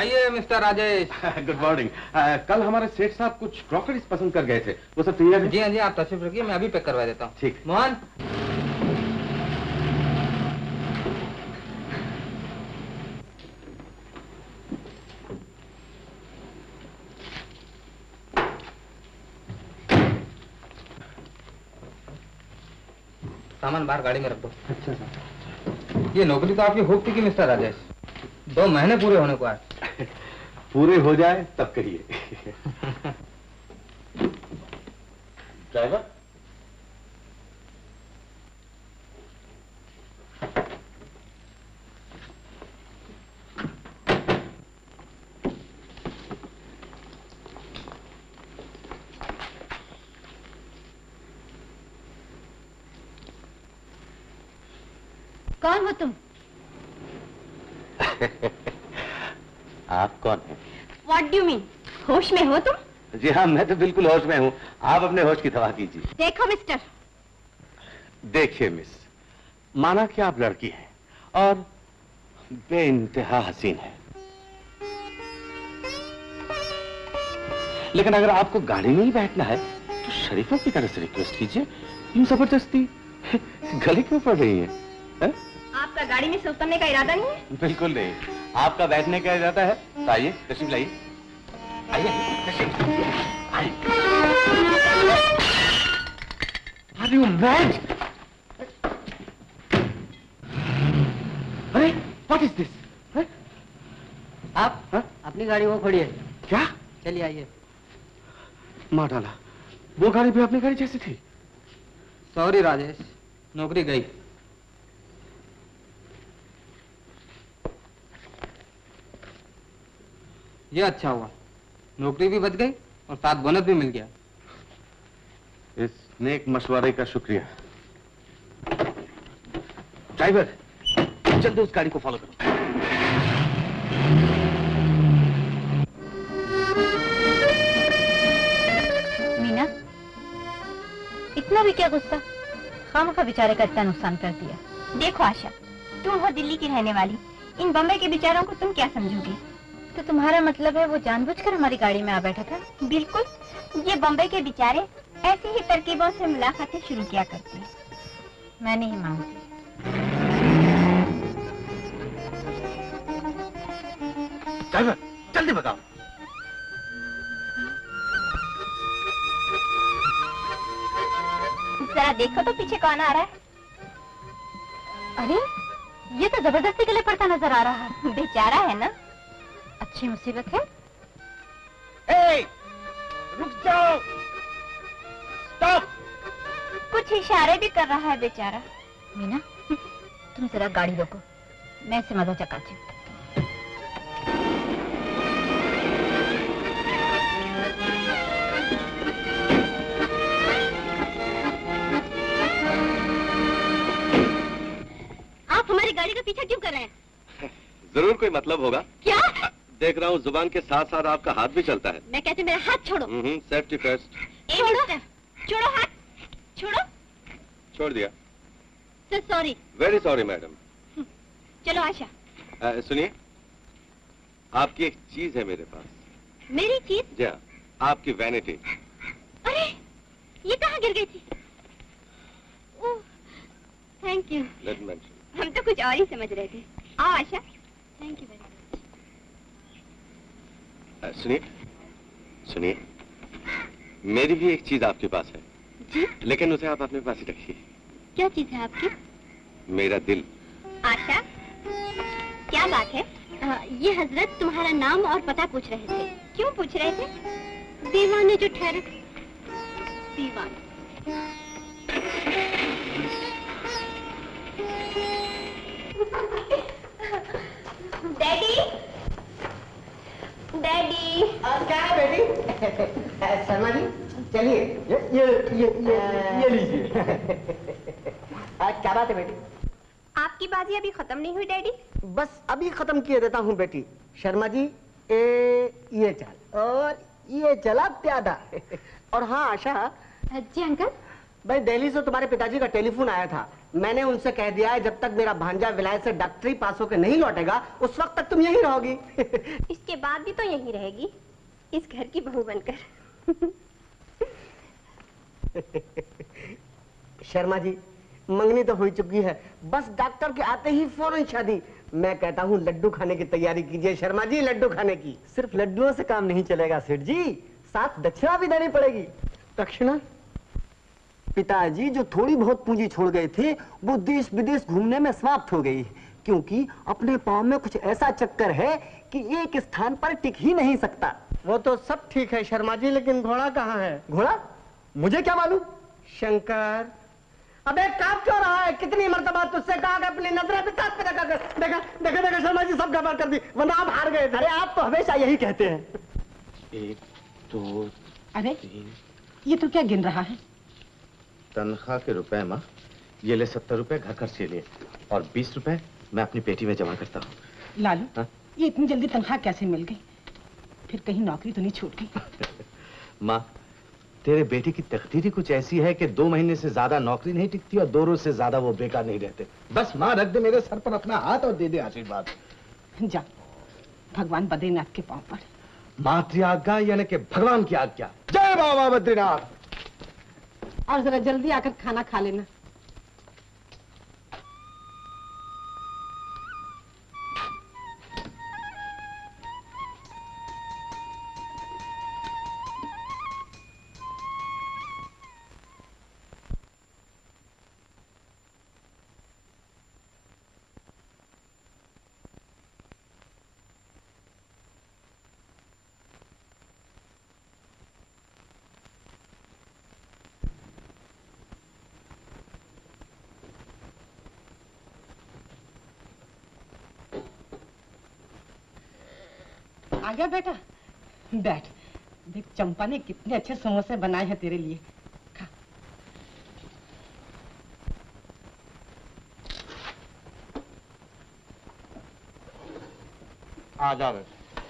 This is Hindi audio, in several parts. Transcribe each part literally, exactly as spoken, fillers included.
आइए मिस्टर राजेश। Good morning. कल हमारे सेठ साहब कुछ क्रॉकरीज पसंद कर गए थे, वो सब तैयार है? जी हाँ जी, आप तशरीफ रखिए, मैं अभी पैक करवा देता हूँ। ठीक। मोहन, सामान बाहर गाड़ी में रख दो। अच्छा सर। ये नौकरी तो आपकी होप थी कि मिस्टर राजेश, दो महीने पूरे होने को आज। पूरे हो जाए तब कहिए। ड्राइवर, कौन हो तुम? आप कौन हैं? What do you mean? होश में हो तुम? जी हाँ, मैं तो बिल्कुल होश में हूँ। आप अपने होश की तवाह कीजिए। देखो मिस्टर, देखिए मिस, माना कि आप लड़की हैं और बेइंतहा हसीन है, लेकिन अगर आपको गाड़ी में ही बैठना है तो शरीफों की तरह से रिक्वेस्ट कीजिए। यूं जबरदस्ती गले क्यों पड़ रही है? है? आपका गाड़ी में से उतरने का इरादा नहीं है? बिल्कुल नहीं। आपका बैठने का इरादा है तो आइए, तशरीफ लाइए। आइए। Are you mad? अरे व्हाट इज दिस? आप हा? अपनी गाड़ी वो खड़ी है क्या? चलिए आइए। माँ डाला, वो गाड़ी भी अपनी गाड़ी जैसी थी। सॉरी राजेश, नौकरी गई। ये अच्छा हुआ, नौकरी भी बच गई और साथ बोनस भी मिल गया। इस नेक मशवरे का शुक्रिया। ड्राइवर, जल्दी उस गाड़ी को फॉलो करो। मीना, इतना भी क्या गुस्सा? खामखा बेचारे का इतना नुकसान कर दिया। देखो आशा, तुम हो दिल्ली की रहने वाली, इन बम्बई के बेचारों को तुम क्या समझोगी? तो तुम्हारा मतलब है वो जानबूझकर हमारी गाड़ी में आ बैठा था? बिल्कुल, ये बम्बई के बेचारे ऐसी ही तरकीबों से मुलाकातें शुरू किया करते हैं। मैं नहीं मानती। ड्राइवर, जल्दी बताओ। जरा देखो तो पीछे कौन आ रहा है। अरे ये तो जबरदस्ती गले पड़ता नजर आ रहा है। बेचारा है ना, अच्छी मुसीबत है। ए, रुक जाओ। स्टॉप। कुछ इशारे भी कर रहा है बेचारा। मीना, तुम जरा गाड़ी रोको, मैं इसे मजा चकाती हूँ। आप हमारी गाड़ी का पीछा क्यों कर रहे हैं? जरूर कोई मतलब होगा। क्या देख रहा हूँ, जुबान के साथ साथ आपका हाथ भी चलता है। मैं कहती, मेरा हाथ छोड़ो। Safety first. छोड़ो छोड़ो हाथ, छोड़ो। छोड़ दिया sir. Sorry, very sorry madam. चलो आशा, सुनिए, आपकी एक चीज है मेरे पास। मेरी चीज? जी, आपकी वैनिटी। अरे ये कहाँ गिर गई थी? Thank you. हम तो कुछ और ही समझ रहे थे। आओ आशा। Thank you. सुनिए सुनिए, मेरी भी एक चीज आपके पास है। जी? लेकिन उसे आप अपने पास ही रखिए। क्या चीज है आपकी? मेरा दिल। आशा, क्या बात है? आ, ये हजरत तुम्हारा नाम और पता पूछ रहे थे। क्यों पूछ रहे थे? दीवाने जो ठहरे दीवाने। Daddy, daddy. और क्या है बेटी? शर्मा जी, चलिए ये ये ये ये, ये लीजिए। आज क्या बात है बेटी? आपकी बाजी अभी खत्म नहीं हुई डैडी। बस अभी खत्म किए देता हूँ बेटी। शर्मा जी, ए ये चल और ये चला प्यादा। और हाँ आशा। जी अंकल। भाई दिल्ली से तुम्हारे पिताजी का टेलीफोन आया था, मैंने उनसे कह दिया है जब तक मेरा भांजा विलायत से डॉक्टरी पास होकर नहीं लौटेगा उस वक्त तक तुम यहीं रहोगी। इसके बाद भी तो यहीं रहेगी, इस घर की बहू बनकर। शर्मा जी, मंगनी तो हो चुकी है, बस डॉक्टर के आते ही फौरन शादी। मैं कहता हूँ लड्डू खाने की तैयारी कीजिए शर्मा जी, लड्डू खाने की। सिर्फ लड्डुओं से काम नहीं चलेगा सेठ जी, साथ दक्षिणा भी देनी पड़ेगी। दक्षिणा? पिताजी जो थोड़ी बहुत पूंजी छोड़ गए थे वो देश विदेश घूमने में समाप्त हो गई, क्योंकि अपने पाँव में कुछ ऐसा चक्कर है कि एक स्थान पर टिक ही नहीं सकता। वो तो सब ठीक है शर्मा जी, लेकिन घोड़ा कहाँ है? घोड़ा? मुझे क्या मालूम? शंकर, अबे कांप क्यों रहा है? कितनी मर्तबा तुझसे कहा गया अपनी नजरें पे साथ पे लगा कर। देखा देखा देखा शर्मा जी, सब गड़बड़ कर दी, वरना आप हार गए। अरे आप तो हमेशा यही कहते हैं। एक दो, अरे ये तो क्या गिन रहा है? तनख्वाह के रुपए माँ, ये ले सत्तर रुपए घर खर्च के लिए और बीस रुपए मैं अपनी पेटी में जमा करता हूँ। लालू हा? ये इतनी जल्दी तनख्वाह कैसे मिल गई? फिर कहीं नौकरी तो नहीं छूट गई? माँ तेरे बेटे की तकदीर ही कुछ ऐसी है कि दो महीने से ज्यादा नौकरी नहीं टिकती और दो रोज से ज्यादा वो बेकार नहीं रहते। बस माँ रख दे मेरे सर पर अपना हाथ और दे दे आशीर्वाद। जा भगवान बद्रीनाथ के पांव पर। मातृ आज्ञा यानी कि भगवान की आज्ञा। जय बाबा बद्रीनाथ। और जरा जल्दी आकर खाना खा लेना। आ गया बेटा, बैठ। देख चंपा ने कितने अच्छे समोसे बनाए हैं तेरे लिए, खा। आ जा बेटा।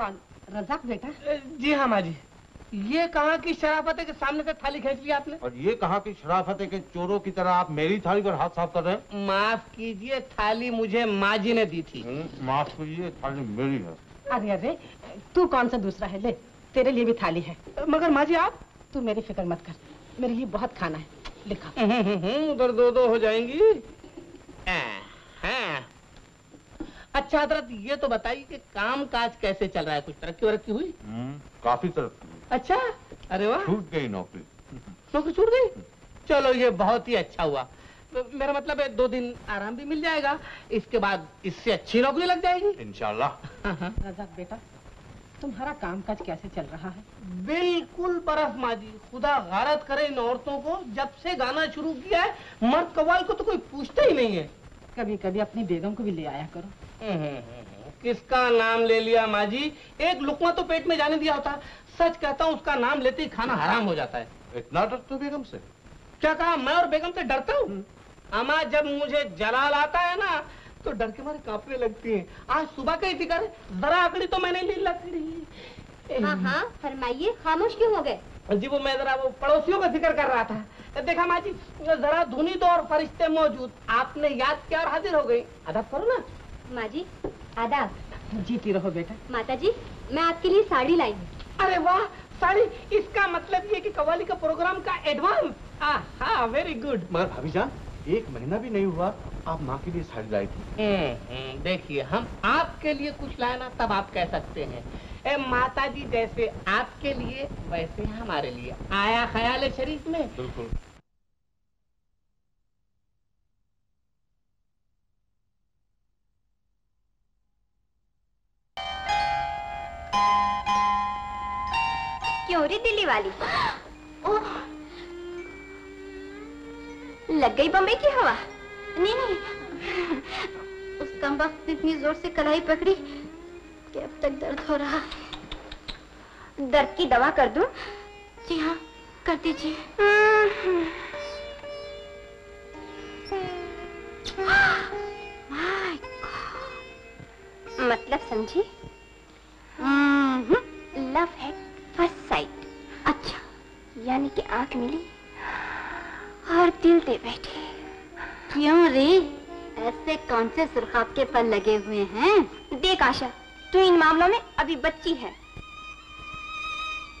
कौन? रज़ाक बेटा? जी हाँ माँ जी। ये कहाँ की शराफत है कि सामने से थाली खींच लिया आपने? और ये कहाँ की शराफत है कि चोरों की तरह आप मेरी थाली पर हाथ साफ कर रहे हैं? माफ कीजिए, थाली मुझे माँ जी ने दी थी। माफ कीजिए, थाली मेरी है। अरे अरे, तू कौन सा दूसरा है? ले तेरे लिए भी थाली है। मगर माँ जी आप? तू मेरी फिक्र मत कर, मेरे लिए बहुत खाना है। लिखा उधर दो दो हो जाएंगी। अच्छा हजरत, ये तो बताइए कि काम काज कैसे चल रहा है? कुछ तरक्की वरक्की हुई? काफी तरक्की। अच्छा, अरे वाह, छूट गई नौकरी। नौकरी छूट गई? चलो ये बहुत ही अच्छा हुआ। मेरा मतलब है दो दिन आराम भी मिल जाएगा, इसके बाद इससे अच्छी नौकरी लग जाएगी इंशाल्लाह। रज़ाक बेटा, तुम्हारा काम काज कैसे चल रहा है? बिल्कुल बर्फ माँ जी, खुदा गारत करे इन औरतों को, जब से गाना शुरू किया है मर्द कव्वाल को तो कोई पूछता ही नहीं है। कभी कभी अपनी बेगम को भी ले आया करो। किसका नाम ले लिया माँ जी, एक लुकमा तो पेट में जाने दिया होता। सच कहता हूँ, उसका नाम लेते ही खाना हराम हो जाता है। इतना डरते हो बेगम से? क्या कहा, मैं और बेगम से डरता हूँ? अम्मा जब मुझे जलाल आता है ना तो डर के मारे कांपने लगती हैं। आज सुबह का ही फिक्र, जरा आकड़ी तो मैंने ली लकड़ी। हाँ हाँ फरमाइए, खामोश क्यों हो गए? जी वो मैं जरा वो पड़ोसियों का फिक्र कर रहा था। देखा माँ जी, जरा धुनी तो और फरिश्ते मौजूद, आपने याद किया और हाजिर हो गई। आदाब करो ना माँ जी। आदाब। जीती रहो बेटा। माता जी, मैं आपके लिए साड़ी लाई हूँ। अरे वाह, साड़ी! इसका मतलब ये कि कव्वाली का प्रोग्राम का एडवांस। हाँ, वेरी गुड। मगर भाभी जान, एक महीना भी नहीं हुआ आप माँ के लिए साड़ी लाई थी। देखिए, हम आपके लिए कुछ लाए ना तब आप कह सकते हैं। ए माता जी, जैसे आपके लिए वैसे हमारे लिए। आया ख्याल है शरीफ में। बिल्कुल। क्यों रे दिल्ली वाली, ओह लग गई बम्बई की हवा। नहीं नहीं, उस कमबख्त ने इतनी जोर से कलाई पकड़ी कि अब तक दर्द हो रहा। दर्द की दवा कर दूं? जी हाँ कर दीजिए। मतलब समझी, लव है फर्स्ट साइट। अच्छा, यानी कि आंख मिली और दिल दे बैठे। क्यों रे, ऐसे कौन से सुरखाब के पल लगे हुए हैं? देख आशा, तू इन मामलों में अभी बच्ची है।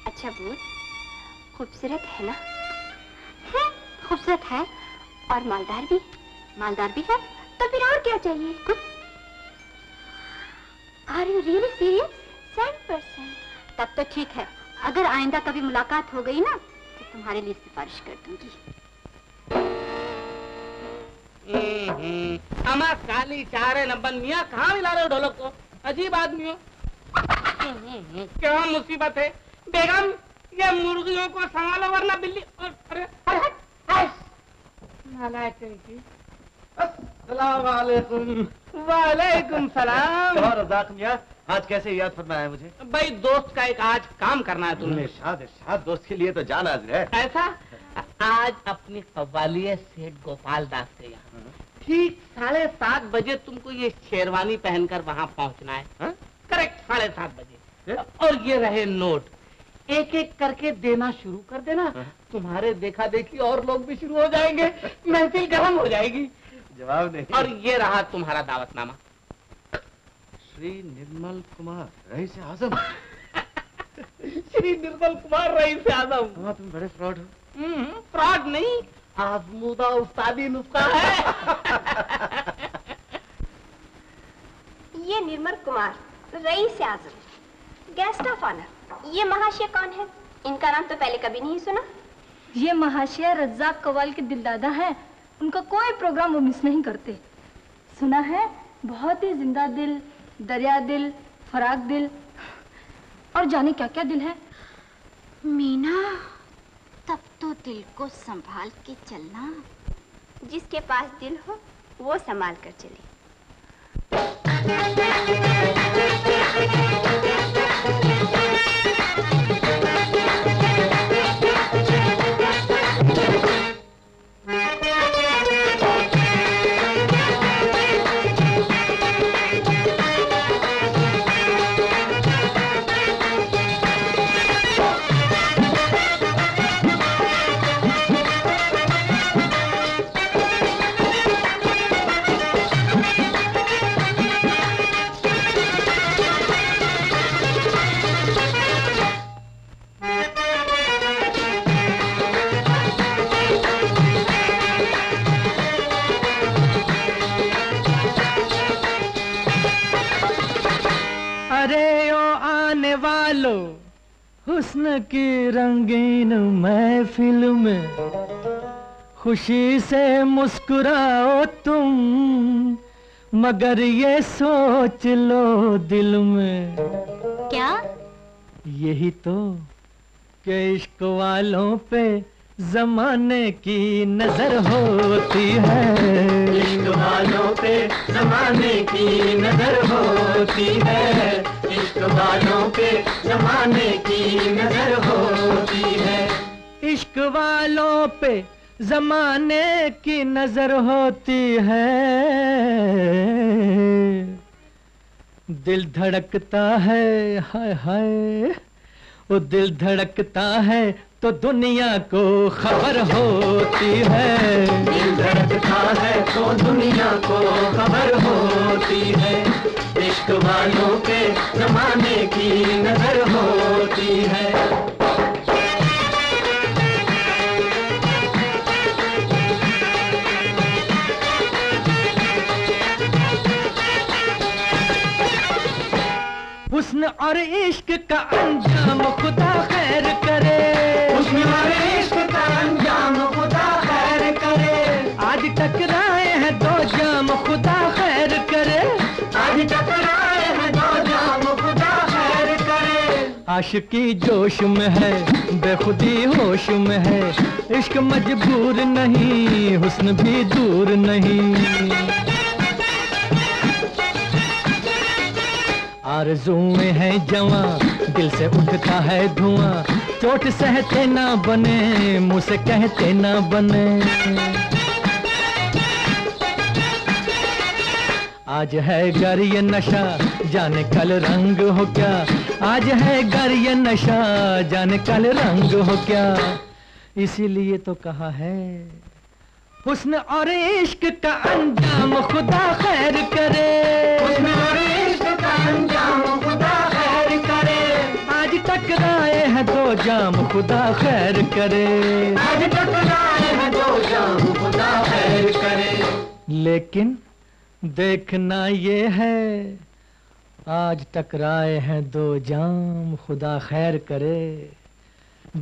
अच्छा भूत, खूबसूरत है ना? है, खूबसूरत है और मालदार भी। मालदार भी है तो फिर और क्या चाहिए? कुछ? Are you really serious? सौ परसेंट। तब तो ठीक है, अगर आइंदा कभी मुलाकात हो गई ना तो तुम्हारे लिए सिफारिश कर दूंगी। अमा काली चारे नंबर मियाँ कहाँ मिला रहे हो ढोलक को? अजीब आदमी हो। क्या मुसीबत है बेगम, ये मुर्गियों को संभालो वरना बिल्ली। और अरे नालायक इनकी। अस्सलामुअलैकुम। वालेकुम सलाम। और रज़ाक मियाँ, आज कैसे याद फरमाया मुझे? भाई दोस्त का एक आज काम करना है तुमने। शाद शाद दोस्त के लिए तो जान हाजिर है। ऐसा आज अपनी कव्वाली सेठ गोपाल दास के यहाँ ठीक साढ़े सात बजे तुमको ये शेरवानी पहनकर वहाँ पहुँचना है। हा? करेक्ट साढ़े सात बजे। और ये रहे नोट, एक एक करके देना शुरू कर देना। हा? तुम्हारे देखा देखी और लोग भी शुरू हो जाएंगे, महफिल गर्म हो जाएगी। जवाब नहीं। और ये रहा तुम्हारा दावतनामा। श्री निर्मल कुमार रईस आजम। श्री निर्मल कुमार रईस आजम। हाँ तुम बड़े फ्रॉड हो। फ्रॉड नहीं, आजमूदा उस्तादी नुस्खा है। ये Nirmal Kumar rice Azam, guest of honour. ये महाशय कौन है? इनका नाम तो पहले कभी नहीं सुना। ये महाशय रज्जाक कवाल के दिलदादा हैं। उनका कोई प्रोग्राम वो मिस नहीं करते। सुना है बहुत ही जिंदा दिल, दरिया दिल, फराक दिल और जाने क्या क्या दिल है। मीना, तब तो दिल को संभाल के चलना। जिसके पास दिल हो वो संभाल कर की रंगीन महफिल में खुशी से मुस्कुराओ तुम, मगर ये सोच लो दिल में। क्या? यही तो के इश्क वालों पे जमाने की नजर होती है। इश्क वालों पे जमाने की नजर होती है। इश्क वालों पे जमाने की नजर होती है। इश्क वालों पे जमाने की नजर होती है। दिल धड़कता है, हाय हाय, वो दिल धड़कता है तो दुनिया को खबर होती है। दिल धड़कता है तो दुनिया को खबर होती है। इश्क वालों के जमाने की नजर होती है। हुस्न और इश्क का अंजाम खुदा खैर करे। हुस्न और इश्क का अंजाम खुदा खैर करे। आज टकराए हैं दो जाम खुदा खैर करे। आज टकराए हैं दो जाम खुदा खैर करे। आशिकी जोश में है, बेखुदी होश में है। इश्क मजबूर नहीं, हुस्न भी दूर नहीं। आरज़ू में है जवां, दिल से उठता है धुआं। चोट सहते ना बने, मुँह से कहते ना बने। आज है गर ये नशा, जाने कल रंग हो क्या। आज है गर ये नशा, जाने कल रंग हो क्या। इसीलिए तो कहा है हुस्न और इश्क का अंजाम खुदा खैर करे, हुस्न और इश्क का अंजाम खुदा खैर करे। आज टकराए हैं दो जाम खुदा खैर करे, आज टकराए हैं दो जाम खुदा खैर करे। लेकिन देखना ये है आज टकराए हैं दो जाम खुदा खैर करे,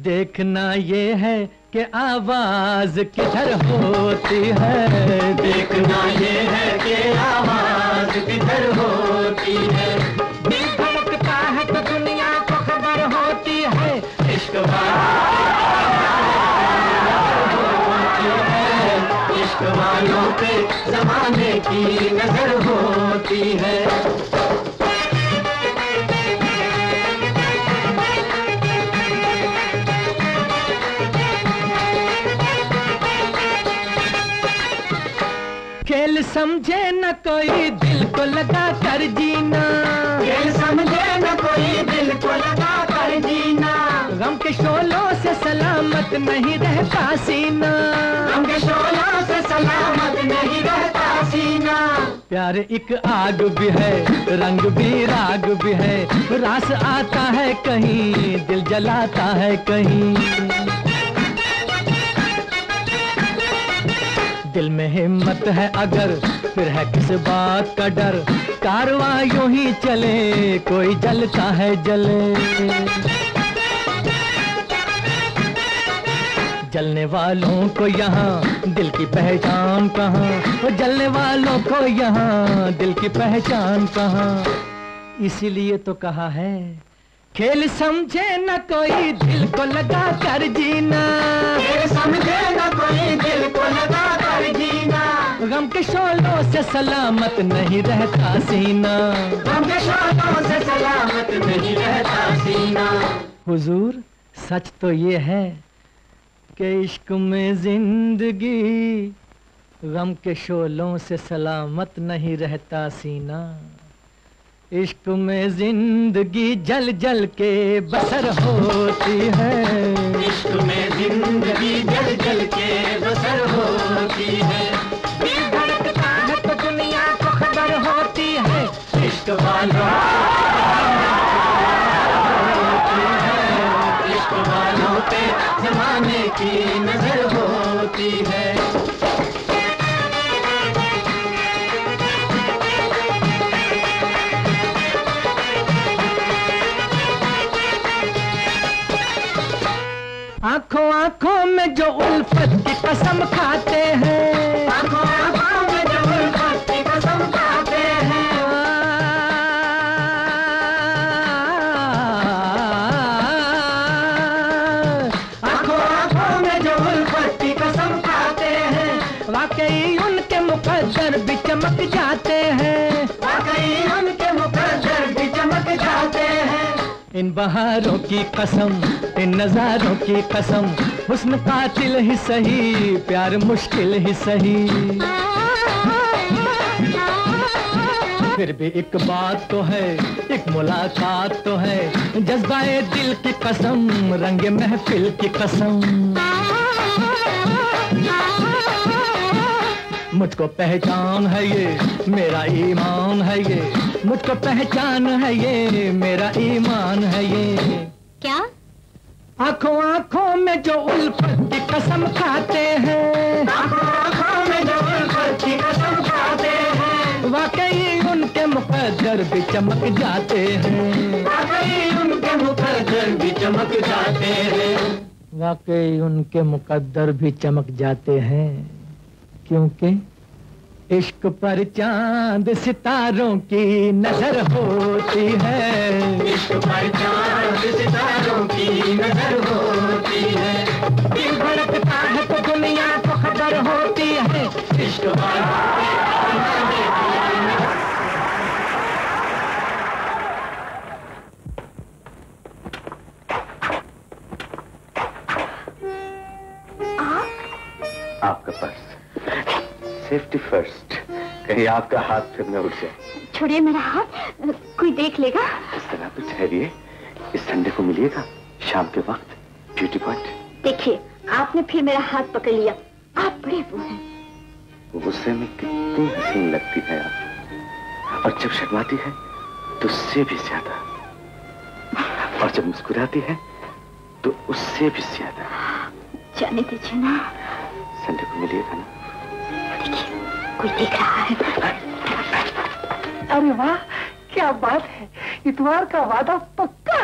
देखना ये है कि आवाज किधर होती है, देखना ये है कि आवाज किधर होती है। दिल धड़कता है तो दुनिया को खबर होती है, इश्क वालों पे जमाने की नजर होती है। समझे न कोई दिल को लगा कर जीना, दिल समझे न कोई दिल को लगा कर जीना। गम के शोलों से सलामत नहीं रहता सीना, गम के शोलों से सलामत नहीं रहता सीना। प्यार एक आग भी है, रंग भी राग भी है, रास आता है कहीं, दिल जलाता है कहीं। दिल में हिम्मत है अगर फिर है किस बात का डर, कारवां यूं ही चले कोई जलता है जले। जलने वालों को यहाँ दिल की पहचान कहाँ, और जलने वालों को यहाँ दिल की पहचान कहाँ। इसीलिए तो कहा है खेल समझे न कोई दिल को लगा कर जीना, खेल समझे न कोई दिल को लगा कर जीना। गम के शोलों से सलामत नहीं रहता सीना, गम के शोलों से सलामत नहीं रहता सीना। हुजूर सच तो ये है कि इश्क में जिंदगी, गम के शोलों से सलामत नहीं रहता सीना। इश्क में जिंदगी जल जल के बसर होती है, इश्क में जिंदगी जल जल के बसर होती है। दिल धड़कता है तो दुनिया को खबर होती है, इश्क वालों इश्क वालों पे जमाने की नजर होती है। आँखों आँखों में जो उल्फत की कसम खाते हैं, आँखों आँखों में जो उल्फत की कसम खाते हैं। आँखों आँखों में जो उल्फत की कसम खाते हैं, वाकई उनके मुकद्दर भी चमक जाते हैं, वाकई उनके मुकद्दर भी चमक जाते हैं। इन बहारों की कसम, इन नजारों की कसम, हुस्न कातिल ही सही, प्यार मुश्किल ही सही। फिर भी एक बात तो है, एक मुलाकात तो है, जज्बाए दिल की कसम, रंगे महफिल की कसम। मुझको पहचान है ये, मेरा ईमान है ये, मुझको पहचान है ये, मेरा ईमान है ये। क्या आँखों आँखों में जो उल्फत की कसम खाते हैं, आँखों आँखों में जो उल्फत की कसम खाते हैं। वाकई उनके मुकद्दर भी चमक जाते हैं, वाकई उनके मुकद्दर भी चमक जाते हैं। वाकई उनके मुकद्दर भी चमक जाते हैं, क्योंकि इश्क पर चांद सितारों की नजर होती है, इश्क पर चांद सितारों की नजर होती है। दिल धड़कता है तो दुनिया को खबर होती है, इश्क पर आपका पर्स, सेफ्टी फर्स्ट, कहीं आपका हाथ फिर न उठ जाए। छोड़िए मेरा हाथ, कोई देख लेगा। इस तरह पे ठहरिए, इस संडे को मिलिएगा शाम के वक्त ड्यूटी पॉइंट। देखिए आपने फिर मेरा हाथ पकड़ लिया, आप बड़े वो हैं। गुस्से में कितनी हसीन लगती है आप, और जब शर्माती है तो उससे भी ज्यादा, और जब मुस्कुराती है तो उससे भी ज्यादा। जाने दीजिए ना, संडे को मिलिएगा ना। देखिए कोई देख रहा है। अरे वाह क्या बात है, इतवार का वादा पक्का।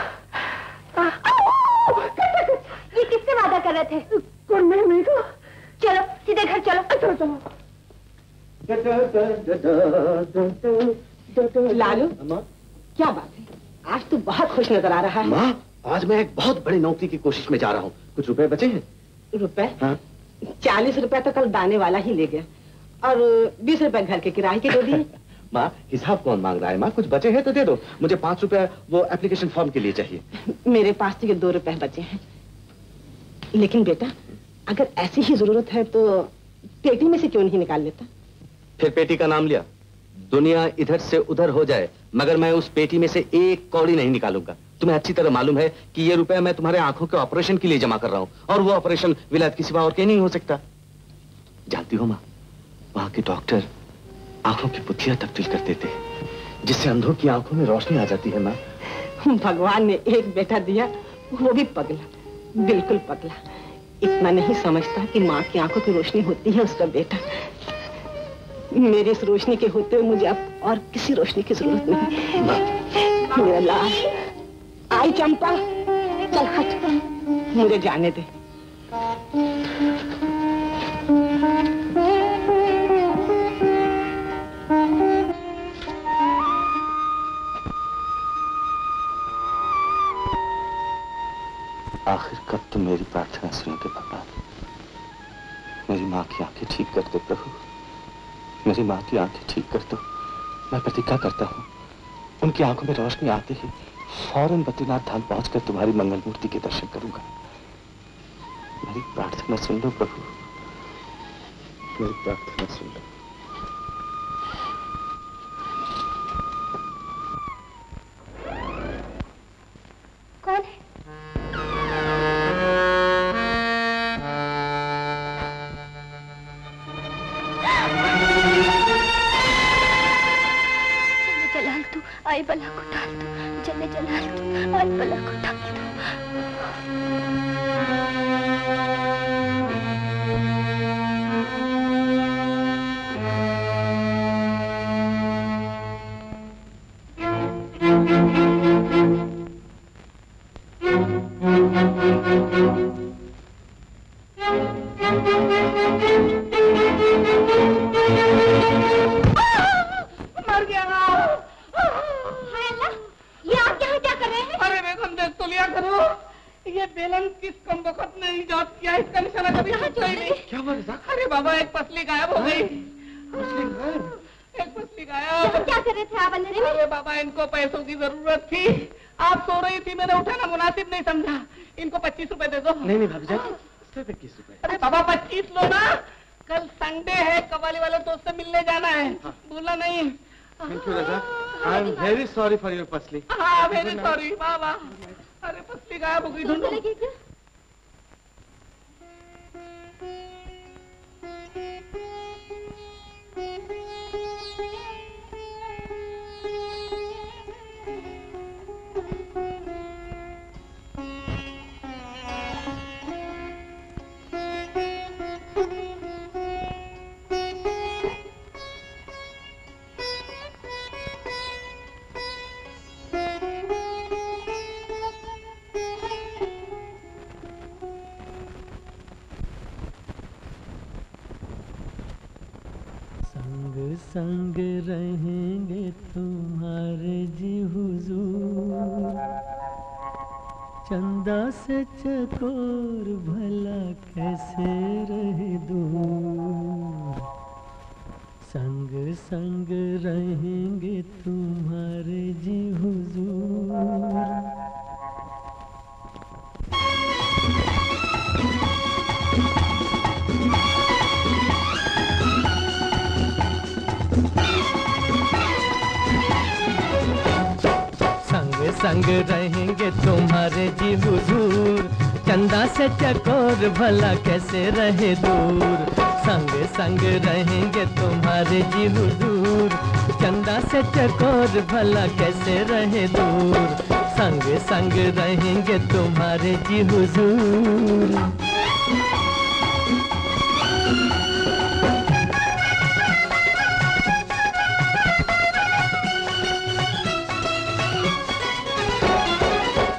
ये किससे वादा कर रहे थे? कौन? मैं नहीं तो। चलो सीधे घर चलो। अच्छा चलो। लालू क्या बात है, आज तो बहुत खुश नजर आ रहा है। माँ आज मैं एक बहुत बड़ी नौकरी की कोशिश में जा रहा हूँ, कुछ रुपए बचे हैं। रुपए? हाँ? चालीस रुपए तो कल दाने वाला ही ले गया, और बीस रुपए घर के किराए के दे दिए। माँ हिसाब कौन मांग रहा है माँ, कुछ बचे हैं तो दे दो मुझे। पाँच रुपए वो एप्लीकेशन फॉर्म के लिए चाहिए। मेरे पास तो ये दो रुपए बचे हैं, लेकिन बेटा अगर ऐसी ही जरूरत है तो पेटी में से क्यों नहीं निकाल लेता? फिर पेटी का नाम लिया। दुनिया इधर से उधर हो जाए मगर मैं उस पेटी में से एक कौड़ी नहीं निकालूंगा। तुम्हें अच्छी तरह मालूम है कि ये रुपया मैं तुम्हारे आंखों के ऑपरेशन के लिए जमा कर रहा हूँ, और वो ऑपरेशन विलायत के सिवा और कहीं नहीं हो सकता। जानती हो माँ, वहां के डॉक्टर आंखों की पुथिया तब्दील कर देते हैं, जिससे अंधों की आंखों में रोशनी आ जाती है। माँ भगवान ने एक बेटा दिया, वो भी पगला, बिल्कुल पगला। इतना नहीं समझता कि माँ की आंखों की रोशनी होती है उसका बेटा। मेरे इस रोशनी के होते हुए मुझे अब और किसी रोशनी की जरूरत नहीं। मेरा लाल आई चंपा, चल हट, मुझे जाने दे। आखिर कब तुम मेरी प्रार्थना सुनोगे भगवान? मेरी माँ की आंखें ठीक कर दो प्रभु, मेरी माँ की आंखें ठीक कर दो। मैं प्रतिज्ञा करता हूँ उनकी आंखों में रोशनी आते ही फौरन बद्रीनाथ धाम पहुंचकर तुम्हारी मंगल मूर्ति के दर्शन करूंगा। मेरी प्रार्थना सुन लो प्रभु, मेरी प्रार्थना सुन लो। कौन है? आई बला को डाल दो, जले जलाल दो, आई बला को डाल दो। सॉरी फॉर योर पसली। हाँ वेरी सॉरी। वाह वाह, अरे पसली गायब हो गई, ढूंढो। संग रहेंगे तुम्हारे जी हुजूर, चंदा से चकोर भला कैसे रह दूर। संग संग रहेंगे तुम्हारे जी हुजूर। संग रहेंगे तुम्हारे जी हुजूर, चंदा से चकोर भला कैसे रहे दूर, संग संग रहेंगे तुम्हारे जीव दूर। चंदा से चकोर भला कैसे रहे दूर, संग संग रहेंगे तुम्हारे जी हुजूर।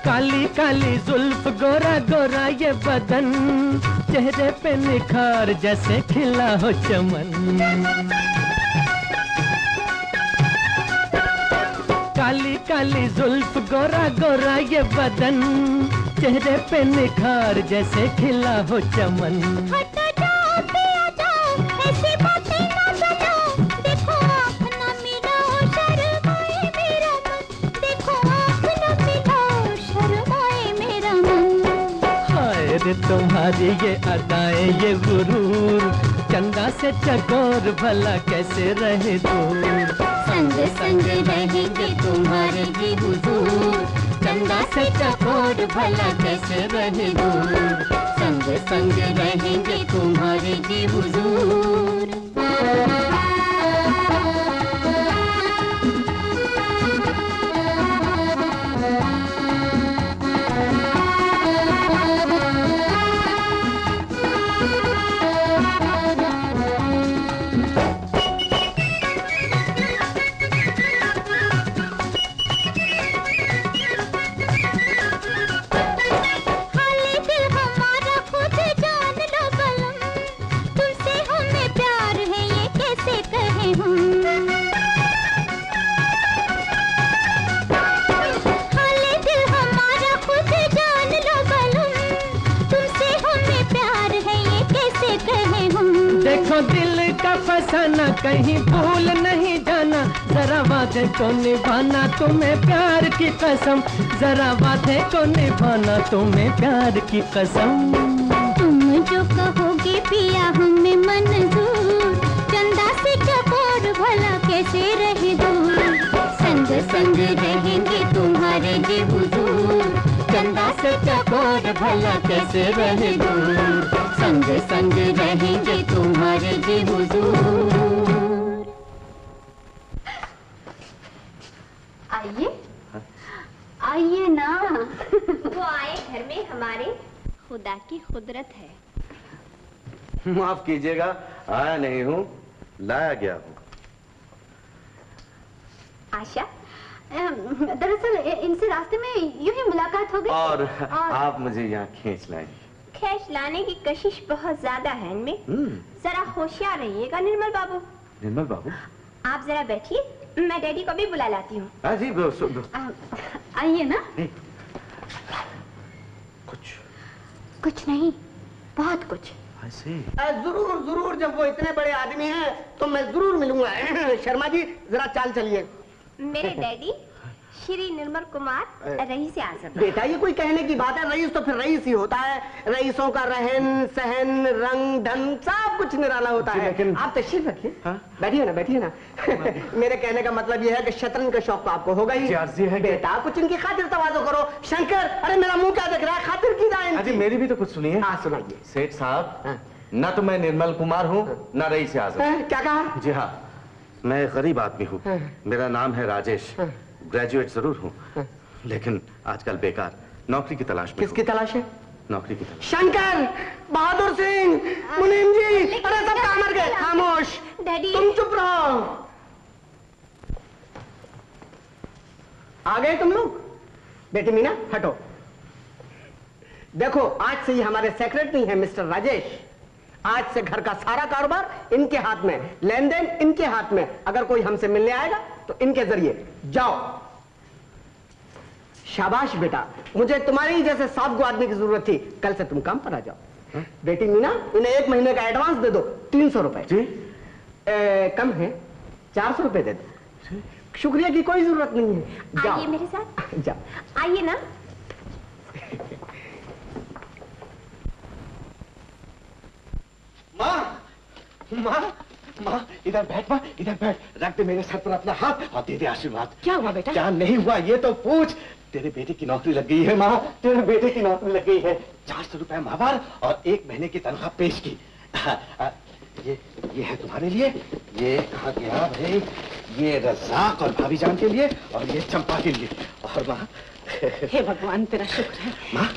काली काली जुल्फ गोरा गोरा ये बदन, चेहरे पे निखार जैसे खिला हो चमन। काली काली जुल्फ गोरा गोरा ये बदन, चेहरे पे निखार जैसे खिला हो चमन। तुम्हारी ये अदाएं ये गुरूर, चंदा से चकोर भला कैसे रहे दूर, संग संग रहेंगे तुम्हारे भी हुजूर। चंदा से चकोर भला कैसे रहे दूर, संग संग रहेंगे तुम्हारे भी हुजूर। कहीं भूल नहीं जाना, जरा वादे को निभाना तुम्हें प्यार की कसम, जरा वादे को निभाना तुम्हें प्यार की कसम। तुम जो कहोगे पिया हमें मंजूर, चंदा से चकोर भला कैसे रहे दूर, संग संग रहेंगे तुम्हारे जी हुजूर। चंदा से चकोर भला कैसे रहे दूर, संग संग रहेंगे तुम्हारे जी हुजूर। आइए ना, वो आए घर में हमारे खुदा की कुदरत है। माफ कीजिएगा, आया नहीं हूँ, लाया गया हूँ। आशा, दरअसल इनसे रास्ते में यूं ही मुलाकात हो गई और, और आप मुझे यहाँ खींच लाए। खींच लाने की कशिश बहुत ज्यादा है इनमें, जरा होशियार रहिएगा। निर्मल बाबू, निर्मल बाबू आप जरा बैठिए, मैं डैडी को भी बुला लाती हूँ। आइए ना। कुछ कुछ नहीं, बहुत कुछ। जरूर जरूर, जब वो इतने बड़े आदमी हैं तो मैं जरूर मिलूंगा। शर्मा जी जरा चाल चलिए। मेरे डैडी श्री निर्मल कुमार रईस आजम। बेटा ये कोई कहने की बात है, रईस तो फिर रईस ही होता है। रईसों का रहन सहन रंग ढंग सब कुछ निराला होता है। आप तशरीफ रखिए, बैठिए ना बैठिए ना। मेरे कहने का मतलब ये है कि शतरंज का शौक तो आपको होगा ही। बेटा कुछ इनकी खातिर तवाज़ो करो। शंकर, अरे मेरा मुँह क्या देख रहा है, खातिर की जाए। अजी मेरी भी तो कुछ सुनिए। हाँ सुनाइए। सेठ साहब, न तो मैं निर्मल कुमार हूँ न रईस आजम। क्या कहा? जी हाँ, मैं गरीब आदमी हूँ। मेरा नाम है राजेश, ग्रेजुएट जरूर हूँ लेकिन आजकल बेकार, नौकरी की तलाश में। किसकी तलाश है? नौकरी की तलाश। शंकर, बहादुर सिंह, मुनीम जी, अरे सब कहाँ मर गए? खामोश, तुम चुप रहो। आ गए तुम लोग? बेटी मीना हटो। देखो आज से ये हमारे सेक्रेटरी हैं मिस्टर राजेश। आज से घर का सारा कारोबार इनके हाथ में, लेन देन इनके हाथ में। अगर कोई हमसे मिलने आएगा तो इनके जरिए। जाओ। शाबाश बेटा, मुझे तुम्हारे जैसे साफ गो आदमी की जरूरत थी। कल से तुम काम पर आ जाओ। है? बेटी मीना, इन्हें एक महीने का एडवांस दे दो, तीन सौ रुपए कम है, चार सौ रुपए दे दो। जी? शुक्रिया की कोई जरूरत नहीं है। जाओ। आइए मेरे साथ। जाओ। आइए ना। माँ, माँ माँ इधर बैठ, माँ इधर बैठ, रख दे मेरे सर पर अपना हाथ और दे दे आशीर्वाद। क्या हुआ बेटा? क्या नहीं हुआ ये तो पूछ। तेरे बेटे की नौकरी लग गई है माँ, तेरे बेटे की नौकरी लग गई है। चार सौ रुपए माहवार और एक महीने की तनख्वाह पेश की। आ, आ, ये ये है तुम्हारे लिए, ये कहा गया भाई, ये रज़ाक और भाभी जान के लिए और ये चंपा के लिए। और माँ हे भगवान तेरा शुक्र है। माँ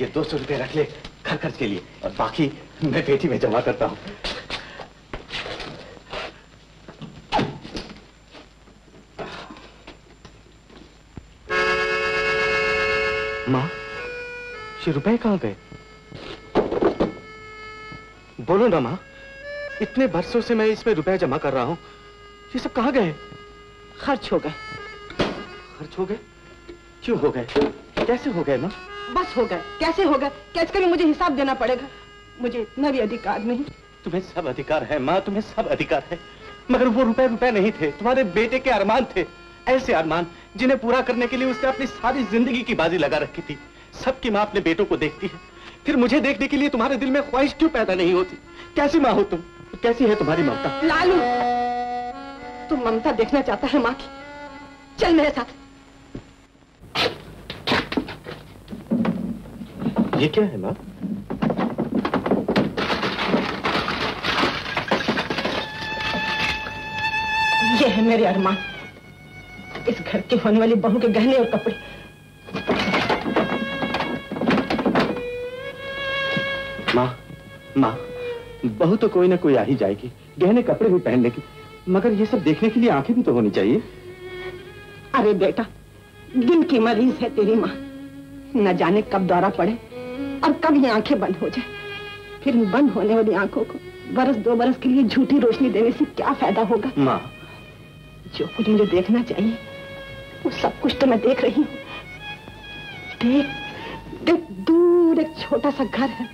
ये दो सौ रुपये रख ले घर खर्च के लिए और बाकी मैं बेटी में जमा करता हूँ। माँ ये रुपए कहाँ गए? बोलो ना माँ, इतने बरसों से मैं इसमें रुपए जमा कर रहा हूँ, ये सब कहाँ गए? खर्च हो गए। खर्च हो गए? क्यों हो गए? कैसे हो गए माँ? बस हो गए। कैसे हो गए? कैसे कभी मुझे हिसाब देना पड़ेगा, मुझे इतना भी अधिकार नहीं। तुम्हें सब अधिकार है माँ, तुम्हें सब अधिकार है, मगर वो रुपए रुपए नहीं थे, तुम्हारे बेटे के अरमान थे, ऐसे अरमान जिन्हें पूरा करने के लिए उसने अपनी सारी जिंदगी की बाजी लगा रखी थी। सबकी माँ अपने बेटों को देखती है, फिर मुझे देखने के लिए तुम्हारे दिल में ख्वाहिश क्यों पैदा नहीं होती? कैसी माँ हो तुम? कैसी है तुम्हारी ममता? लालू तुम ममता देखना चाहता है माँ की, चल मेरे साथ। ये क्या है माँ? ये है मेरे अरमान, इस घर की होने वाली बहू के गहने और कपड़े। माँ माँ बहू तो कोई ना कोई आ ही जाएगी, गहने कपड़े भी पहन लेगी, मगर ये सब देखने के लिए आंखें भी तो होनी चाहिए। अरे बेटा दिल की मरीज है तेरी माँ, न जाने कब दौरा पड़े और कब ये आंखें बंद हो जाए। फिर बंद होने वाली आंखों को बरस दो बरस के लिए झूठी रोशनी देने से क्या फायदा होगा? माँ जो कुछ मुझे देखना चाहिए वो सब कुछ तो मैं देख रही हूँ। देख देख दूर एक छोटा सा घर है,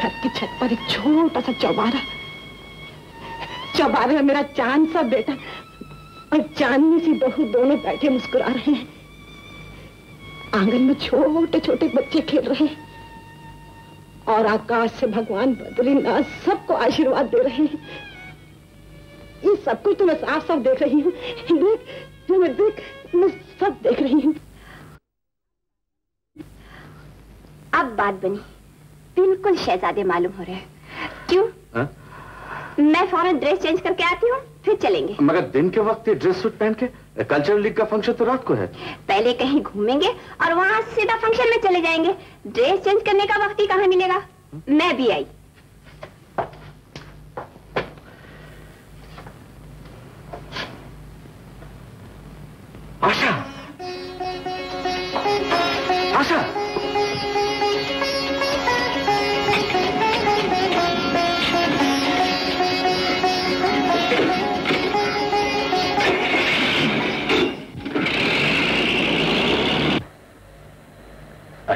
घर की छत पर एक छोटा सा चौबारा, चौबारे में मेरा चांद सा बेटा और चांदनी सी बहू दोनों बैठे मुस्कुरा रहे हैं। आंगन में छोटे छोटे बच्चे खेल रहे हैं और आकाश से भगवान बद्रीनाथ सबको आशीर्वाद दे रहे हैं। ये सब कुछ तो मैं साफ साफ देख रही हूँ। देख मैं देख मैं सब देख रही हूँ। अब बात बनी, बिल्कुल शहजादे मालूम हो रहे हैं। क्यों? हा? मैं फौरन ड्रेस चेंज करके आती हूँ फिर चलेंगे। मगर दिन के वक्त ड्रेस सूट पहन के, कल्चरल लीग का फंक्शन तो रात को है। पहले कहीं घूमेंगे और वहाँ सीधा फंक्शन में चले जाएंगे, ड्रेस चेंज करने का वक्त ही कहाँ मिलेगा। हा? मैं भी आई। आशा, आशा, आशा,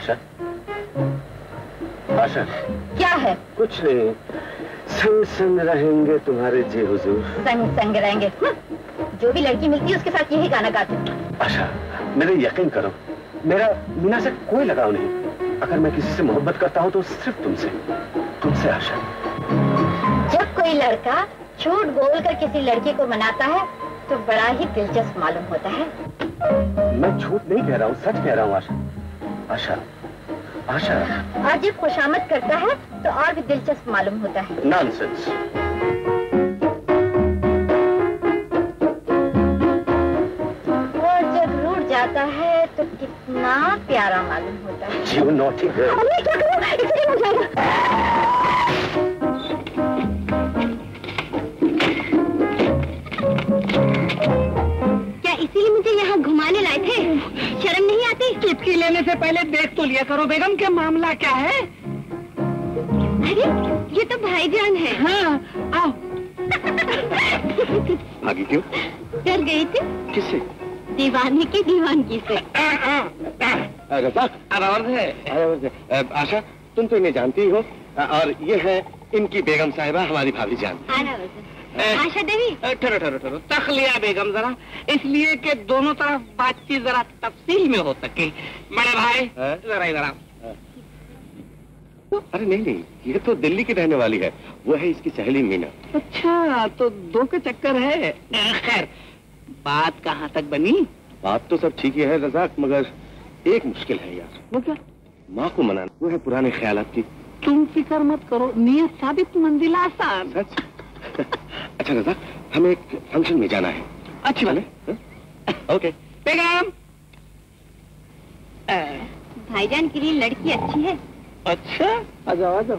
आशा। क्या है? कुछ नहीं, संग संग रहेंगे तुम्हारे जी हुजूर। संग संग रहेंगे, जो भी लड़की मिलती है उसके साथ यही गाना गाती हूँ। आशा मेरे यकीन करो, मेरा मीना से कोई लगाव नहीं। अगर मैं किसी से मोहब्बत करता हूँ तो सिर्फ तुमसे, तुमसे आशा। जब कोई लड़का झूठ बोलकर किसी लड़की को मनाता है तो बड़ा ही दिलचस्प मालूम होता है। मैं झूठ नहीं कह रहा हूँ, सच कह रहा हूँ आशा। आशा, आशा। और जब खुशामद करता है तो और भी दिलचस्प मालूम होता है। नॉनसेंस। वो जब रूठ जाता है तो कितना प्यारा मालूम होता है। You naughty girl। अरे क्या करूं? इसलिए मुझे क्या इसीलिए मुझे यहाँ घुमाने लाए थे? शर्म नहीं आती? चुटकी लेने से पहले देख तो लिया करो बेगम के मामला क्या है। अरे ये तो भाईजान है। हाँ, आओ। भागी क्यों? डर गई थी। किससे? दीवाने की दीवानगी से। आशा तुम तो इन्हें जानती हो, और ये है इनकी बेगम साहिबा हमारी भाभी जान। आशा देवी। ठहरो ठहरो ठहरो, तखलिया बेगम जरा, इसलिए कि दोनों तरफ बातचीत जरा तफसील में हो सके। बड़े भाई जरा जरा अरे नहीं नहीं, ये तो दिल्ली की रहने वाली है, वो है इसकी सहेली मीना। अच्छा, तो दो के चक्कर है। खैर, बात कहाँ तक बनी? बात तो सब ठीक ही है रज़ाक, मगर एक मुश्किल है यार। वो क्या? माँ को मनाना, वो है पुराने ख्यालात की। तुम फिक्र मत करो, नियत साबित मंजिल आसान। सच? अच्छा रज़ाक, हमें एक फंक्शन में जाना है। अच्छी बात है। ओके। बेगम, भाईजान के लिए लड़की अच्छी है। अच्छा, आ जाओ आ जाओ।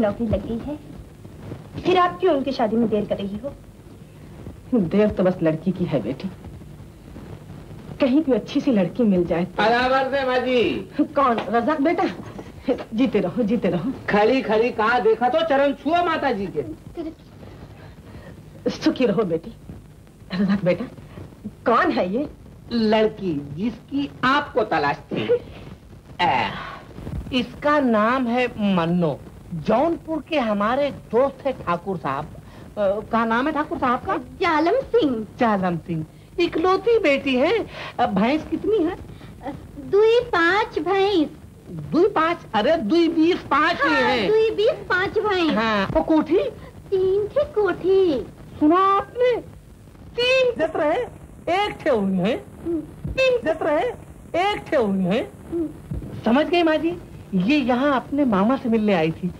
नौकरी लग गई है, फिर आप क्यों उनकी शादी में देर कर रही हो? देर तो बस लड़की की है बेटी, कहीं कोई अच्छी सी लड़की मिल जाए। बराबर से माजी। कौन? रज़ाक बेटा, जीते रहो जीते रहो। खड़ी खड़ी कहाँ देखा तो चरण छुआ माता जी के। सुखी रहो बेटी। रज़ाक बेटा, कौन है ये लड़की जिसकी आपको तलाश थी? इसका नाम है मन्नो। जौनपुर के हमारे दोस्त है ठाकुर साहब, का नाम है ठाकुर साहब का जालम सिंह। जालम सिंह इकलौती बेटी है, भैंस कितनी है? दुई पांच भैंस। दुई पांच? अरे दुई बीस पांच। हाँ, है दुई बीस पांच भैंस। हाँ, वो कोठी तीन थे। कोठी सुना आपने? तीन जत रहे एक थे उन्हें, तीन जत रहे एक थे उन्हें। समझ गई माँ जी, ये यहाँ अपने मामा से मिलने आई थी,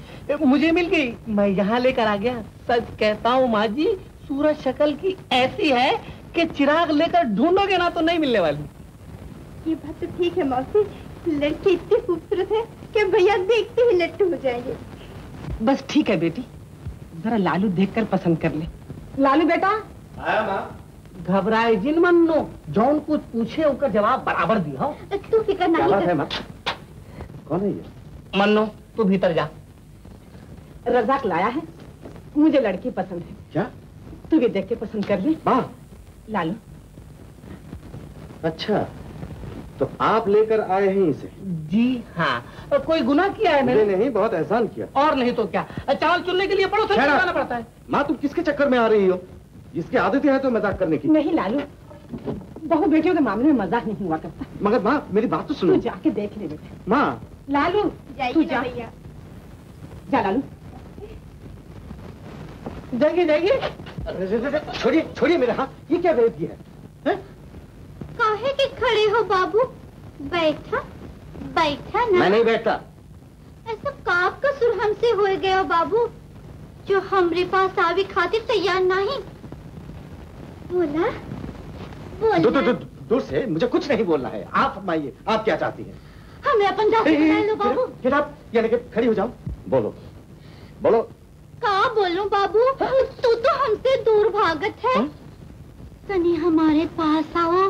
मुझे मिल गई, मैं यहाँ लेकर आ गया। सच कहता हूँ माँ जी, सूरज शक्ल की ऐसी है कि चिराग लेकर ढूंढोगे ना तो नहीं मिलने वाली। ये बात तो ठीक है मौसी, लड़की इतनी खूबसूरत है कि भैया देखते ही लट्टू हो जाएंगे। बस ठीक है बेटी, जरा लालू देखकर पसंद कर ले। लालू बेटा। आया माँ। घबराए जिन मन्नो, जौन कुछ पूछे उसका जवाब बराबर दिया। तू फिक्र नहीं कर। माँ कौन है ये? मन्नो तू भीतर जा। रज़ाक लाया है, मुझे लड़की पसंद है। क्या? तू भी देख के पसंद कर ले। माँ लालू। अच्छा, तो आप लेकर आए हैं इसे? जी हाँ। कोई गुनाह किया है मैंने? नहीं, बहुत एहसान किया। और नहीं तो क्या, चावल चुनने के लिए पड़ोस में जाना पड़ता है। माँ तुम किसके चक्कर में आ रही हो? जिसकी आदत है तो मजाक करने की। नहीं लालू, बहु बेटियों के मामले में मजाक नहीं हुआ करता। मगर माँ मेरी बात तो सुनो। तू जाके देख ले बेटा। माँ लालू तू जा। जा लालू। जाइए जाइए। छोड़िए छोड़िए मेरा हाथ, ये क्या बेइज्जती है? काहे के खड़े हो बाबू, बैठा बैठा ना। मैं नहीं बैठता। ऐसा काप का सुर हमसे हो गया बाबू, जो हमरे पास आवे खातिर तैयार नहीं। बोला बोला दूर दूर दूर से, मुझे कुछ नहीं बोलना है। आप फरमाइए आप क्या चाहती हैं? हमें अपन जाके बता लो बाबू। गेट अप, यानी कि खड़ी हो जाओ। बोलो बोलो। का बोलूं बाबू, तू तो हमसे दूर भागत है। तनी हमारे पास आओ,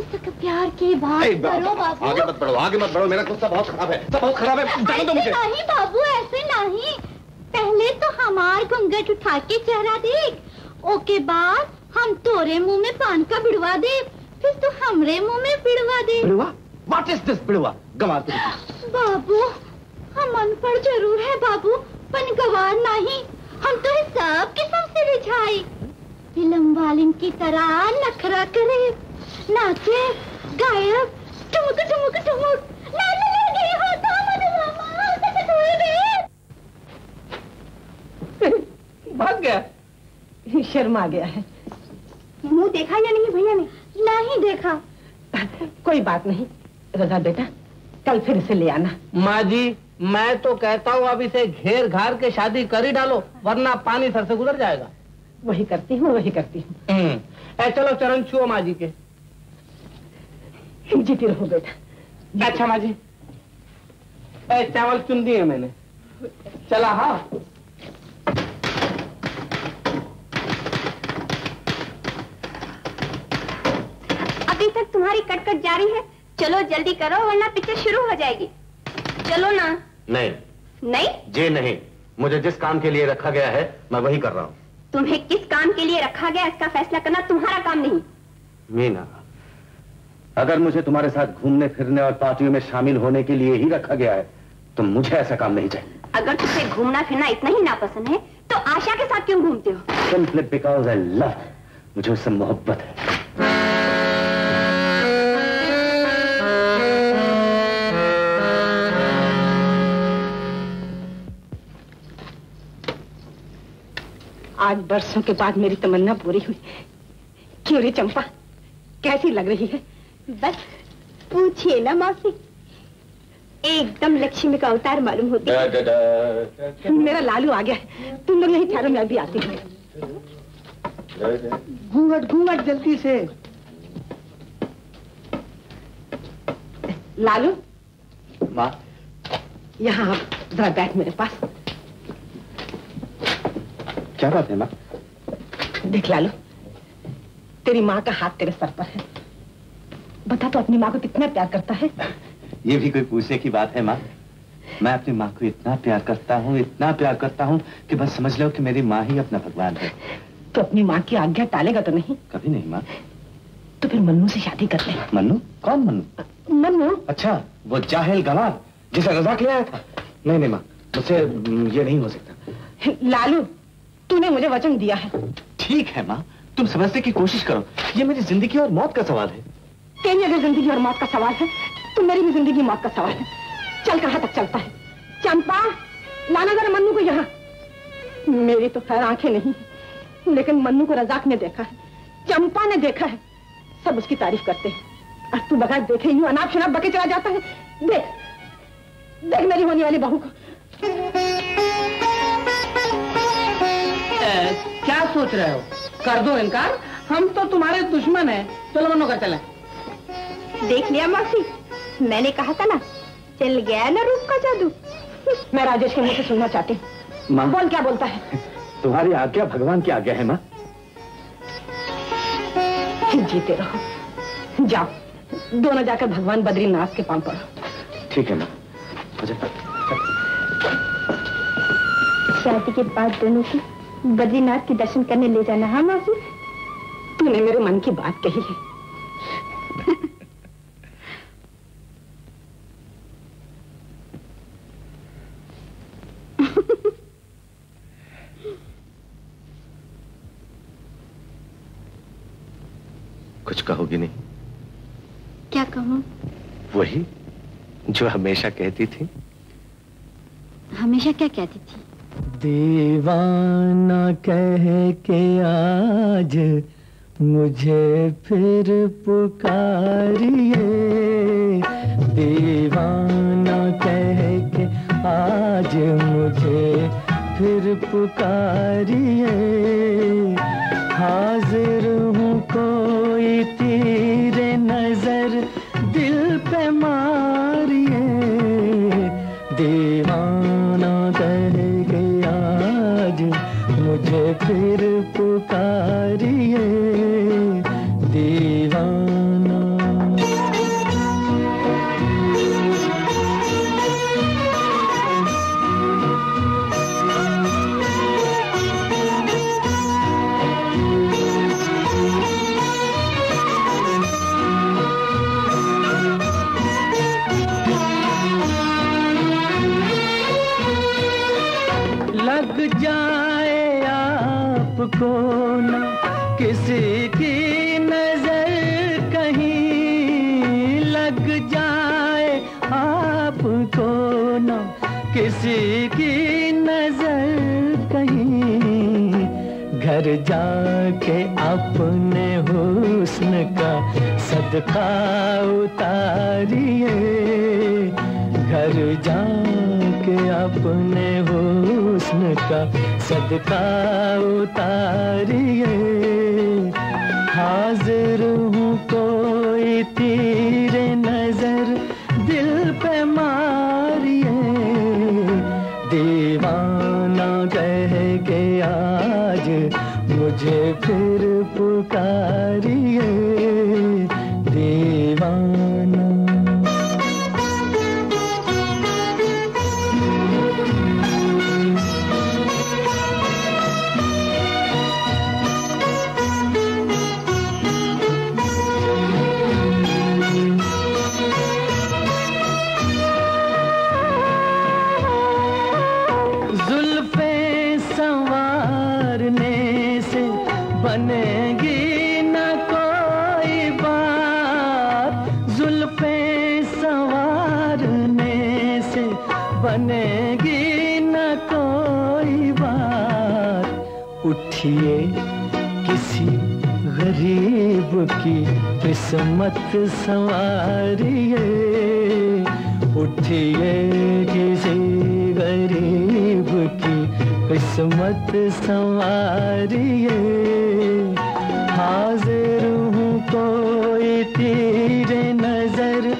इसका प्यार की बात करो बाबू। आगे मत बढ़ो, आगे मत बढ़ो, मेरा गुस्सा बहुत खराब है, सब बहुत खराब है, जाने दो मुझे। नहीं बाबू ऐसे नहीं, पहले तो हमार घूंघट उठा के चेहरा देख, ओके बाद हम तोरे मुंह में पान का बिड़वा दे, फिर तो हमरे मुंह में बिड़वा दे। बिड़वा? What is this बिड़वा? गवार तो बाबू, हम अनपढ़ जरूर है बाबू, पन गवार नहीं। हम तो सब किस्म से रिझाई, फिल्म वालिन की तरह नखरा करे, नाचे गायब टुमुक टुमुक टुमुक। लालू लड़ गई हो तो मनु मामा उसे छोड़ दे। भाग गया, शर्मा गया है। मुंह देखा या नहीं भैया ने? नहीं देखा। कोई बात नहीं रज़ा बेटा, कल फिर इसे ले आना। माँ जी मैं तो कहता हूँ अब इसे घेर घार के शादी कर ही डालो, वरना पानी सर से गुजर जाएगा। वही करती हूँ वही करती हूँ। चलो चरण छुओ माँ जी के। जीती रहो बेटा। अच्छा माँ जी, चावल चुन दिए मैंने, चला। हाँ तक तुम्हारी कट कट जारी है, चलो जल्दी करो वरना पिक्चर शुरू हो जाएगी। चलो ना। नहीं नहीं जी नहीं, मुझे जिस काम के लिए रखा गया है मैं वही कर रहा हूँ। तुम्हें किस काम के लिए रखा गया इसका फैसला करना तुम्हारा काम नहीं। मीना, अगर मुझे तुम्हारे साथ घूमने फिरने और पार्टियों में शामिल होने के लिए ही रखा गया है तो मुझे ऐसा काम नहीं चाहिए। अगर तुम्हें घूमना फिरना इतना ही नापसंद है तो आशा के साथ क्यों घूमते हो? सिंपली बिकॉज आई लव, मुझे उससे मोहब्बत है। आज बरसों के बाद मेरी तमन्ना पूरी हुई। क्यों रे चंपा, कैसी लग रही है? बस पूछिए ना मौसी, एकदम लक्ष्मी का अवतार मालूम होती है। दा दा दा दा। मेरा लालू आ गया है, तुम लोग नहीं ठहरो मैं भी आती हूँ। घूंघट घूंघट जल्दी से। लालू। माँ यहाँ जरा बैठ मेरे पास। क्या बात है माँ? देख लालू, तेरी माँ का हाथ तेरे सर पर है, बता तो अपनी माँ को कितना प्यार करता है। ये भी कोई पूछने की बात है माँ? मैं अपनी माँ को इतना प्यार करता हूँ, इतना प्यार करता हूँ कि बस समझ लो कि मेरी माँ ही अपना भगवान है। तो अपनी माँ की आज्ञा टालेगा तो नहीं? कभी नहीं माँ। तो फिर मन्नू से शादी कर ले। मन्नू? कौन मन्नू? मन्नू अच्छा वो जाहिल गवार जिसे रज़ाक ले आया था। नहीं नहीं माँ, मुझसे ये नहीं हो सकता। लालू, तूने मुझे वचन दिया है। ठीक है माँ, तुम समझने की कोशिश करो, ये मेरी जिंदगी और मौत का सवाल है। तेरी अगर जिंदगी और मौत का सवाल है तो मेरी भी जिंदगी मौत का सवाल है। चल कहाँ तक चलता है। चंपा, लाना जरा मन्नू को यहाँ। मेरी तो खैर आंखें नहीं, लेकिन मन्नू को रजाक ने देखा है, चंपा ने देखा है, सब उसकी तारीफ करते हैं, और तू बगैर देखे यूं अनाप शनाप बके चला जाता है। देख देख मेरी होने वाली बहू को। ए, क्या सोच रहे हो? कर दो इनकार, हम तो तुम्हारे दुश्मन हैं। चलो मनो कर चले। देख लिया मौसी, मैंने कहा था ना, चल गया ना रूप का जादू। मैं राजेश के मुंह से सुनना चाहती हूँ, बोल क्या बोलता है। तुम्हारी आज्ञा भगवान की आज्ञा है माँ। जीते रहो, जाओ दोनों जाकर भगवान बद्रीनाथ के पांव पड़ो। ठीक है माँ। शादी के बाद दोनों की बद्रीनाथ के दर्शन करने ले जाना। हाँ माँ, तूने मेरे मन की बात कही है। कुछ कहोगी नहीं? क्या कहूँ? वही जो हमेशा कहती थी। हमेशा क्या कहती थी? दीवाना कह के आज मुझे फिर पुकारिए, दीवाना कह के आज मुझे फिर पुकारिए, हाजिर हूँ कोई तेरे नजर दिल पे मारिए, दीवाना कह के आज मुझे फिर पुकारिए, दीवाना। लग जाए आपको न किसी की नजर कहीं, लग जाए आपको न किसी की नजर कहीं, घर जाके अपने हुस्न का सदका उतारिए, घर जाके अपने हुस्न का सदका उतारिए, हाजिर हूँ कोई तेरे नजर दिल पे मारिए, दीवाना कह के आज मुझे फिर पुकारिए, दीवाना। उठिए किसी गरीब की किस्मत संवारिए, उठिए किसी गरीब की किस्मत संवारिए, हाजिर हूँ कोई तेरे नजर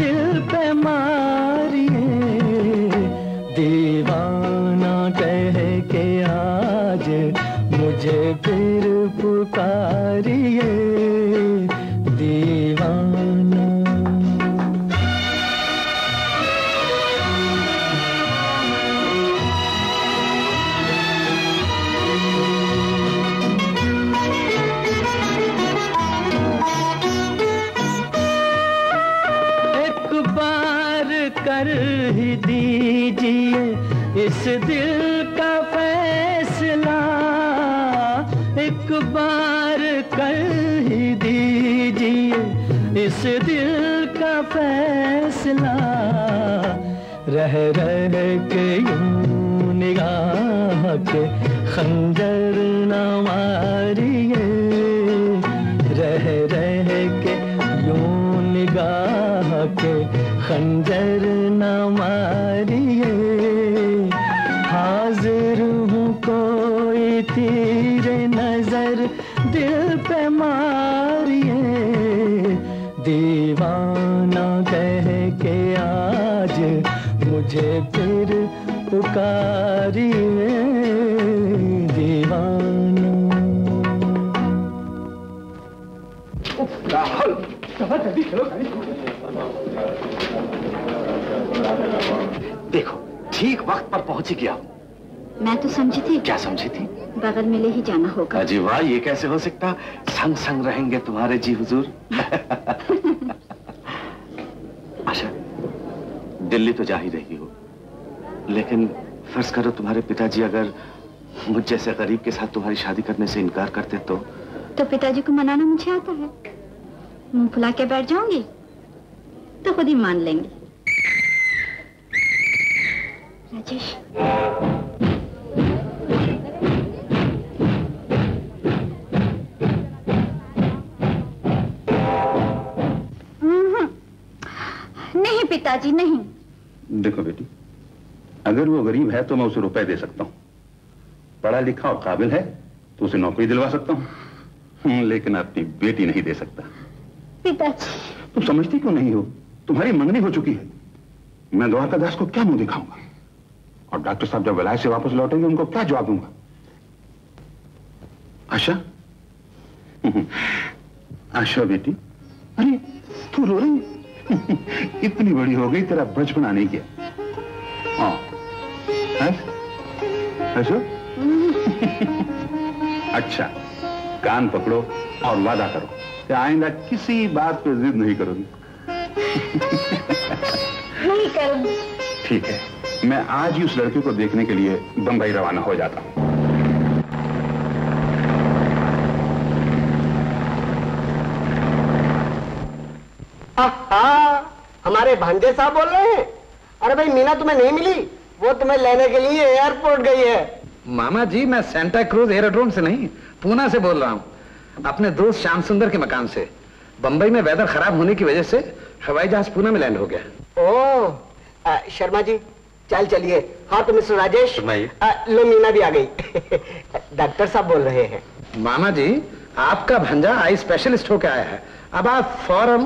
दिल पे मारिए, दीवाना कह के आज मुझे फिर पुकारिए, दीवाना। इस दिल का फैसला एक बार कर ही दीजिए, इस दिल का फैसला रह रह के यूं निगाह के खंजर ना मारिए, रह रह के यूं निगाह के खंजर ना मारिए, हाजिर हूँ कोई तीर नजर दिल पे मारिए, दीवाना कह के आज मुझे फिर पुकारिए, दीवाना। राहुल जल्दी चलो गाड़ी। देखो ठीक वक्त पर पहुंची क्या? मैं तो समझी थी। क्या समझी थी? बगल मिले ही जाना होगा। अजी वाह, ये कैसे हो सकता, संग संग रहेंगे तुम्हारे जी हुजूर। आशा दिल्ली तो जा ही रही हो, लेकिन फर्ज करो तुम्हारे पिताजी अगर मुझ जैसे गरीब के साथ तुम्हारी शादी करने से इनकार करते तो? तो पिताजी को मनाना मुझे आता है, मुंह फुला के बैठ जाऊंगी तो खुद ही मान लेंगे। राजेश नहीं पिताजी नहीं। देखो बेटी, अगर वो गरीब है तो मैं उसे रुपए दे सकता हूँ, पढ़ा लिखा और काबिल है तो उसे नौकरी दिलवा सकता हूँ, लेकिन अपनी बेटी नहीं दे सकता। पिताजी तुम समझती क्यों नहीं हो, तुम्हारी मंगनी हो चुकी है। मैं द्वारका दास को क्या मुंह दिखाऊंगा, और डॉक्टर साहब जब विलायत से वापस लौटेंगे उनको क्या जवाब दूंगा। आशा आशा बेटी, अरे तू रो रही है? इतनी बड़ी हो गई, तेरा बचपन आने गया। हाँ हंसो। अच्छा कान पकड़ो और वादा करो आइंदा किसी बात पर जिद नहीं करूंगी। नहीं करूंगी। ठीक है, मैं आज ही उस लड़के को देखने के लिए बंबई रवाना हो जाता हूँ। हाँ, हमारे भांजे साहब बोल रहे हैं। अरे भाई मीना तुम्हें नहीं मिली, वो तुम्हें लेने के लिए एयरपोर्ट गई है। मामा जी मैं सेंटा क्रूज एयरोड्रोम से नहीं, पूना से बोल रहा हूँ, अपने दोस्त श्याम सुंदर के मकान से। बंबई में वेदर खराब होने की वजह से हवाई जहाज पूना में लैंड हो गया। ओह शर्मा जी चल चलिए। हाँ तो मिस्टर राजेश आ, लो मीना भी आ गई। डॉक्टर साहब बोल रहे हैं। मामा जी आपका भांजा आई स्पेशलिस्ट होकर आया है, अब आप फॉरन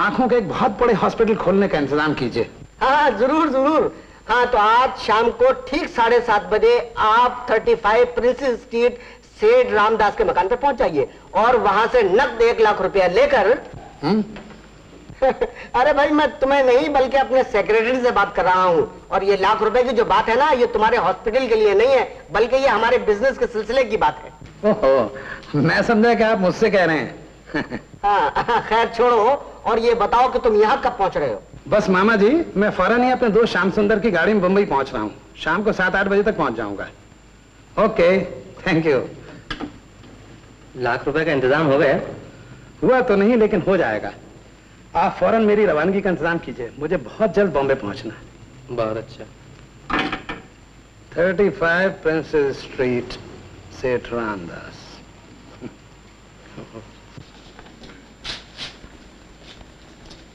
आंखों के एक बहुत बड़े हॉस्पिटल खोलने का इंतजाम कीजिए। हाँ जरूर जरूर। हाँ तो आज शाम को ठीक साढ़े सात बजे आप पैंतीस प्रिंसेस स्ट्रीट सेठ रामदास के मकान पर पहुंच जाइए, और वहां से नकद एक लाख रुपया लेकर। अरे भाई मैं तुम्हें नहीं बल्कि अपने सेक्रेटरी से बात कर रहा हूँ, और ये लाख रुपए की जो बात है ना, ये तुम्हारे हॉस्पिटल के लिए नहीं है बल्कि ये हमारे बिजनेस के सिलसिले की बात है। ओहो, मैं समझा कि आप मुझसे कह रहे हैं। हाँ खैर छोड़ो, और ये बताओ कि तुम यहाँ कब पहुँच रहे हो? बस मामा जी मैं फौरन ही अपने दोस्त श्याम सुंदर की गाड़ी में बंबई पहुँच रहा हूँ, शाम को सात आठ बजे तक पहुँच जाऊंगा। Okay thank you. लाख रुपए का इंतजाम हो गया? हुआ तो नहीं लेकिन हो जाएगा। आप फौरन मेरी रवानगी का इंतजाम कीजिए, मुझे बहुत जल्द बॉम्बे पहुँचना है। बहुत अच्छा। थर्टी फाइव प्रिंसेस स्ट्रीट सेठ रामदास।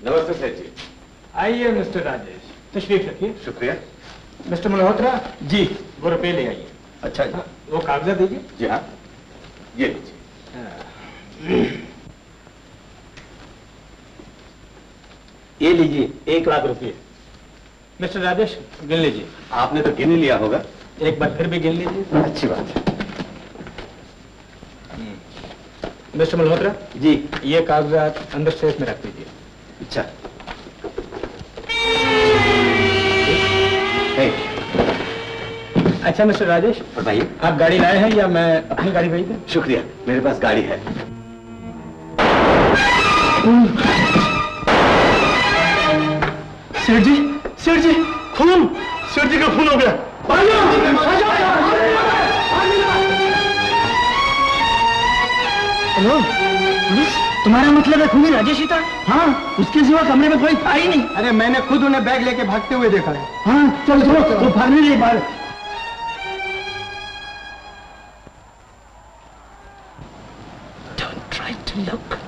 नमस्ते सर जी। आइए मिस्टर राजेश, तशरीफ रखिए। शुक्रिया। मिस्टर मल्होत्रा जी वो रुपये ले आइए। अच्छा जी। हाँ, वो कागजात दीजिए। जी हाँ ये लीजिए। ये लीजिए एक लाख रुपये। मिस्टर राजेश गिन लीजिए। आपने तो गिन लिया होगा, एक बार फिर भी गिन लीजिए। अच्छी बात है। मिस्टर मल्होत्रा जी ये कागजात अंदर सेफ में रख दीजिए। अच्छा अच्छा मिस्टर राजेश बताइए आप गाड़ी लाए हैं या मैं अपनी गाड़ी भेज दूं? शुक्रिया मेरे पास गाड़ी है। सेठ जी सेठ जी खून, सेठ जी का खून हो गया। में खूनी राजेश ही था। हाँ, उसके सिवा कमरे में कोई था ही नहीं। अरे मैंने खुद उन्हें बैग लेके भागते हुए देखा है। हाँ चलो चलो, वो भागने नहीं बाहर। Don't try to look.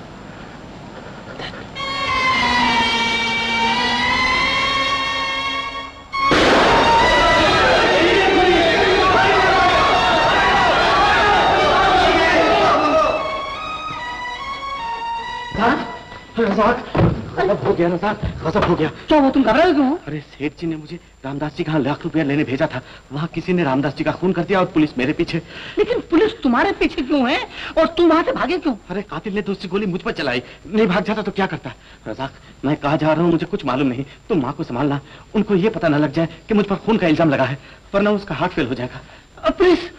गजब हो गया ना साहब, गजब हो गया। तो वो तुम घबरा रहे क्यों? अरे सेठ जी ने मुझे रामदास जी का लाख रुपया लेने भेजा था, वहाँ किसी ने रामदास जी का खून कर दिया और पुलिस मेरे पीछे। लेकिन पुलिस तुम्हारे पीछे क्यों है और तुम वहाँ से भागे क्यों? अरे कातिल ने दूसरी गोली मुझ पर चलाई, नहीं भाग जाता तो क्या करता। रज़ाक मैं कहाँ जा रहा हूँ मुझे कुछ मालूम नहीं, तुम माँ को संभालना, उनको ये पता ना लग जाए कि मुझ पर खून का इल्जाम लगा है, वरना उसका हार्ट फेल हो जाएगा। प्लीज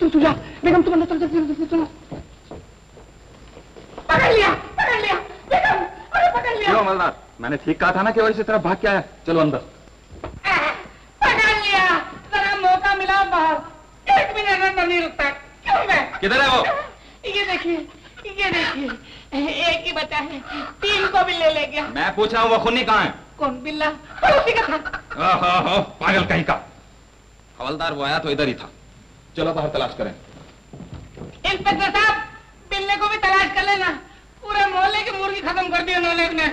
तुम तुझा बेगम तुम पकड़ लिया, पकड़ लिया बेगम, अरे पकड़ लिया। क्यों मल्लार, मैंने ठीक कहा था ना कि और इसी तरफ भाग के आया। चलो अंदर। पकड़ लिया, जरा मौका मिला बाहर, एक मिनट अंदर नहीं रुकता। क्यों मैं? किधर है वो? ये देखिए, ये देखिए, एक ही बचा है, तीन को भी ले ले गया। मैं पूछ रहा हूँ वो खूनी कहाँ है? कौन? बिल्ला, पड़ोसी का था। ओहो पागल कहीं का, हवलदार वो आया तो इधर ही था। चलो बाहर तलाश करें। इंस्पेक्टर साहब बिल्ले को भी तलाश कर लेना, पूरे मोहल्ले की मुर्गी खत्म कर दी उन्होंने अपने।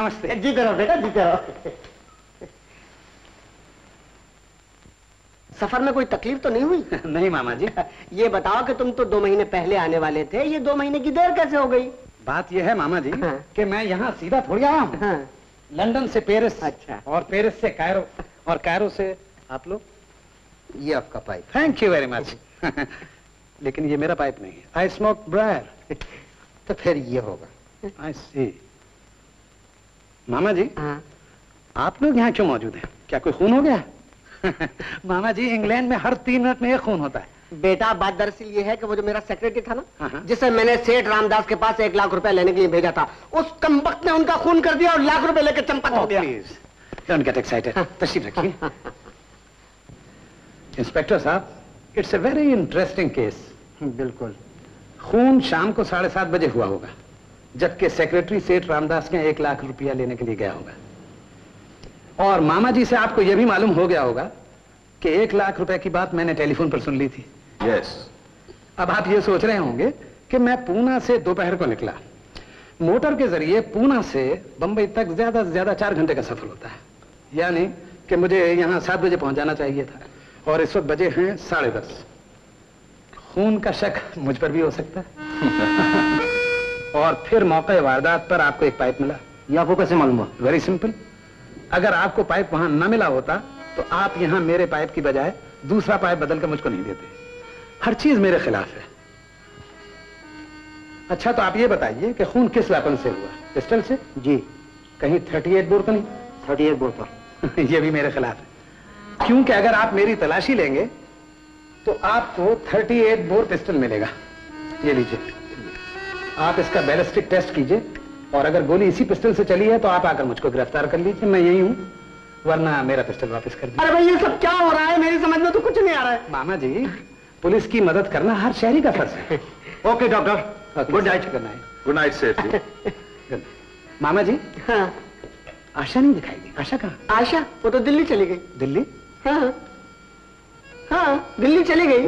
नमस्ते जी, करो बेटा जी करो। सफर में कोई तकलीफ तो नहीं हुई? नहीं मामा जी। ये बताओ कि तुम तो दो महीने पहले आने वाले थे, ये दो महीने की देर कैसे हो गई? बात यह है मामा जी, हाँ। कि मैं यहाँ सीधा थोड़ी आया हूँ, हाँ। लंदन से पेरिस, अच्छा। और पेरिस से कायरो, और कायरो से आप लोग। ये आपका pipe. Thank you very much. लेकिन ये मेरा पाइप नहीं है। I smoke briar. तो फिर ये होगा। आई सी। मामा जी, हाँ। आप लोग यहाँ क्यों मौजूद हैं? क्या कोई खून हो गया? मामा जी इंग्लैंड में हर तीन मिनट में एक खून होता है। बेटा बात दरअसल ये है कि वो जो मेरा सेक्रेटरी था ना, जिसे मैंने सेठ रामदास के पास एक लाख रुपए लेने के लिए भेजा था, उस कमबख्त ने उनका खून कर दिया और लाख रुपए लेकर चंपक हो गया। डोंट गेट एक्साइटेड, तशरीफ रखिए। इंस्पेक्टर साहब, it's a very interesting case. बिल्कुल। खून शाम को साढ़े सात बजे हुआ होगा, जबकि सेक्रेटरी सेठ रामदास ने एक लाख रुपया लेने के लिए गया होगा। और मामा जी से आपको यह भी मालूम हो गया होगा कि एक लाख रुपए की बात मैंने टेलीफोन पर सुन ली थी। Yes. अब आप ये सोच रहे होंगे कि मैं पूना से दोपहर को निकला। मोटर के जरिए पूना से बंबई तक ज्यादा से ज्यादा चार घंटे का सफर होता है, यानी कि मुझे यहाँ सात बजे पहुंचाना चाहिए था और इस वक्त बजे हैं साढ़े दस। खून का शक मुझ पर भी हो सकता है। और फिर मौके वारदात पर आपको एक पाइप मिला, यह आपको कैसे मालूम हुआ? वेरी सिंपल, अगर आपको पाइप वहां ना मिला होता तो आप यहाँ मेरे पाइप की बजाय दूसरा पाइप बदल कर मुझको नहीं देते। हर चीज मेरे खिलाफ है। अच्छा तो आप ये बताइए कि खून किस वेपन से हुआ? पिस्टल से? जी। कहीं अड़तीस बोर तो नहीं? अड़तीस बोर पर। ये भी मेरे खिलाफ है, क्योंकि अगर आप मेरी तलाशी लेंगे तो आपको अड़तीस बोर पिस्टल मिलेगा। ये लीजिए, आप इसका बैलिस्टिक टेस्ट कीजिए और अगर गोली इसी पिस्टल से चली है तो आप आकर मुझको गिरफ्तार कर लीजिए, मैं यही हूँ, वरना मेरा पिस्टल वापस कर दीजिए। अरे भाई ये सब क्या हो रहा है, मेरी समझ में तो कुछ नहीं आ रहा है। मामा जी, पुलिस की मदद करना हर शहरी का फर्ज है। Okay doctor, good night. करना है गुड नाइट सेठ जी। मामा जी, हाँ। आशा नहीं दिखाई दी। आशा कहाँ? आशा वो तो दिल्ली चली गई। दिल्ली? हाँ हाँ दिल्ली चली गई।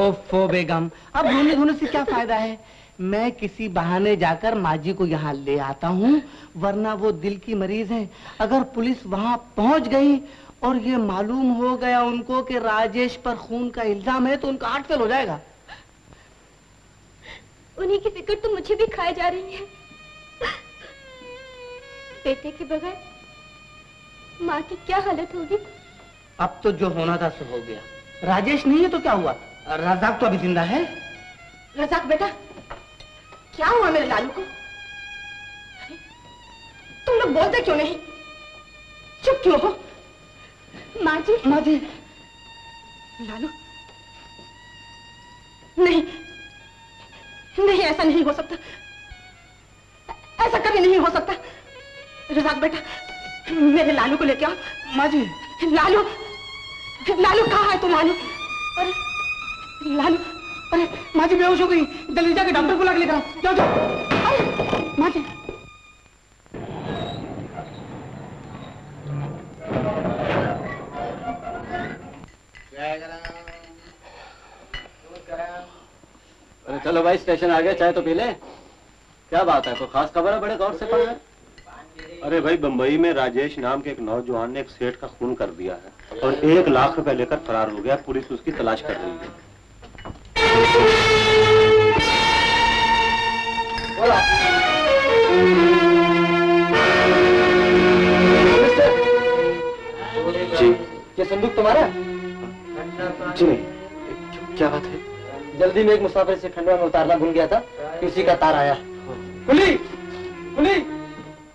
ओफो बेगम, अब रोने धोने से क्या फायदा है, मैं किसी बहाने जाकर माजी को यहाँ ले आता हूँ, वरना वो दिल की मरीज है। अगर पुलिस वहाँ पहुँच गई और ये मालूम हो गया उनको कि राजेश पर खून का इल्जाम है तो उनका हार्ट फेल हो जाएगा। उन्हीं की फिक्र तो मुझे भी खाए जा रही है। बेटे के बगैर माँ की क्या हालत होगी। अब तो जो होना था सो हो गया। राजेश नहीं है तो क्या हुआ? रज़ाक तो अभी जिंदा है। रज़ाक बेटा, क्या हुआ मेरे लालू को? तुम लोग बोलते क्यों नहीं, चुप क्यों हो? माँ जी, माँ जी, लालू नहीं, नहीं ऐसा नहीं हो सकता, ऐसा कभी नहीं हो सकता। रज़ाक बेटा मेरे लालू को लेके आओ। माँ जी, लालू, लालू कहाँ है तू? लालू, अरे लालू, अरे माँ जी बेहोश हो गई, जल्दी जाके डॉक्टर को लेकर आओ। जाओ जाओ, अरे माँ जी। अरे चलो भाई, स्टेशन आ गया, चाय तो पी ले। क्या बात है, कोई खास खबर है? बड़े गौर से पढ़ रहे। अरे भाई, बंबई में राजेश नाम के एक नौजवान ने एक सेठ का खून कर दिया है और एक लाख रुपए लेकर फरार हो गया। पुलिस उसकी तलाश कर रही है। जी, ये संदूक तुम्हारा? जी नहीं। क्या बात है? जल्दी में एक मुसाफिर से खंडवा में उतारना भूल गया था, किसी का तार आया। पुली, पुली,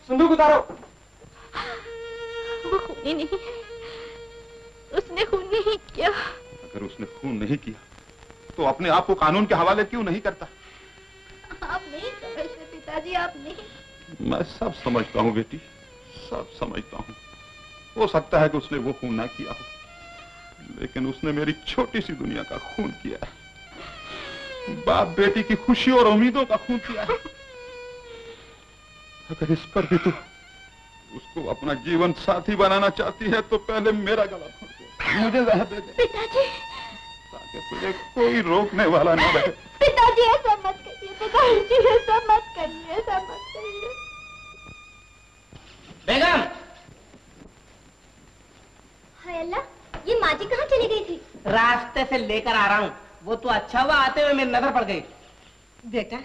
संदूक उतारो। वो खूनी नहीं, उसने खून नहीं किया। अगर उसने खून नहीं किया तो अपने आप को कानून के हवाले क्यों नहीं करता? आप नहीं समझते पिताजी, आप नहीं। मैं सब समझता हूँ बेटी, सब समझता हूँ। हो सकता है कि उसने वो खून ना किया हो, लेकिन उसने मेरी छोटी सी दुनिया का खून किया है। बाप बेटी की खुशी और उम्मीदों का खून किया। अगर इस पर भी तू उसको अपना जीवन साथी बनाना चाहती है तो पहले मेरा गला घोंट दे, मुझे रह दे, पिताजी, ताकि तुझे कोई रोकने वाला ना रहे। पिताजी ऐसा मत करिए, पिताजी ऐसा मत करिए, ऐसा मत करिए। बेगम! हाय अल्लाह, ये माँ जी कहाँ चली गई थी? रास्ते से लेकर आ रहा हूँ। वो तो अच्छा हुआ आते हुए मेरी नजर पड़ गई। बेटा,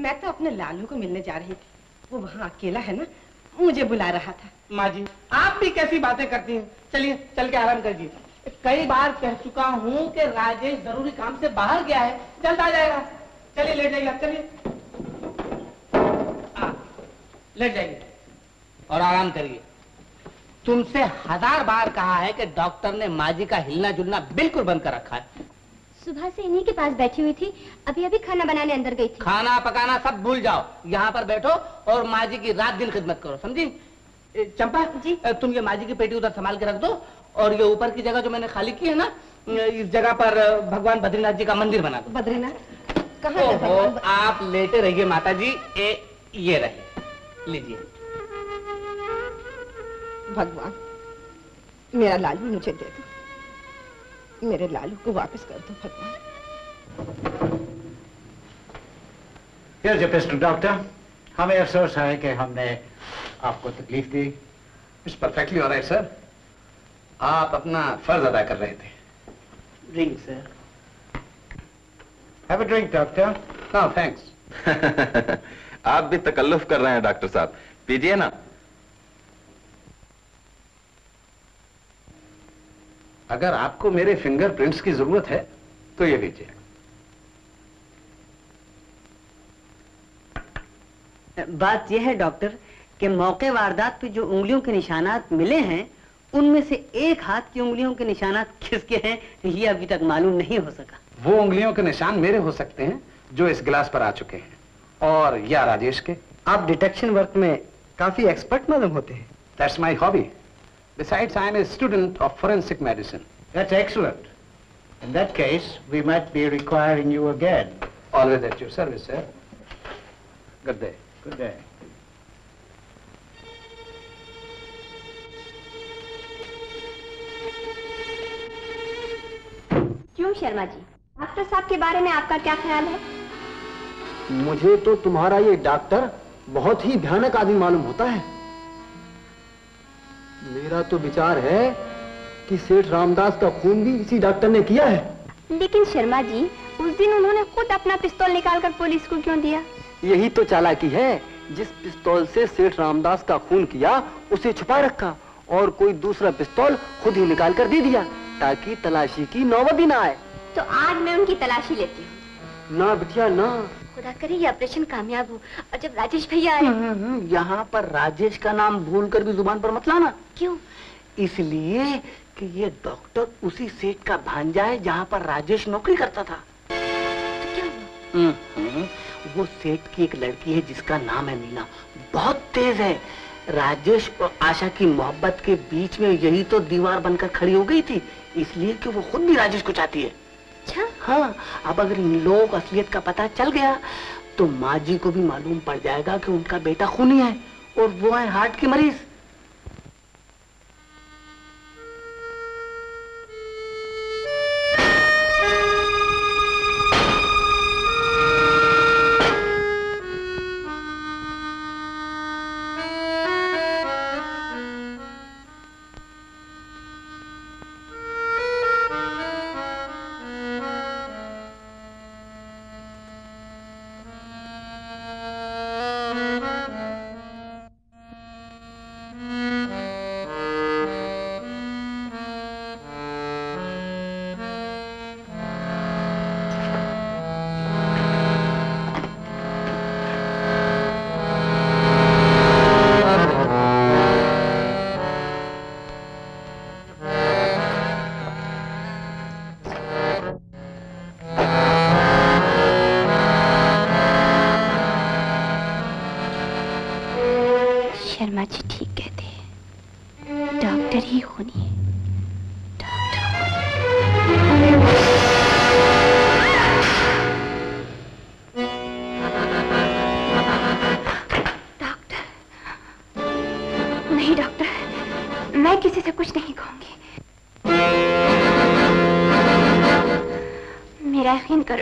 मैं तो अपने लालू को मिलने जा रही थी, वो वहाँ अकेला है ना, मुझे बुला रहा था। माँ जी, आप भी कैसी बातें करती हैं, चलिए चल के आराम करिए। कई बार कह चुका हूँ कि राजेश जरूरी काम से बाहर गया है, जल्द आ जाएगा। चलिए लेट जाइए, चलिए लेट जाइए और आराम करिए। तुमसे हजार बार कहा है कि डॉक्टर ने माँ जी का हिलना जुलना बिल्कुल बंद कर रखा है। सुबह से इन्हीं के पास बैठी हुई थी, अभी अभी खाना बनाने अंदर गई थी। खाना पकाना सब भूल जाओ, यहाँ पर बैठो और माँ जी की रात दिन खिदमत करो, समझी? चंपा जी, तुम ये माँ जी की पेटी उधर संभाल के रख दो, और ये ऊपर की जगह जो मैंने खाली की है ना, इस जगह पर भगवान बद्रीनाथ जी का मंदिर बना दो। बद्रीनाथ कहाँ है भगवान? आप लेटे रहिए माता जी, ए, ये रहे, लीजिए। भगवान, मेरा लालू मुझे दे दो, मेरे लालू को वापस कर दो भगवान। Here's your pistol, doctor. हमें अफसोस है कि हमने आपको तकलीफ दी। It's perfectly all right, sir. आप अपना फर्ज अदा कर रहे थे। Drink, sir। Have a drink, doctor. No, thanks। आप भी तकल्लुफ कर रहे हैं डॉक्टर साहब, पीजिए ना। अगर आपको मेरे फिंगरप्रिंट्स की जरूरत है तो ये लीजिए। बात यह है डॉक्टर कि मौके वारदात पे जो उंगलियों के निशानात मिले हैं, उनमें से एक हाथ की उंगलियों के निशानात किसके हैं ये अभी तक मालूम नहीं हो सका। वो उंगलियों के निशान मेरे हो सकते हैं जो इस गिलास पर आ चुके हैं, और या राजेश के। आप डिटेक्शन वर्क में काफी एक्सपर्ट मालूम होते हैं। That's my hobby. Besides, I am a student of forensic medicine. That's excellent. In that case, we might be requiring you again. Always at your service, sir. Good day. Good day. क्यों शर्मा जी, डॉक्टर साहब के बारे में आपका क्या ख्याल है? मुझे तो तुम्हारा ये डॉक्टर बहुत ही भयानक आदमी मालूम होता है। मेरा तो विचार है कि सेठ रामदास का खून भी इसी डॉक्टर ने किया है। लेकिन शर्मा जी, उस दिन उन्होंने खुद अपना पिस्तौल निकालकर पुलिस को क्यों दिया? यही तो चालाकी है। जिस पिस्तौल से सेठ रामदास का खून किया उसे छुपा रखा और कोई दूसरा पिस्तौल खुद ही निकाल कर दे दिया, ताकि तलाशी की नौबत ही ना आए। तो आज मैं उनकी तलाशी लेती हूँ। ना बिटिया ना, खुदा करे ये ऑपरेशन कामयाब हो। और जब राजेश भैया आए, यहाँ पर राजेश का नाम भूलकर भी जुबान पर मत लाना। क्यों? इसलिए कि ये डॉक्टर उसी सेठ का भांजा है जहाँ पर राजेश नौकरी करता था। तो क्या हुआ? वो सेठ की एक लड़की है जिसका नाम है मीना, बहुत तेज है। राजेश और आशा की मोहब्बत के बीच में यही तो दीवार बनकर खड़ी हो गई थी, इसलिए कि वो खुद भी राजेश को चाहती है। अच्छा? हाँ, अब अगर इन लोगों को असलियत का पता चल गया तो माँ जी को भी मालूम पड़ जाएगा कि उनका बेटा खूनी है और वो है हार्ट की मरीज।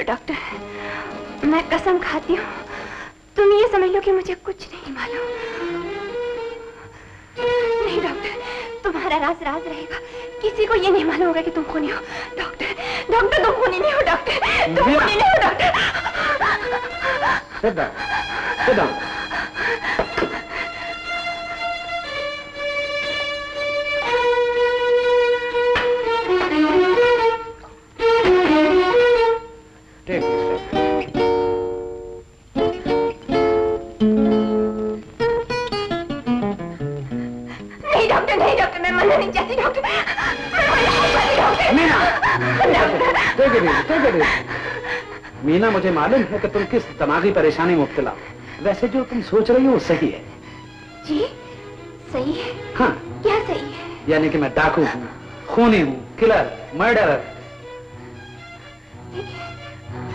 डॉक्टर, मैं कसम खाती हूँ, तुम ये समझ लो कि मुझे कुछ नहीं मालूम। नहीं डॉक्टर, तुम्हारा राज राज रहेगा, किसी को ये नहीं मालूम होगा कि तुम खूनी हो। डॉक्टर, डॉक्टर तुम खूनी नहीं हो डॉक्टर, तुम खूनी नहीं हो डॉक्टर। मीना, मुझे मालूम है कि तुम किस दिमागी परेशानी में मुब्तला हो। वैसे जो तुम सोच रही हो सही है। जी सही है? हाँ। क्या सही है? यानी कि मैं डाकू हूँ, खूनी हूँ, किलर, मर्डरर।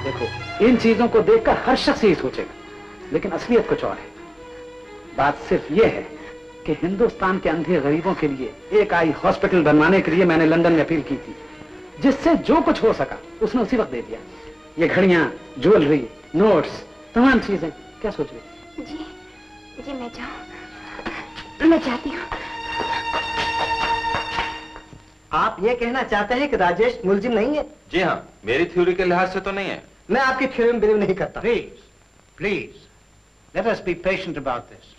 देखो, इन चीजों को देखकर हर शख्स यही सोचेगा, लेकिन असलियत कुछ और है। बात सिर्फ ये है कि हिंदुस्तान के अंधे गरीबों के लिए एक आई हॉस्पिटल बनवाने के लिए मैंने लंदन में अपील की थी, जिससे जो कुछ हो सका उसने उसी वक्त दे दिया। ये घड़ियां, ज्वेलरी, नोट्स, तमाम चीजें। क्या सोच रहे? जी, जी मैं जाऊं, मैं जाती हूँ। आप ये कहना चाहते हैं कि राजेश मुलजिम नहीं है? जी हाँ, मेरी थ्योरी के लिहाज से तो नहीं है। मैं आपकी थ्योरी में बिलीव नहीं करता। Please please let us be patient about this,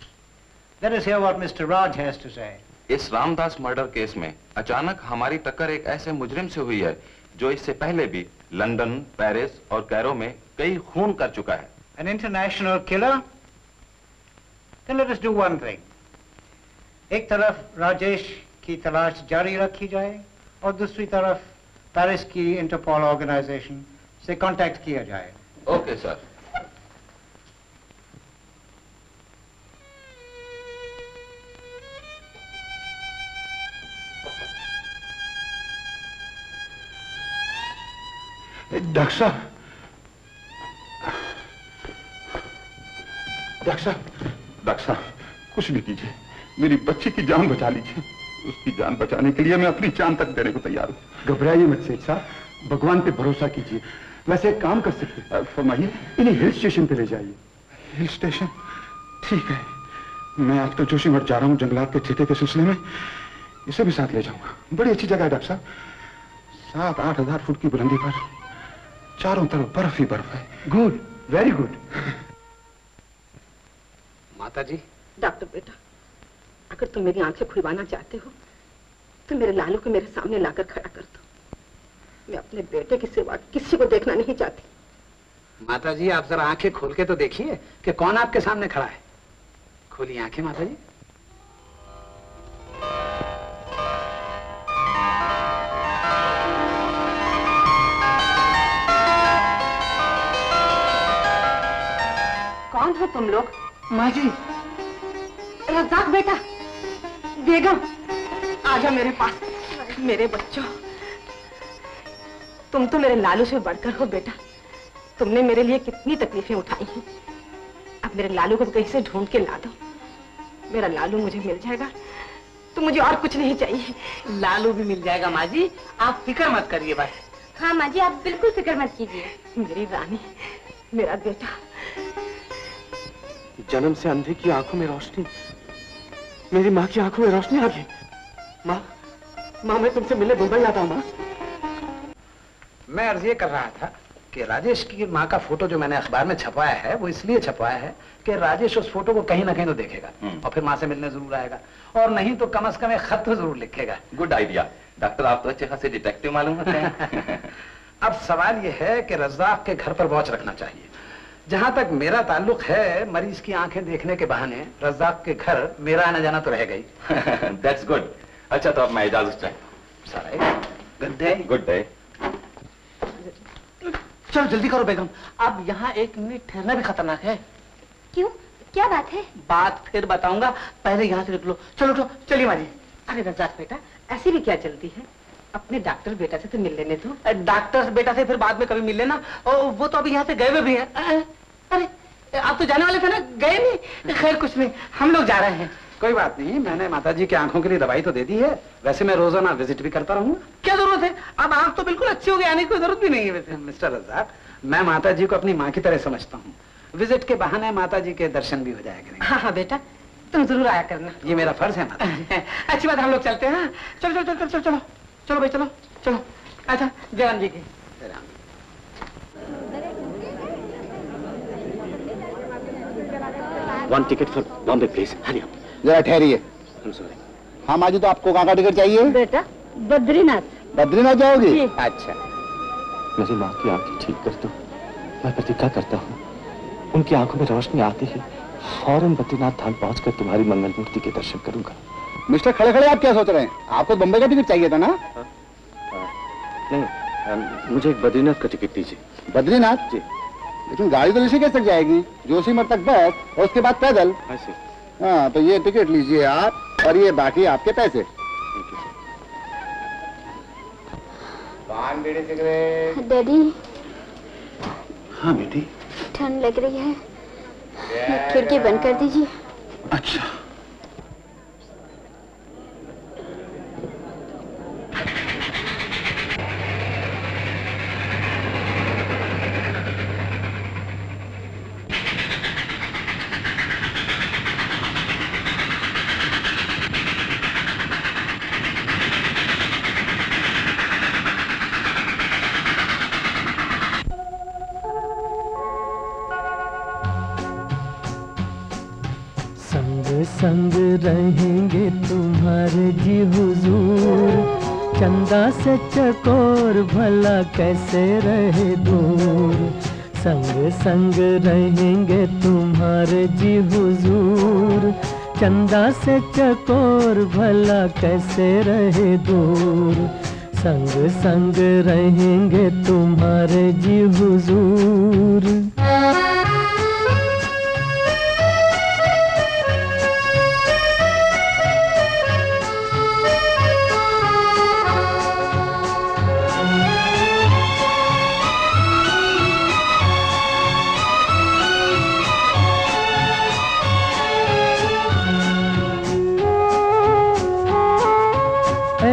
let us hear what mister Raj has to say. इस रामदास मर्डर केस में अचानक हमारी टक्कर एक ऐसे मुजरिम से हुई है जो इससे पहले भी लंदन, पेरिस और कैरो में कई खून कर चुका है। An international killer? Then let us do one thing. एक तरफ राजेश की तलाश जारी रखी जाए और दूसरी तरफ पेरिस की इंटरपोल ऑर्गेनाइजेशन से कांटेक्ट किया जाए। Okay sir. डॉक्टर साहब, डॉक्टर साहब, डॉक्टर साहब, कुछ भी कीजिए, मेरी बच्ची की जान बचा लीजिए। उसकी जान बचाने के लिए मैं अपनी जान तक देने को तैयार हूँ। घबराइए मत सेठ साहब, भगवान पे भरोसा कीजिए। वैसे एक काम कर सकते हैं, फरमाइए, इन्हें हिल स्टेशन पे ले जाइए। Hill station? ठीक है, मैं आज तो जोशी मठ जा रहा हूँ जंगलात के छीटे के सिलसिले में, इसे भी साथ ले जाऊंगा। बड़ी अच्छी जगह है डॉक्टर साहब, सात आठ हजार फुट की बुलंदी पर चारों तरफ बर्फ ही बर्फ है। Good, very good. माता जी। डॉक्टर बेटा, अगर तुम मेरी आंखें खुलवाना चाहते हो तो मेरे लालू को मेरे सामने लाकर खड़ा कर दो। मैं अपने बेटे के सिवा किसी को देखना नहीं चाहती। माता जी, आप जरा आंखें खोल के तो देखिए कि कौन आपके सामने खड़ा है। खोलिए आंखें माता जी। तुम लोग? माँ जी, रज़्ज़ाक बेटा, बेगम, आजा मेरे पास। मेरे बच्चों, तुम तो मेरे लालू से बढ़कर हो बेटा। तुमने मेरे लिए कितनी तकलीफें उठाई हैं। अब मेरे लालू को कहीं से ढूंढ के ला दो। मेरा लालू मुझे मिल जाएगा तो मुझे और कुछ नहीं चाहिए। लालू भी मिल जाएगा माँ जी, आप फिक्र मत करिए बस। हाँ माँ जी, आप बिल्कुल फिक्र मत कीजिए। मेरी रानी, मेरा बेटा। जन्म से अंधे की आंखों में रोशनी, मेरी माँ की आंखों में रोशनी आ गई। माँ, माँ मैं तुमसे मिलने मुंबई आता हूँ। माँ, मैं अर्ज ये कर रहा था कि राजेश की माँ का फोटो जो मैंने अखबार में छपवाया है वो इसलिए छपवाया है कि राजेश उस फोटो को कहीं ना कहीं तो देखेगा और फिर माँ से मिलने जरूर आएगा, और नहीं तो कम अज कम एक खत तो जरूर लिखेगा। गुड आइडिया डॉक्टर, आप तो अच्छे खासे डिटेक्टिव मालूम होते हैं। अब सवाल यह है कि रज़्ज़ाक के घर पर वॉच रखना चाहिए। जहाँ तक मेरा ताल्लुक है, मरीज की आंखें देखने के बहाने रज़्ज़ाक के घर मेरा आना जाना तो रह गई। That's good. अच्छा तो अब मैं इजाजत चाहता हूँ। Good day. चलो जल्दी करो बेगम, अब यहाँ एक मिनट ठहरना भी खतरनाक है। क्यों, क्या बात है? बात फिर बताऊंगा, पहले यहाँ से निकलो। चलो तो, चलिए माँ जी। अरे रज़्ज़ाक बेटा, ऐसी भी क्या जल्दी है? अपने डॉक्टर बेटा से तो मिल लेने दो। डॉक्टर बेटा से फिर बाद में कभी मिल लेना, वो तो अभी यहाँ से गए हुए भी है। अरे आप तो जाने वाले थे ना, गए नहीं? खैर कुछ नहीं, हम लोग जा रहे हैं। कोई बात नहीं, मैंने माताजी की आंखों के लिए दवाई तो दे दी है। वैसे मैं रोजाना विजिट भी करता रहूंगा। क्या जरूरत है, अब आंख तो बिल्कुल अच्छी हो गई, आने की कोई जरूरत भी नहीं है। वैसे मिस्टर रज़्ज़ाक, मैं माताजी को अपनी माँ की तरह समझता हूँ। विजिट के बहाने माताजी के दर्शन भी हो जाया करेंगे। हाँ हाँ बेटा, तुम जरूर आया करना, ये मेरा फर्ज है। अच्छी बात, हम लोग चलते हैं। चलो चलो चलो चलो चलो भाई, चलो चलो। अच्छा जयराम जी की। One ticket for Bombay please. Hari आप जरा ठहरिए। हाँ माँ जी, तो आपको कहाँ का टिकट चाहिए बेटा? बद्रीनाथ। बद्रीनाथ जाओगी? अच्छा। मेरी माँ की आंखें ठीक कर दो, मैं प्रतिज्ञा करता हूँ। उनकी आंखों में रोशनी आती ही फौरन बद्रीनाथ धाम पहुँचकर तुम्हारी मंगल मूर्ति के दर्शन करूंगा। मिस्टर खड़े खड़े आप क्या सोच रहे हैं? आपको बम्बई का टिकट चाहिए था ना? आ, आ, नहीं आ, मुझे बद्रीनाथ का टिकट दीजिए। बद्रीनाथ जी? लेकिन गाड़ी तो ऋषिकेश तक जाएगी, जोशी मठ तक बस, और उसके बाद पैदल। हाँ, तो ये टिकट लीजिए आप, और ये बाकी आपके पैसे। पान बीड़ी सिगरेट। डैडी। हाँ बेटी। ठंड लग रही है, खिड़की बंद कर दीजिए। अच्छा संग रहेंगे तुम्हारे जी हुजूर, चंदा से चकोर भला कैसे रहे दूर। संग संग रहेंगे तुम्हारे जी हुजूर, चंदा से चकोर भला कैसे रहे दूर। संग संग रहेंगे तुम्हारे जी हुजूर।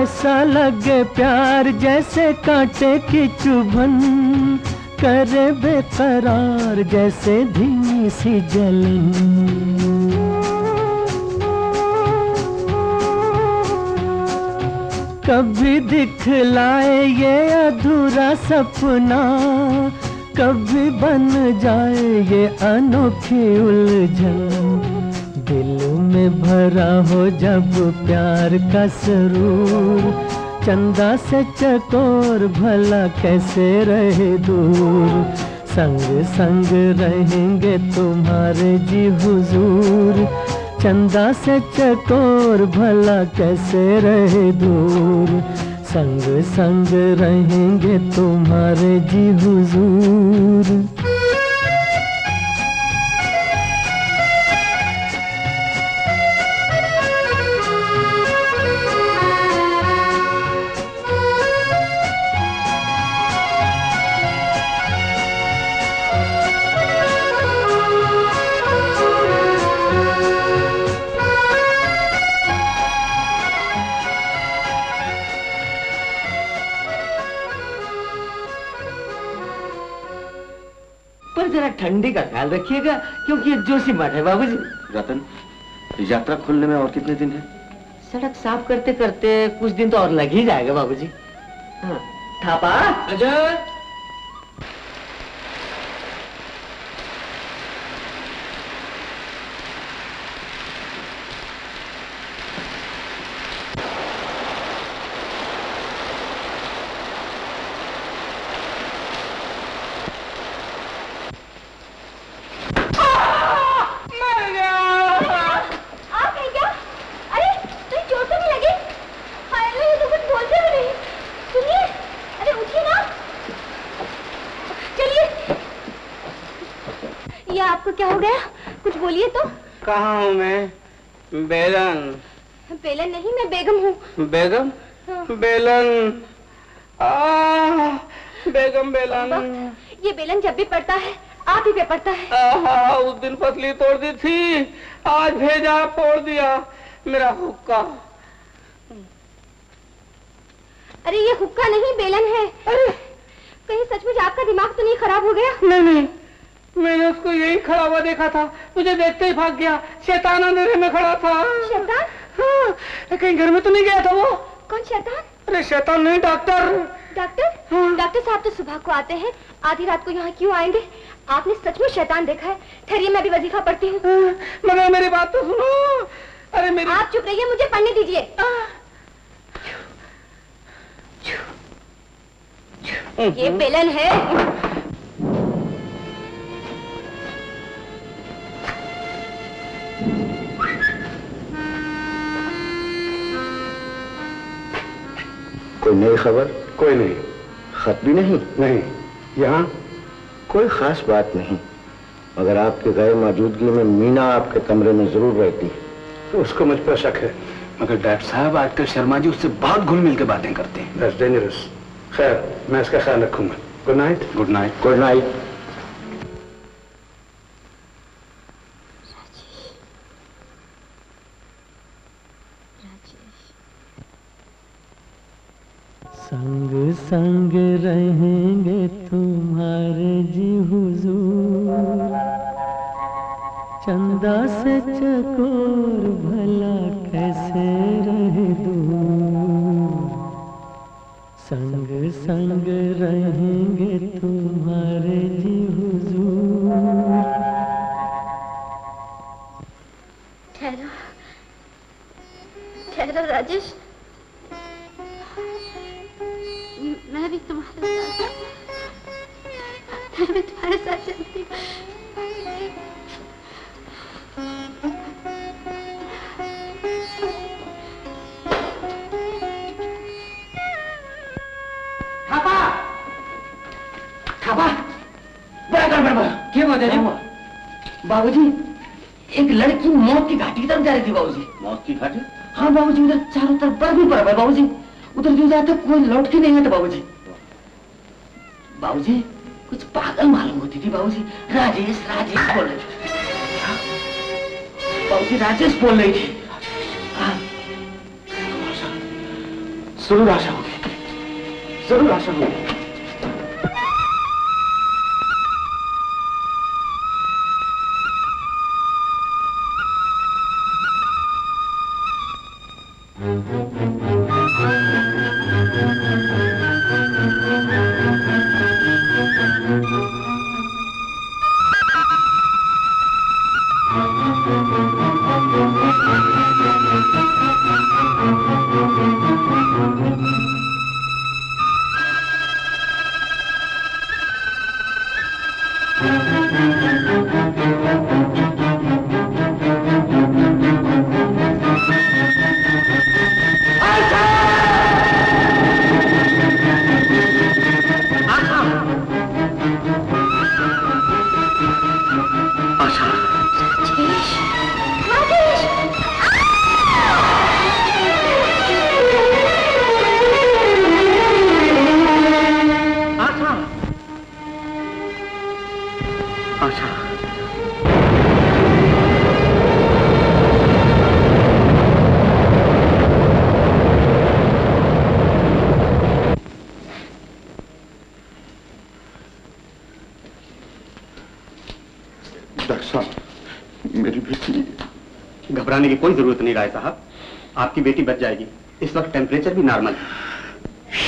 ऐसा लगे प्यार जैसे कांटे की चुभन, करे बेकरार जैसे धीमी सी जलन। कभी दिखलाए ये अधूरा सपना, कभी बन जाए ये अनोखी उलझन। दिल में भरा हो जब प्यार का सरूर, चंदा से चकोर भला कैसे रहे दूर। संग संग रहेंगे तुम्हारे जी हुजूर, चंदा से चकोर भला कैसे रहे दूर। संग संग रहेंगे तुम्हारे जी हुजूर। और जरा ठंडी का ख्याल रखिएगा क्योंकि ये जोशी मठ है बाबू जी। रतन, यात्रा खुलने में और कितने दिन है? सड़क साफ करते करते कुछ दिन तो और लग ही जाएगा बाबू जी। हाँ। थापा कहाँ हूँ मैं? बेलन। बेलन नहीं, मैं बेगम हूँ। बेगम? हाँ। बेलन। आ, बेगम बेलन। ये बेलन जब भी पड़ता है आप ही पे पड़ता है। आहा, उस दिन पतली तोड़ दी थी, आज भेजा तोड़ दिया मेरा हुक्का। अरे ये हुक्का नहीं बेलन है। अरे कहीं सचमुच आपका दिमाग तो नहीं खराब हो गया? नहीं नहीं, मैंने उसको यही खड़ा हुआ देखा था, मुझे देखते ही भाग गया। शैतान अंधेरे में खड़ा था। शैतान? हाँ, कहीं घर में तो नहीं गया था वो? कौन शैतान? अरे शैतान नहीं, डॉक्टर। डॉक्टर? हाँ। डॉक्टर साहब तो सुबह को आते हैं, आधी रात को यहाँ क्यों आएंगे? आपने सच में शैतान देखा है? ठहरिए मैं भी वजीफा पढ़ती हूँ। हाँ, मगर मेरी बात तो सुनो। अरे मेरी... आप चुप रहिए, मुझे पढ़ने दीजिए। ये बेलन है। कोई नई खबर? कोई नहीं। खत भी नहीं? नहीं। यहाँ कोई खास बात नहीं, मगर आपके गैर मौजूदगी में मीना आपके कमरे में जरूर रहती। तो उसको मुझ पर शक है, मगर डॉक्टर साहब आजकल शर्मा जी उससे बहुत घुल मिल के बातें करते हैं। That's dangerous. खैर मैं इसका ख्याल रखूंगा। Good night. Good night. Good night. संग संग रहेंगे तुम्हारे जी हुजूर, चंदा से चकोर भला कैसे रहे दूर। संग संग रहेंगे तुम्हारे जी हुजूर। ठहरो ठहरो राजेश, मैं भी तुम्हारे साथ, मैं भी तुम्हारे साथ चलती हूँ। थापा, थापा, बड़ा गड़बड़ हुआ। क्या बात है बाबूजी? एक लड़की मौत की घाटी की तरफ जा रही थी बाबूजी। मौत की घाटी? हाँ बाबूजी, उधर चारों तरफ बर्फ ही पड़ा है बाबूजी, उधर जो जाता कोई लौट के नहीं आता बाबूजी। बाबूजी कुछ पागल मालूम होती थी बाबूजी। राजेश राजेश बोल रही थी बाबूजी, राजेश बोल रही थी। जरूर आशा होगी, जरूर आशा होगी। घबराने की कोई जरूरत नहीं राय साहब, आपकी बेटी बच जाएगी। इस वक्त टेम्परेचर भी नॉर्मल है।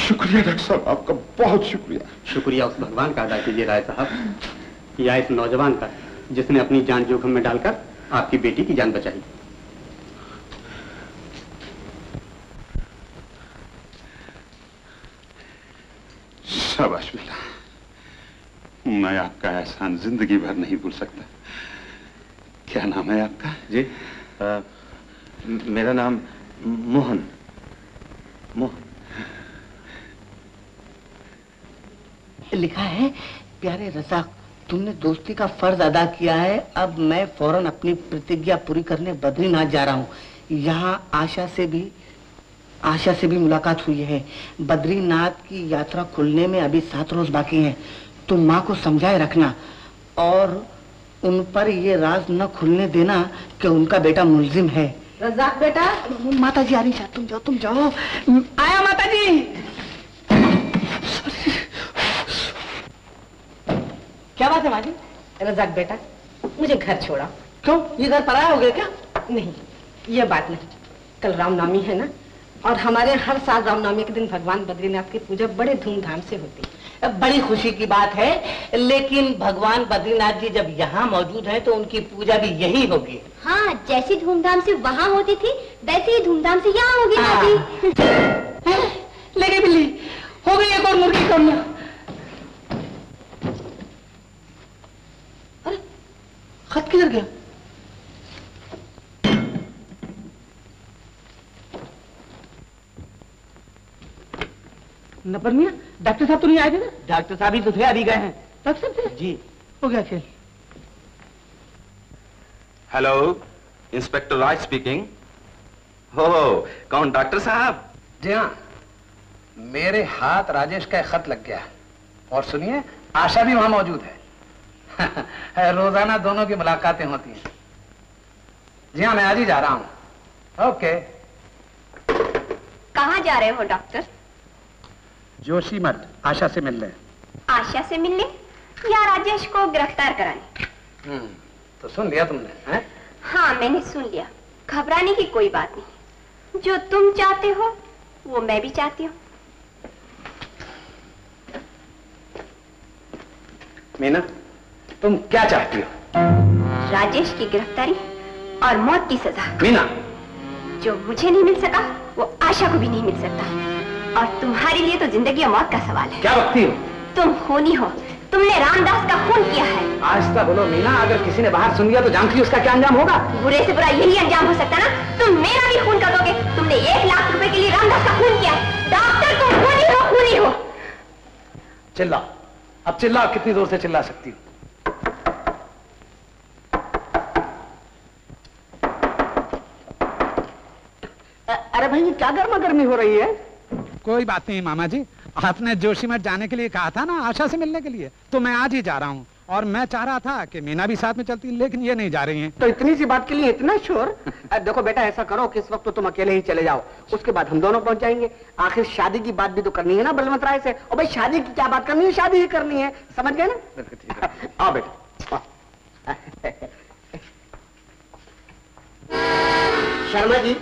शुक्रिया डॉक्टर साहब, आपका बहुत शुक्रिया। शुक्रिया उस भगवान का अदा कीजिए राय साहब या इस नौजवान का जिसने अपनी जान जोखिम में डालकर आपकी बेटी की जान बचाई। शाबाश बिल्ला, मैं आपका एहसान जिंदगी भर नहीं भूल सकता। क्या नाम है आपका? जी आ, मेरा नाम मोहन। मोहन लिखा है। प्यारे रज़ाक, तुमने दोस्ती का फर्ज अदा किया है। अब मैं फौरन अपनी प्रतिज्ञा पूरी करने बद्रीनाथ जा रहा हूँ। यहाँ आशा से भी आशा से भी मुलाकात हुई है। बद्रीनाथ की यात्रा खुलने में अभी सात रोज बाकी हैं। तुम माँ को समझाए रखना और उन पर ये राज न खुलने देना कि उनका बेटा मुल्जिम है। रज़ाक बेटा, माता जी आ रही है। तुम जाओ, तुम जाओ। आया माता जी। क्या बात है माँ जी? रज़ाक बेटा, मुझे घर छोड़ा। क्यों, ये घर पराया हो गया क्या? नहीं, ये बात नहीं। कल रामनवमी है ना, और हमारे हर साल रामनवमी के दिन भगवान बद्रीनाथ की पूजा बड़े धूमधाम से होती है। बड़ी खुशी की बात है, लेकिन भगवान बद्रीनाथ जी जब यहाँ मौजूद हैं तो उनकी पूजा भी यही होगी। हाँ, जैसी धूमधाम से वहाँ होती थी वैसे ही धूमधाम से यहाँ होगी। हाँ। लेकिन बिल्ली हो गई एक और मुर्गी कम। अरे खत किधर गया? नपर मियां, डॉक्टर साहब तो नहीं आए थे ना? डॉक्टर साहब ही तो थे, अभी गए हैं। डॉक्टर साहब थे? जी। हो गया खेल। Hello, inspector Raj speaking. हो, कौन डॉक्टर साहब? जी हाँ, मेरे हाथ राजेश का खत लग गया और सुनिए आशा भी वहां मौजूद है। रोजाना दोनों की मुलाकातें होती हैं। जी हाँ, मैं आज ही जा रहा हूँ। ओके। कहाँ जा रहे हो डॉक्टर? जोशी मठ, आशा से मिलने। आशा से मिलने या राजेश को गिरफ्तार कराने? हम्म, तो सुन लिया तुमने है? हाँ, मैंने सुन लिया। घबराने की कोई बात नहीं। जो तुम चाहते हो वो मैं भी चाहती हूँ। मीना, तुम क्या चाहती हो? राजेश की गिरफ्तारी और मौत की सजा। मीना, जो मुझे नहीं मिल सका वो आशा को भी नहीं मिल सकता, और तुम्हारे लिए तो जिंदगी और मौत का सवाल है। क्या बकती हो? तुम खूनी हो, तुमने रामदास का खून किया है। आस्था बोलो मीना, अगर किसी ने बाहर सुन लिया तो जानती हो उसका क्या अंजाम होगा? बुरे से बुरा यही अंजाम हो सकता ना। तुम मेरा भी खून कर दोगे। तुमने एक लाख रुपए के लिए रामदास का खून किया है। डॉक्टर, तुम खूनी हो, खूनी हो। चिल्ला, अब चिल्ला, कितनी जोर से चिल्ला सकती हो? अरे भाई, क्या गर्मा गर्मी हो रही है? कोई बात नहीं मामा जी, आपने जोशी मठ जाने के लिए कहा था ना आशा से मिलने के लिए, तो मैं आज ही जा रहा हूँ। और मैं चाह रहा था कि मीना भी साथ में चलती, लेकिन ये नहीं जा रही हैं। तो इतनी सी बात के लिए इतना शोर? देखो बेटा, ऐसा करो कि इस वक्त तो तुम अकेले ही चले जाओ, उसके बाद हम दोनों पहुंच जाएंगे। आखिर शादी की बात भी तो करनी है ना बलवंत राय से। और भाई, शादी की क्या बात करनी है, शादी ही करनी है, समझ गए ना? आओ बेटा। शर्मा जी,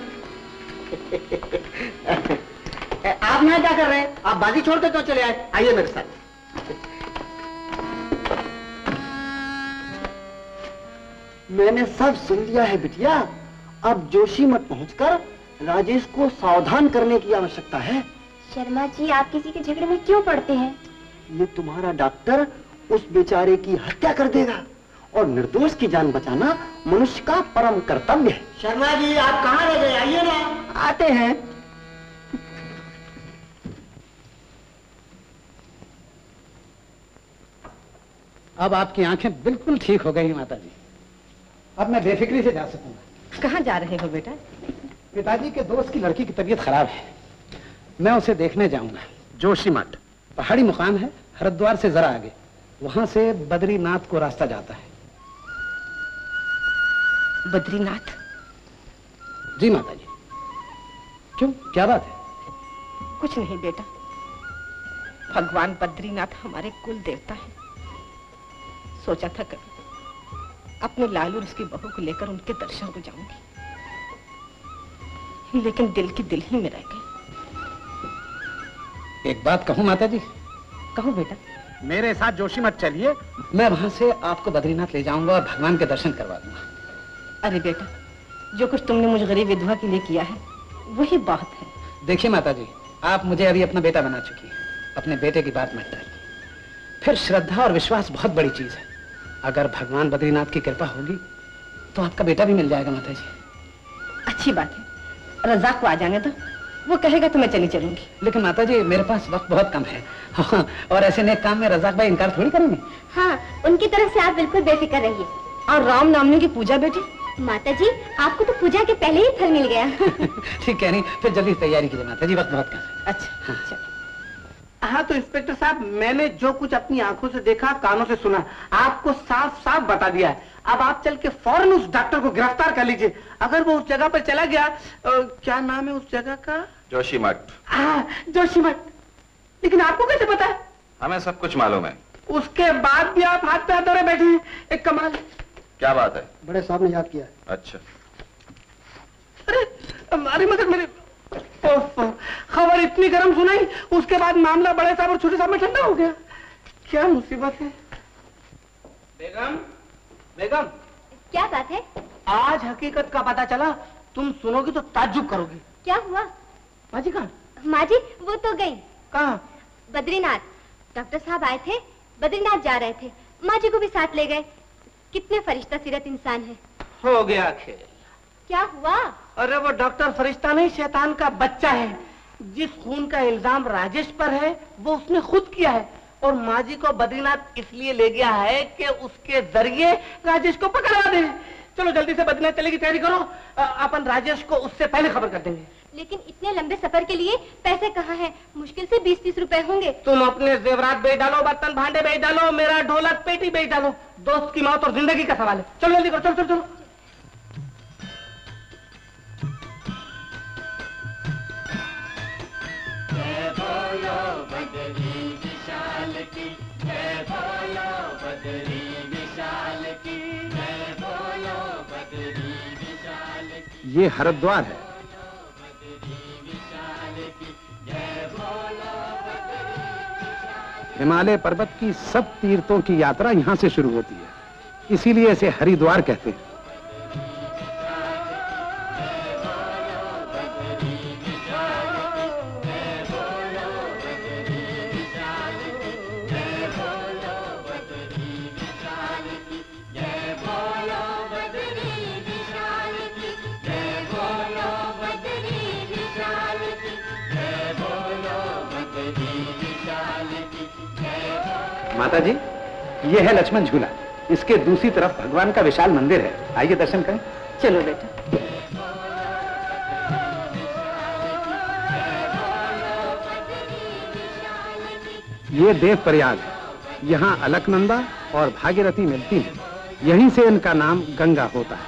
आप यहाँ क्या कर रहे हैं? आप बाजी छोड़ के क्यों चले आए? आइए मेरे साथ। मैंने सब सुन लिया है बिटिया। अब जोशी मत पहुंचकर राजेश को सावधान करने की आवश्यकता है। शर्मा जी, आप किसी के झगड़े में क्यों पड़ते हैं? ये तुम्हारा डॉक्टर उस बेचारे की हत्या कर देगा, और निर्दोष की जान बचाना मनुष्य का परम कर्तव्य है। शर्मा जी, आप कहाँ रह गए? आइए ना। आते हैं। अब आपकी आंखें बिल्कुल ठीक हो गई माता जी। अब मैं बेफिक्री से जा सकूंगा। कहाँ जा रहे हो बेटा? पिताजी के दोस्त की लड़की की तबीयत खराब है, मैं उसे देखने जाऊंगा। जोशी मठ पहाड़ी मुकाम है, हरिद्वार से जरा आगे। वहां से बद्रीनाथ को रास्ता जाता है। बद्रीनाथ? जी माता जी। क्यों, क्या बात है? कुछ नहीं बेटा, भगवान बद्रीनाथ हमारे कुल देवता है। सोचा था कभी अपने लालू और उसकी बहू को लेकर उनके दर्शन को जाऊंगी, लेकिन दिल की दिल ही में रह गई। एक बात कहूँ माता जी? कहो बेटा। मेरे साथ जोशी मत चलिए, मैं वहां से आपको बद्रीनाथ ले जाऊंगा और भगवान के दर्शन करवा दूंगा। अरे बेटा, जो कुछ तुमने मुझे गरीब विधवा के लिए किया है वही बात है। देखिए माता जी, आप मुझे अभी अपना बेटा बना चुकी हैं, अपने बेटे की बात मत डालिए। फिर श्रद्धा और विश्वास बहुत बड़ी चीज है। अगर भगवान बद्रीनाथ की कृपा होगी तो आपका बेटा भी मिल जाएगा माता जी। अच्छी बात है, रज़ाक को आ जाने दो, वो कहेगा तो मैं चली चलूंगी। लेकिन माता जी मेरे पास वक्त बहुत कम है, हाँ, और ऐसे नेक काम में रज़ाक भाई इनकार थोड़ी करेंगे। हाँ, उनकी तरफ से आप बिल्कुल बेफिक्र रहिए। और रामनवमी की पूजा बेटी? माता जी आपको तो पूजा के पहले ही फल मिल गया। ठीक है, नहीं फिर जल्दी तैयारी कीजिए माता जी, वक्त बहुत कम है। अच्छा अच्छा। हाँ तो इंस्पेक्टर साहब, मैंने जो कुछ अपनी आंखों से देखा, कानों से सुना, आपको साफ साफ बता दिया है। अब आप चल के फौरन उस डॉक्टर को गिरफ्तार कर लीजिए। अगर वो उस जगह पर चला गया, आ, क्या नाम है उस जगह का? जोशी मठ। हाँ जोशी मठ। लेकिन आपको कैसे पता है? हमें सब कुछ मालूम है। उसके बाद भी आप हाथ पे हाथ धरे बैठे हैं, एक कमाल। क्या बात है? बड़े साहब ने याद किया। अच्छा। अरे अरे मगर मेरे खबर इतनी गर्म सुनाई, उसके बाद मामला बड़े साहब और छोटे साहब में ठंडा हो गया। क्या मुसीबत है। बेगम, बेगम। क्या बात है? आज हकीकत का पता चला, तुम सुनोगी तो ताज्जुब करोगी। क्या हुआ? माँ जी कहाँ? माँ जी वो तो गई। कहाँ? बद्रीनाथ। डॉक्टर साहब आए थे, बद्रीनाथ जा रहे थे, माँ जी को भी साथ ले गए। कितने फरिश्ता सीरत इंसान है। हो गया खेल। क्या हुआ? अरे वो डॉक्टर फरिश्ता नहीं, शैतान का बच्चा है। जिस खून का इल्जाम राजेश पर है वो उसने खुद किया है, और माँ जी को बद्रीनाथ इसलिए ले गया है कि उसके जरिए राजेश को पकड़ा दे। चलो जल्दी से बद्रीनाथ चलने की तैयारी करो, अपन राजेश को उससे पहले खबर कर देंगे। लेकिन इतने लंबे सफर के लिए पैसे कहाँ हैं? मुश्किल से बीस तीस रुपए होंगे। तुम अपने जेवरात बेच डालो, बर्तन भांडे बेच डालो, मेरा ढोलक पेटी बेच डालो, दोस्त की मौत और जिंदगी का सवाल है। चलो जल्दी करो, चलो चलो चलो। ये हरिद्वार है। हिमालय पर्वत की सब तीर्थों की यात्रा यहाँ से शुरू होती है, इसीलिए इसे हरिद्वार कहते हैं। माता जी, ये है लक्ष्मण झूला, इसके दूसरी तरफ भगवान का विशाल मंदिर है, आइए दर्शन करें। चलो बेटा। ये देव प्रयाग है, यहाँ अलकनंदा और भागीरथी मिलती है, यहीं से इनका नाम गंगा होता है।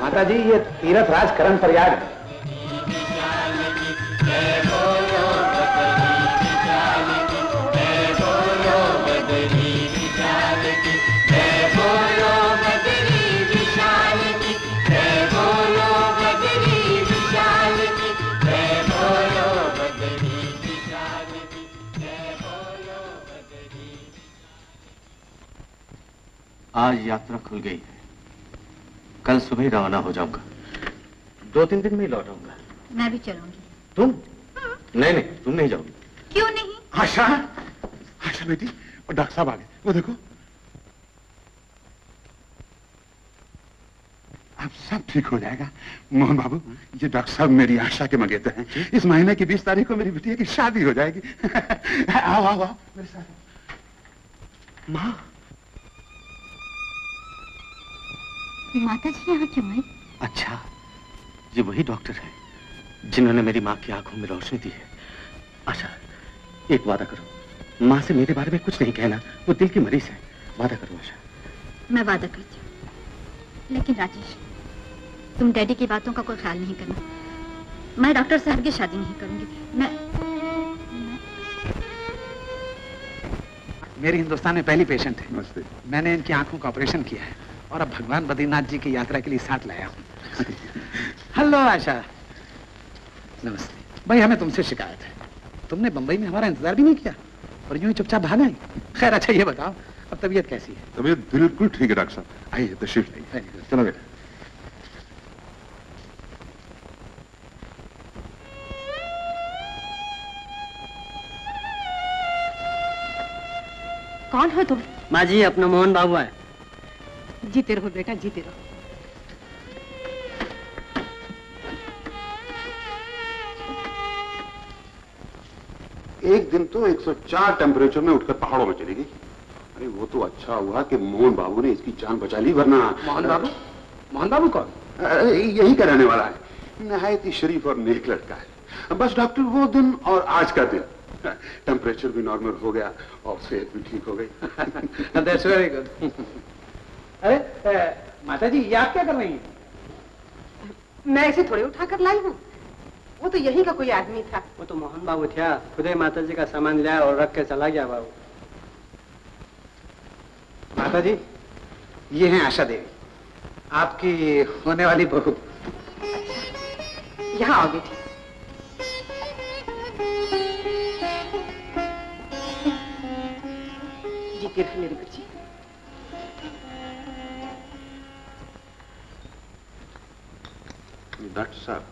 माता जी, ये तीर्थ राज करण प्रयाग है। आज यात्रा खुल गई है, कल सुबह रवाना हो जाऊंगा, दो तीन दिन में लौट आऊंगा। मैं भी चलूंगी। तुम? हाँ। नहीं नहीं, तुम नहीं जाओगी। क्यों नहीं? आशा, आशा बेटी, और डॉक्टर साहब आ गए, वो देखो। अब सब ठीक हो जाएगा। मोहन बाबू, ये डॉक्टर साहब मेरी आशा के मंगेतर हैं। इस महीने की बीस तारीख को मेरी बिटिया की शादी हो जाएगी। आओ आओ आओ मेरे साथ। माँ, माता जी यहाँ क्यों है? अच्छा, ये वही डॉक्टर है जिन्होंने मेरी माँ की आंखों में रोशनी दी है। आशा, एक वादा करो, माँ से मेरे बारे में कुछ नहीं कहना, वो दिल की मरीज है। वादा करो आशा। मैं वादा करती हूँ, लेकिन राजेश तुम डैडी की बातों का कोई ख्याल नहीं करना। मैं डॉक्टर साहब की शादी नहीं करूंगी। मैं, मैं... मेरे हिंदुस्तान में पहली पेशेंट है। मैंने इनकी आंखों का ऑपरेशन किया है और अब भगवान बद्रीनाथ जी की यात्रा के लिए साथ लाया हूँ। हेलो आशा, नमस्ते। भाई हमें तुमसे शिकायत है, तुमने बंबई में हमारा इंतजार भी नहीं किया और यूं ही चुपचाप भाग आई। खैर अच्छा ये बताओ अब तबीयत कैसी है? तबीयत बिल्कुल ठीक है डॉक्टर साहब, आइए तशरीफ लाइए। चलो बेटा। कौन हो तुम? माँ जी अपना मोहन बाबू है। जीते रहो बेटा, जीते रहो। एक दिन तो एक सौ चार टेम्परेचर में उठकर पहाड़ों में चली गई। अरे वो तो अच्छा हुआ कि मोहन बाबू ने इसकी जान बचा ली, वरना। मोहन बाबू? मोहन बाबू कौन? अरे यही का रहने वाला है, नहायत ही शरीफ और नेक लड़का है। बस डॉक्टर वो दिन और आज का दिन, टेम्परेचर भी नॉर्मल हो गया और सेहत भी ठीक हो गई। That's very good. अरे माता जी ये आप क्या कर रही हैं? मैं इसे थोड़े उठा कर लाई हूँ, वो तो यही का कोई आदमी था। वो तो मोहन बाबू था, खुद ही माता जी का सामान लिया और रख के चला गया बाबू। माता जी ये हैं आशा देवी, आपकी होने वाली बहू। यहाँ आओ बेटी। जीती रहो मेरी बच्ची। डॉक्टर साहब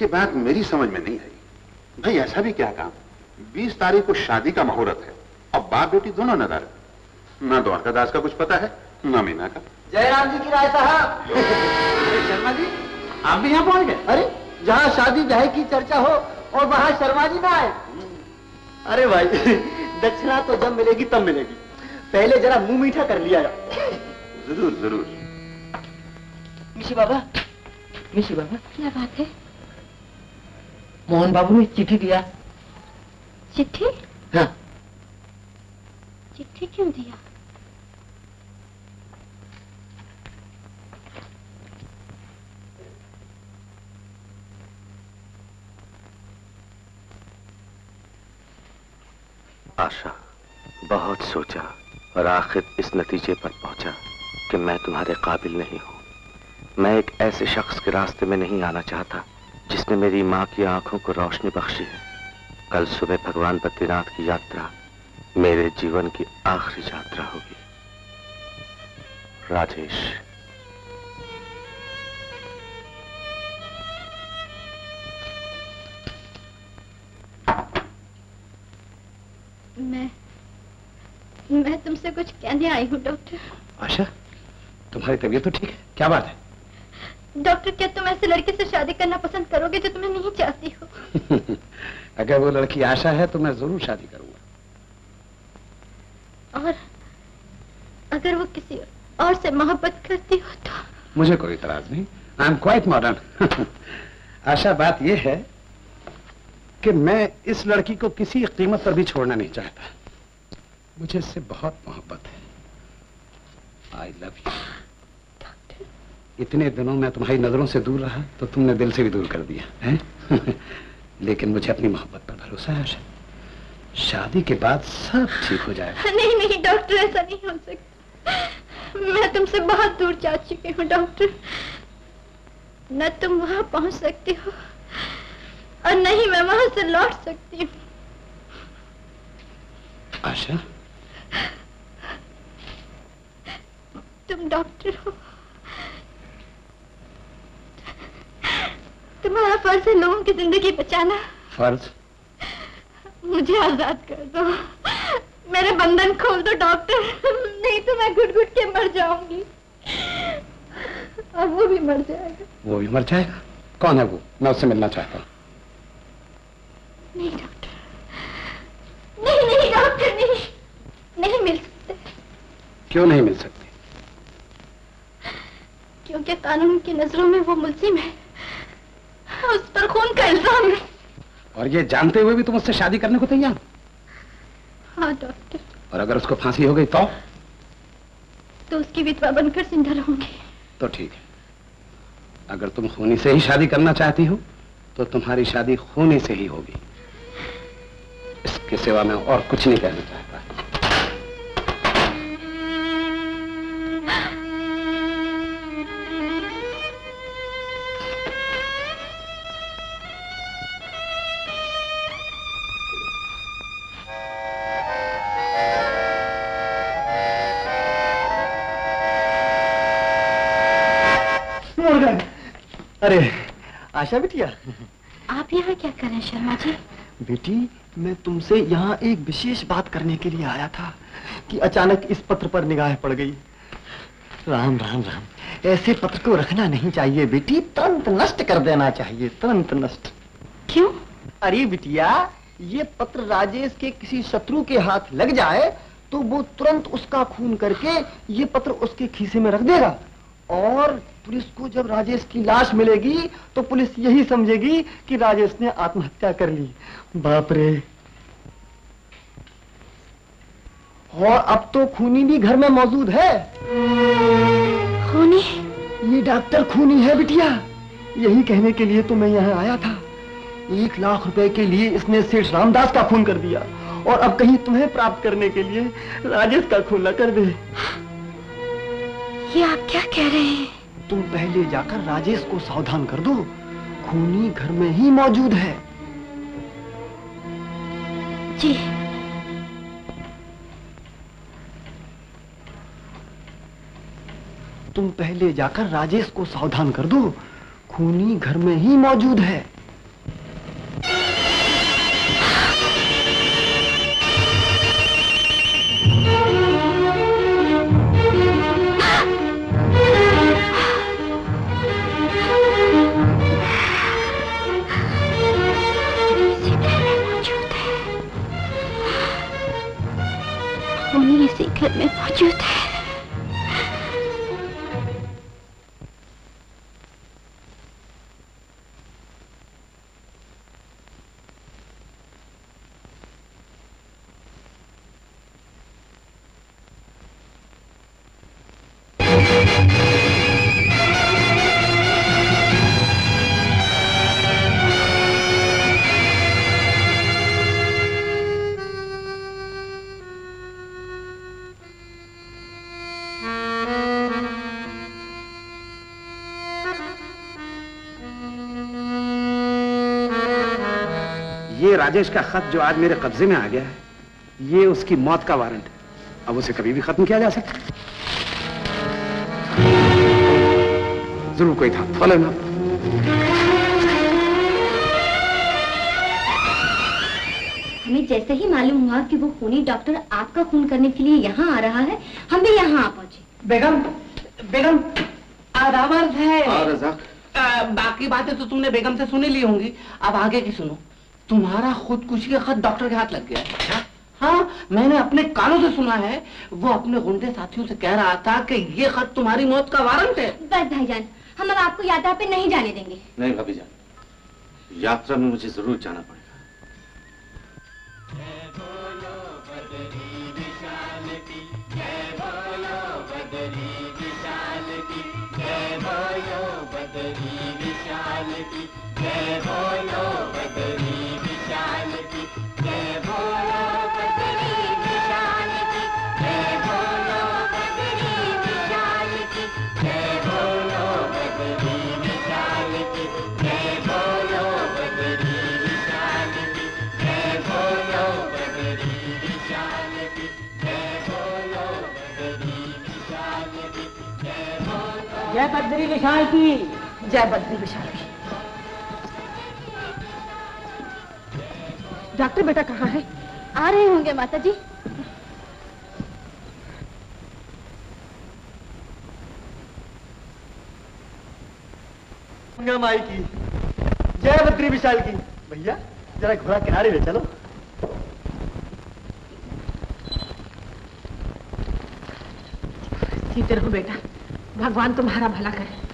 ये बात मेरी समझ में नहीं आई, भाई ऐसा भी क्या काम? बीस तारीख को शादी का मुहूर्त है और बाप बेटी दोनों नदारत हैं, ना द्वारका दास का कुछ पता है ना मीना का। जयराम जी की राय साहब। शर्मा जी आप भी यहाँ पहुँच गए? अरे जहाँ शादी ब्याह की चर्चा हो और वहाँ शर्मा जी ना आए। अरे भाई दक्षिणा तो जब मिलेगी तब मिलेगी, पहले जरा मुंह मीठा कर लिया जाए। जरूर जरूर। मिशी बाबा, मिशी बाबा क्या बात है? मोहन बाबू ने चिट्ठी दिया। चिट्ठी? हाँ। चिट्ठी क्यों दिया? आशा, बहुत सोचा और आखिर इस नतीजे पर पहुंचा कि मैं तुम्हारे काबिल नहीं हूँ। मैं एक ऐसे शख्स के रास्ते में नहीं आना चाहता जिसने मेरी माँ की आंखों को रोशनी बख्शी है। कल सुबह भगवान बद्रीनाथ की यात्रा मेरे जीवन की आखिरी यात्रा होगी। राजेश। मैं मैं तुमसे कुछ कहने आई हूँ डॉक्टर। आशा तुम्हारी तबीयत तो ठीक है, क्या बात है? डॉक्टर क्या तुम ऐसे लड़के से शादी करना पसंद करोगे जो तुम्हें नहीं चाहती हो? अगर वो लड़की आशा है तो मैं जरूर शादी करूंगा। और अगर वो किसी और से मोहब्बत करती हो तो? मुझे कोई इतराज नहीं, आई एम क्वाइट मॉडर्न। आशा बात ये है कि मैं इस लड़की को किसी कीमत पर भी छोड़ना नहीं चाहता, मुझे इससे बहुत मोहब्बत है। I love you. इतने दिनों मैं तुम्हारी नजरों से दूर रहा तो तुमने दिल से भी दूर कर दिया है। लेकिन मुझे अपनी मोहब्बत पर भरोसा है आशा, शादी के बाद सब ठीक हो जाएगा। नहीं नहीं डॉक्टर ऐसा नहीं हो सकता, मैं तुमसे बहुत दूर जा चुकी हूँ डॉक्टर। न तुम वहां पहुंच सकती हो और न ही मैं वहां से लौट सकती हूँ। आशा तुम डॉक्टर हो, तुम्हारा फर्ज है लोगों की जिंदगी बचाना। फर्ज? मुझे आजाद कर दो, मेरे बंधन खोल दो डॉक्टर, नहीं तो मैं घुट घुट के मर जाऊंगी और वो भी मर जाएगा। वो भी मर जाएगा? कौन है वो? मैं उससे मिलना चाहता हूँ। नहीं डॉक्टर, नहीं नहीं डॉक्टर नहीं, नहीं मिल सकते। क्यों नहीं मिल सकते? क्योंकि कानून की नजरों में वो मुल्जिम है, उस पर खून का इल्जाम है। और ये जानते हुए भी तुम उससे शादी करने को तैयार? हाँ डॉक्टर। और अगर उसको फांसी हो गई तो? तो उसकी विधवा बनकर जिंदा रहूंगी। तो ठीक है, अगर तुम खूनी से ही शादी करना चाहती हो तो तुम्हारी शादी खूनी से ही होगी। इसके सिवा मैं और कुछ नहीं कहना चाहता। अरे आशा बिटिया, आप यहाँ क्या कर रहे हैं शर्मा जी? बेटी, मैं तुमसे यहाँ एक विशेष बात करने के लिए आया था कि अचानक इस पत्र पर निगाह पड़ गई। राम राम राम, ऐसे पत्र को रखना नहीं चाहिए बेटी, तुरंत नष्ट कर देना चाहिए, तुरंत नष्ट। क्यों? अरे बिटिया, ये पत्र राजेश के किसी शत्रु के हाथ लग जाए तो वो तुरंत उसका खून करके ये पत्र उसके खीसे में रख देगा, और पुलिस को जब राजेश की लाश मिलेगी तो पुलिस यही समझेगी कि राजेश ने आत्महत्या कर ली। बाप रे, और अब तो खूनी भी घर में मौजूद है। खूनी? ये डॉक्टर खूनी है बिटिया, यही कहने के लिए तो मैं यहाँ आया था। एक लाख रुपए के लिए इसने सेठ रामदास का खून कर दिया, और अब कहीं तुम्हें प्राप्त करने के लिए राजेश का खून न कर दे। ये आप क्या कह रहे हैं? तुम पहले जाकर राजेश को सावधान कर दो, खूनी घर में ही मौजूद है। जी। तुम पहले जाकर राजेश को सावधान कर दो, खूनी घर में ही मौजूद है। घर में मौजूद है। राजेश का खत जो आज मेरे कब्जे में आ गया है, ये उसकी मौत का वारंट है। अब उसे कभी भी खत्म किया जा सकता है। जरूर कोई था। फॉलो ना। हमें जैसे ही मालूम हुआ कि वो खूनी डॉक्टर आपका खून करने के लिए यहाँ आ रहा है, हम भी यहाँ आ पहुंचे। बेगम, बेगम आरामर्द है। और रज़ाक? आ, बाकी बातें तो तुमने बेगम से सुनी ली होंगी, अब आगे की सुनो। तुम्हारा खुदकुशी का खत डॉक्टर के हाथ लग गया है। हा? हाँ, मैंने अपने कानों से सुना है। वो अपने गुंडे साथियों से कह रहा था कि ये खत तुम्हारी मौत का वारंट है। बस भाईजान, हम अब आपको यात्रा पे नहीं जाने देंगे। नहीं भाभी जान, यात्रा में मुझे जरूर जाना पड़ेगा। जय बद्री विशाल की। जय बद्री विशाल की। डॉक्टर बेटा कहाँ है? आ रहे होंगे माता जी। माई की जय बद्री विशाल की। भैया जरा घोड़ा किनारे ले चलो। ठीक रहो बेटा, भगवान तुम्हारा भला करे।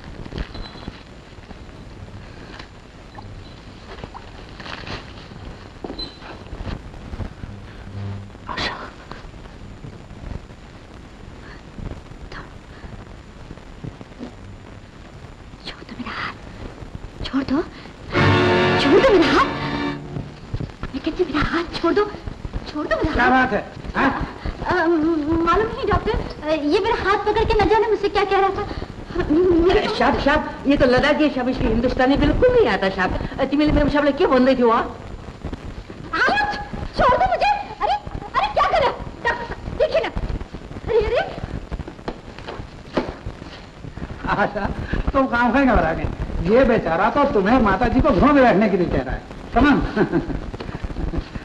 ये तो लद्दाख के शब्द इसलिए हिंदुस्तानी बिल्कुल नहीं आता शब्द। तुम मेरे मेरे शब्द क्यों बोल रही थी वहाँ? आलच, छोड़ दो मुझे। अरे अरे क्या कर रहा? देखिए ना। अरे अरे। आशा, तुम काम करेंगे बराबर। ये बेचारा तो तुम्हें माताजी को घरों में बैठने के लिए कह रहा है। तमाम।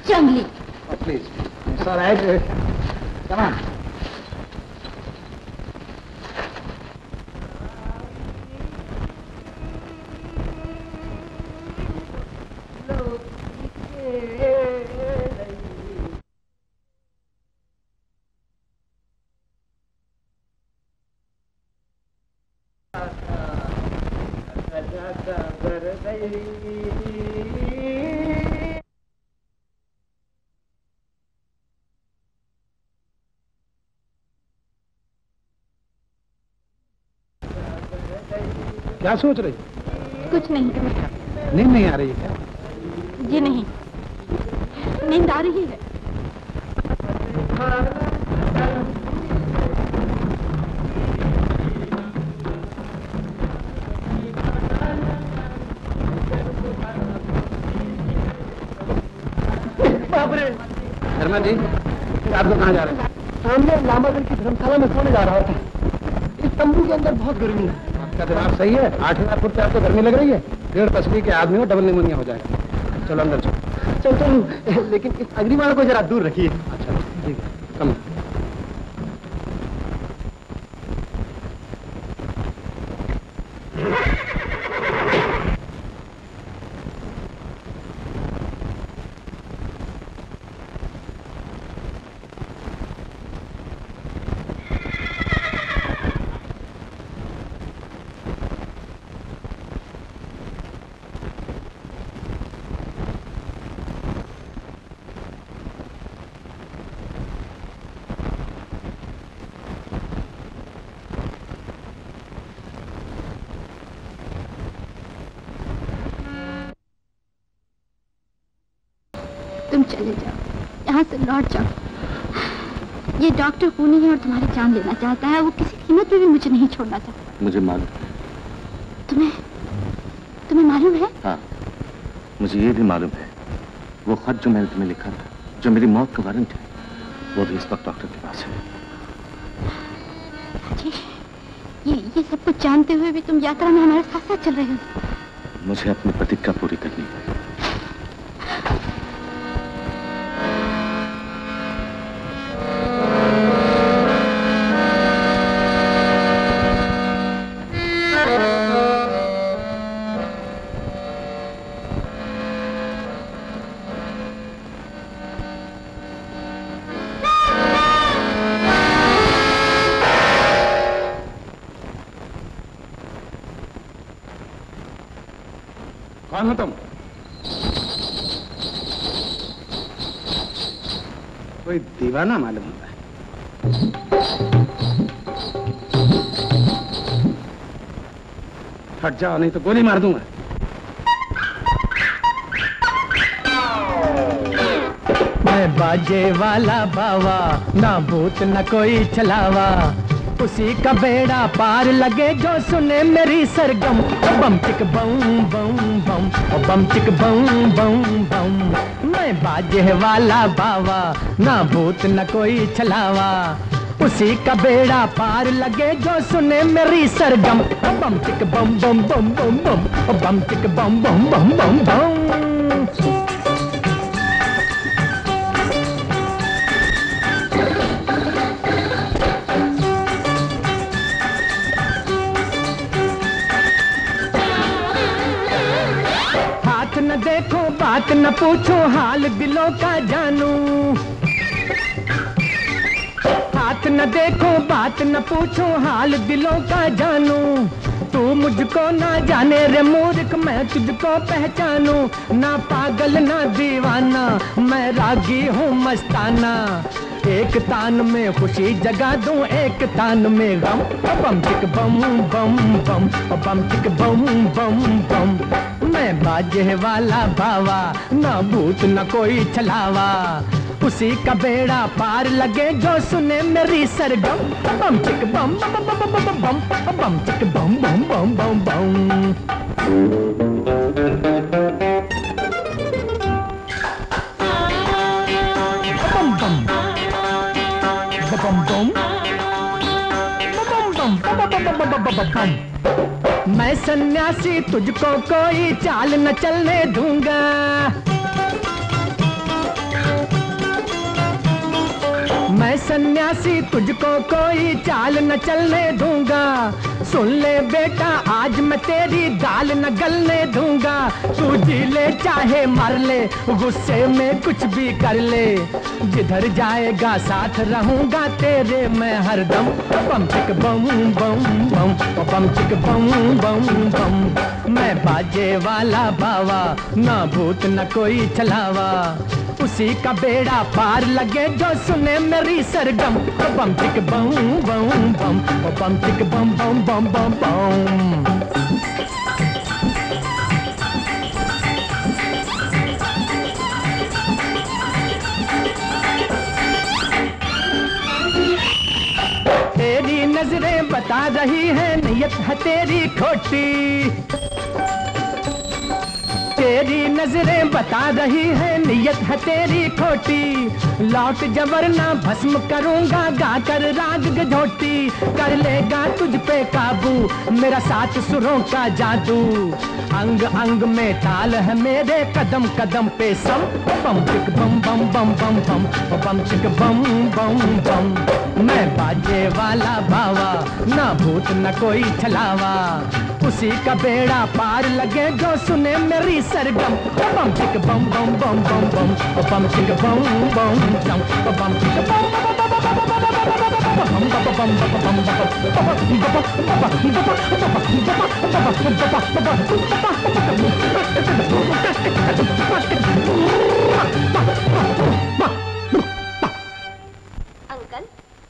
चंगली। Please, sorry, तमाम। क्या सोच रही? कुछ नहीं कर। नींद नहीं आ रही है क्या? जी नहीं, नींद आ रही है। शर्मा जी, आप लोग कहाँ जा रहे हैं? सामने लामागढ़ की धर्मशाला में सोने जा रहा था। इस तंबू के अंदर बहुत गर्मी है। दिमाग सही है। आठ हजार फुट पे आपको गर्मी लग रही है। डेढ़ पसली के आदमी हो डबल निमोनिया हो जाएगा। चलो अंदर चलो। चल चलो, लेकिन इस अग्निवाला को जरा दूर रखिए। अच्छा ठीक है, कम जाओ। ये डॉक्टर पूनी है और तुम्हारी जान लेना चाहता है। वो किसी कीमत पे भी मुझे नहीं छोड़ना चाहता। मुझे मालूम। तुम्हें तुम्हें मालूम है? हाँ, मुझे ये भी मालूम है। वो खत जो मैंने तुम्हें लिखा था, जो मेरी मौत का वारंट है, वो भी इस वक्त डॉक्टर के पास है। जी, ये ये सब कुछ जानते हुए भी तुम यात्रा में हमारे साथ साथ चल रहे हो। मुझे अपनी प्रतिज्ञा पूरी करनी है। दीवाना मालूम होता है। हट जाओ नहीं तो गोली मार दूंगा। मैं बाजे वाला बावा, ना भूत न कोई छलावा, उसी का बेड़ा पार लगे जो सुने मेरी सरगम। बम टिक बम बम बम, बम टिक बम बम बम। मैं बाजे वाला बावा, ना भूत न कोई छलावा, उसी का बेड़ा पार लगे जो सुने मेरी सरगम। बम टिक बम बम बम बम बम, बम टिक बम बम बम बम बम। देखो बात न पूछो हाल दिलों का जानू, हाथ न देखो बात न पूछो हाल दिलों का जानो, तू मुझको ना जाने रे मूर्ख मैं तुझको पहचानू, ना पागल ना दीवाना मैं रागी हूँ मस्ताना, एक तान में खुशी जगा दूं एक तान में गम, बम टिक बम बम बम बम टिक बम बम बम, मैं बाजे वाला बावा ना भूत ना कोई छलावा, उसी का बेड़ा पार लगे जो सुने मेरी सरगम, बम चिक बम बम बम बम बम बम बम चिक बम बम बम बम बम बम। मैं सन्यासी तुझको कोई चाल न चलने दूंगा, मैं सन्यासी तुझको कोई चाल न चलने दूंगा, सुन ले बेटा आज मैं तेरी दाल न गलने दूंगा, तू जी ले चाहे मर ले गुस्से में कुछ भी कर ले, जिधर जाएगा साथ रहूंगा तेरे मैं हरदम, बम चिक बम बम बम बम चिक बम बम बम, मैं बाजे वाला बावा ना भूत न कोई छलावा, उसी का बेड़ा पार लगे जो सुने मेरी सरगम, बम टिक बम बम बम बम टिक बम बम बम बम बम। तेरी नजरें बता रही है नियत है तेरी खोटी, तेरी नजरें बता रही है नियत है तेरी खोटी, लौट जबरना भस्म करूंगा गाकर राग गझोटी, कर लेगा तुझ पे काबू मेरा साथ सुरों का जादू, अंग अंग में ताल है मेरे कदम कदम पे सम, बम चिक बम बम बम बम बम बम चिक बम बम बम, मैं बाजे वाला बावा ना भूत न कोई छलावा, उसी का बेड़ा पार लगे जो सुने मेरी सरगम, बम चिक बम बम बम बम बम बम चिक बम बम बम बम चिक बम अंकल,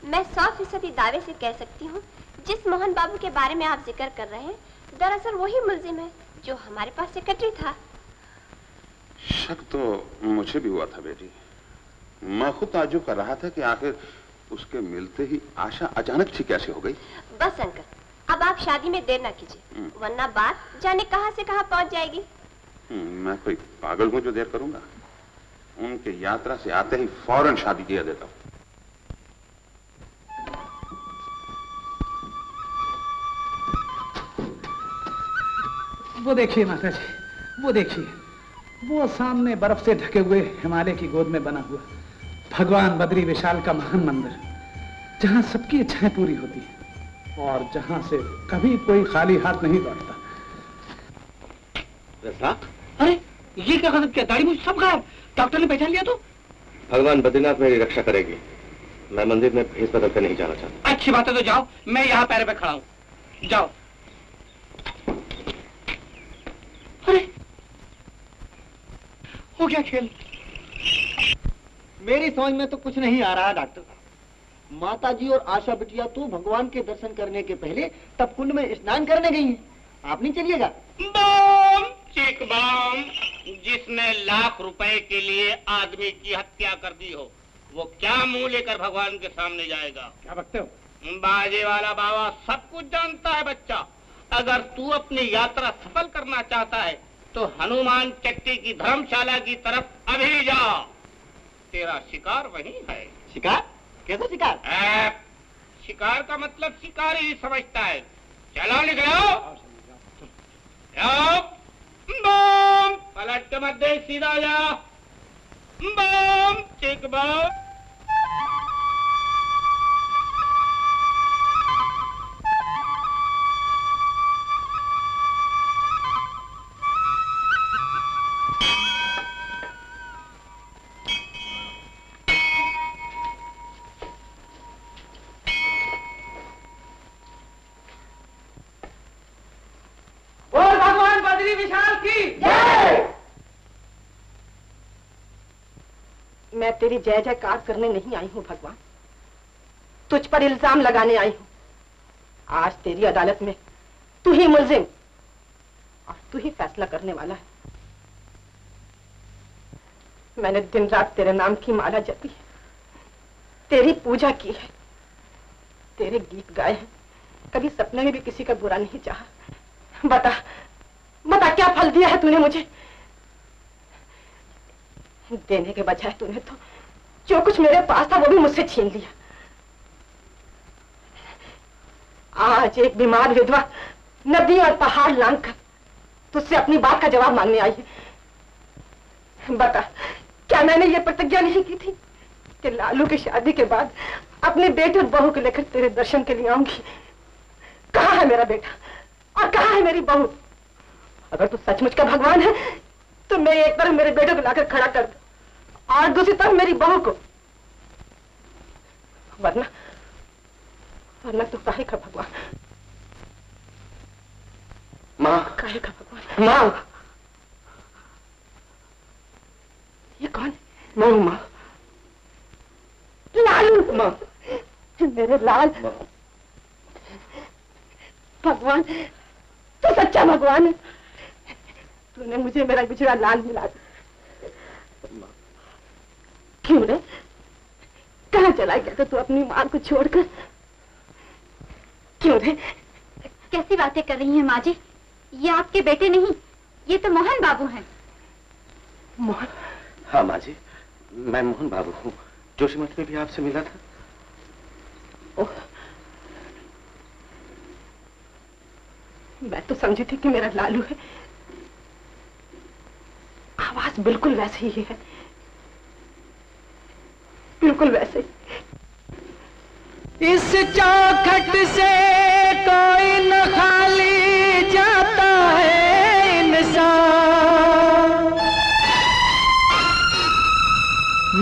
मैं सौ फीसदी दावे से कह सकती हूँ जिस मोहन बाबू के बारे में आप जिक्र कर रहे हैं दरअसल वही मुलजिम है जो हमारे पास सेक्रेटरी था। शक तो मुझे भी हुआ था बेटी, मैं खुद ताज्जुब कर रहा था कि आखिर उसके मिलते ही आशा अचानक ठीक कैसे हो गई। बस अंकल, अब आप शादी में देर ना कीजिए वरना बात जाने कहां से कहां पहुंच जाएगी। मैं कोई पागल हूं जो देर करूंगा, उनके यात्रा से आते ही फौरन शादी किया देता हूँ। वो देखिए माता जी, वो देखिए, वो सामने बर्फ से ढके हुए हिमालय की गोद में बना हुआ भगवान बद्री विशाल का महान मंदिर, जहाँ सबकी इच्छाएं पूरी होती है और जहाँ से कभी कोई खाली हाथ नहीं लौटता। अरे ये क्या गलत किया, दाढ़ी मुझे सब गायब, डॉक्टर ने पहचान लिया तो। भगवान बद्रीनाथ मेरी रक्षा करेगी, मैं मंदिर में भेस बदल कर नहीं जाना चाहता। अच्छी बात है, तो जाओ, मैं यहाँ पैर पे खड़ा हूँ, जाओ। हो गया खेल। मेरी समझ में तो कुछ नहीं आ रहा डॉक्टर साहब, माताजी और आशा बिटिया तो भगवान के दर्शन करने के पहले तपकुंड में स्नान करने गई हैं, आप नहीं चलिएगा। बम चिक बम, जिसने लाख रुपए के लिए आदमी की हत्या कर दी हो वो क्या मुंह लेकर भगवान के सामने जाएगा। क्या बकते हो, बाजे वाला बाबा सब कुछ जानता है बच्चा, अगर तू अपनी यात्रा सफल करना चाहता है तो हनुमान चट्टी की धर्मशाला की तरफ अभी जा, तेरा शिकार वही है। शिकार? कैसा शिकार? आ, शिकार का मतलब शिकार ही समझता है। चलो निकलो, बम पलट मत दे, सीधा जा, बम चिक बम। की जय। मैं तेरी जय जयकार करने नहीं आई हूँ भगवान, तुझ पर इल्जाम लगाने आई हूँ। आज तेरी अदालत में तू ही मुलजिम और तू ही फैसला करने वाला है। मैंने दिन रात तेरे नाम की माला जपी है, तेरी पूजा की है, तेरे गीत गाए हैं, कभी सपने में भी किसी का बुरा नहीं चाहा। बता बता क्या फल दिया है तूने मुझे? देने के बजाय तूने तो जो कुछ मेरे पास था वो भी मुझसे छीन लिया। आज एक बीमार विधवा नदी और पहाड़ लांघ कर तुझसे अपनी बात का जवाब मांगने आई है। बता क्या मैंने ये प्रतिज्ञा नहीं की थी कि लालू की शादी के बाद अपने बेटे और बहू को लेकर तेरे दर्शन के लिए आऊंगी? कहाँ है मेरा बेटा और कहाँ है मेरी बहू? अगर तू सचमुच का भगवान है तो मेरी एक तरफ मेरे बेटे को लाकर खड़ा कर दे और दूसरी तरफ मेरी बहू को, वरना वरना तू काहे का भगवान? माँ काहे का भगवान? माँ ये कौन? मैं हूँ माँ। लाल माँ, मेरे लाल भगवान, तू सच्चा भगवान है। तूने मुझे मेरा बिछड़ा लाल मिला दिया। क्यों रे, कहाँ चला गया था तू अपनी माँ को छोड़कर? क्यों रे, कैसी बातें कर रही हैं माँ जी? ये आपके बेटे नहीं, ये तो मोहन बाबू हैं। मोहन? हाँ माँ जी, मैं मोहन बाबू हूँ। जोशी मठ में भी आपसे मिला था। ओह, मैं तो समझी थी कि मेरा लालू है। आवाज बिल्कुल वैसे ही है, बिल्कुल वैसे ही। इस चौखट से कोई न खाली जाता है इंसान,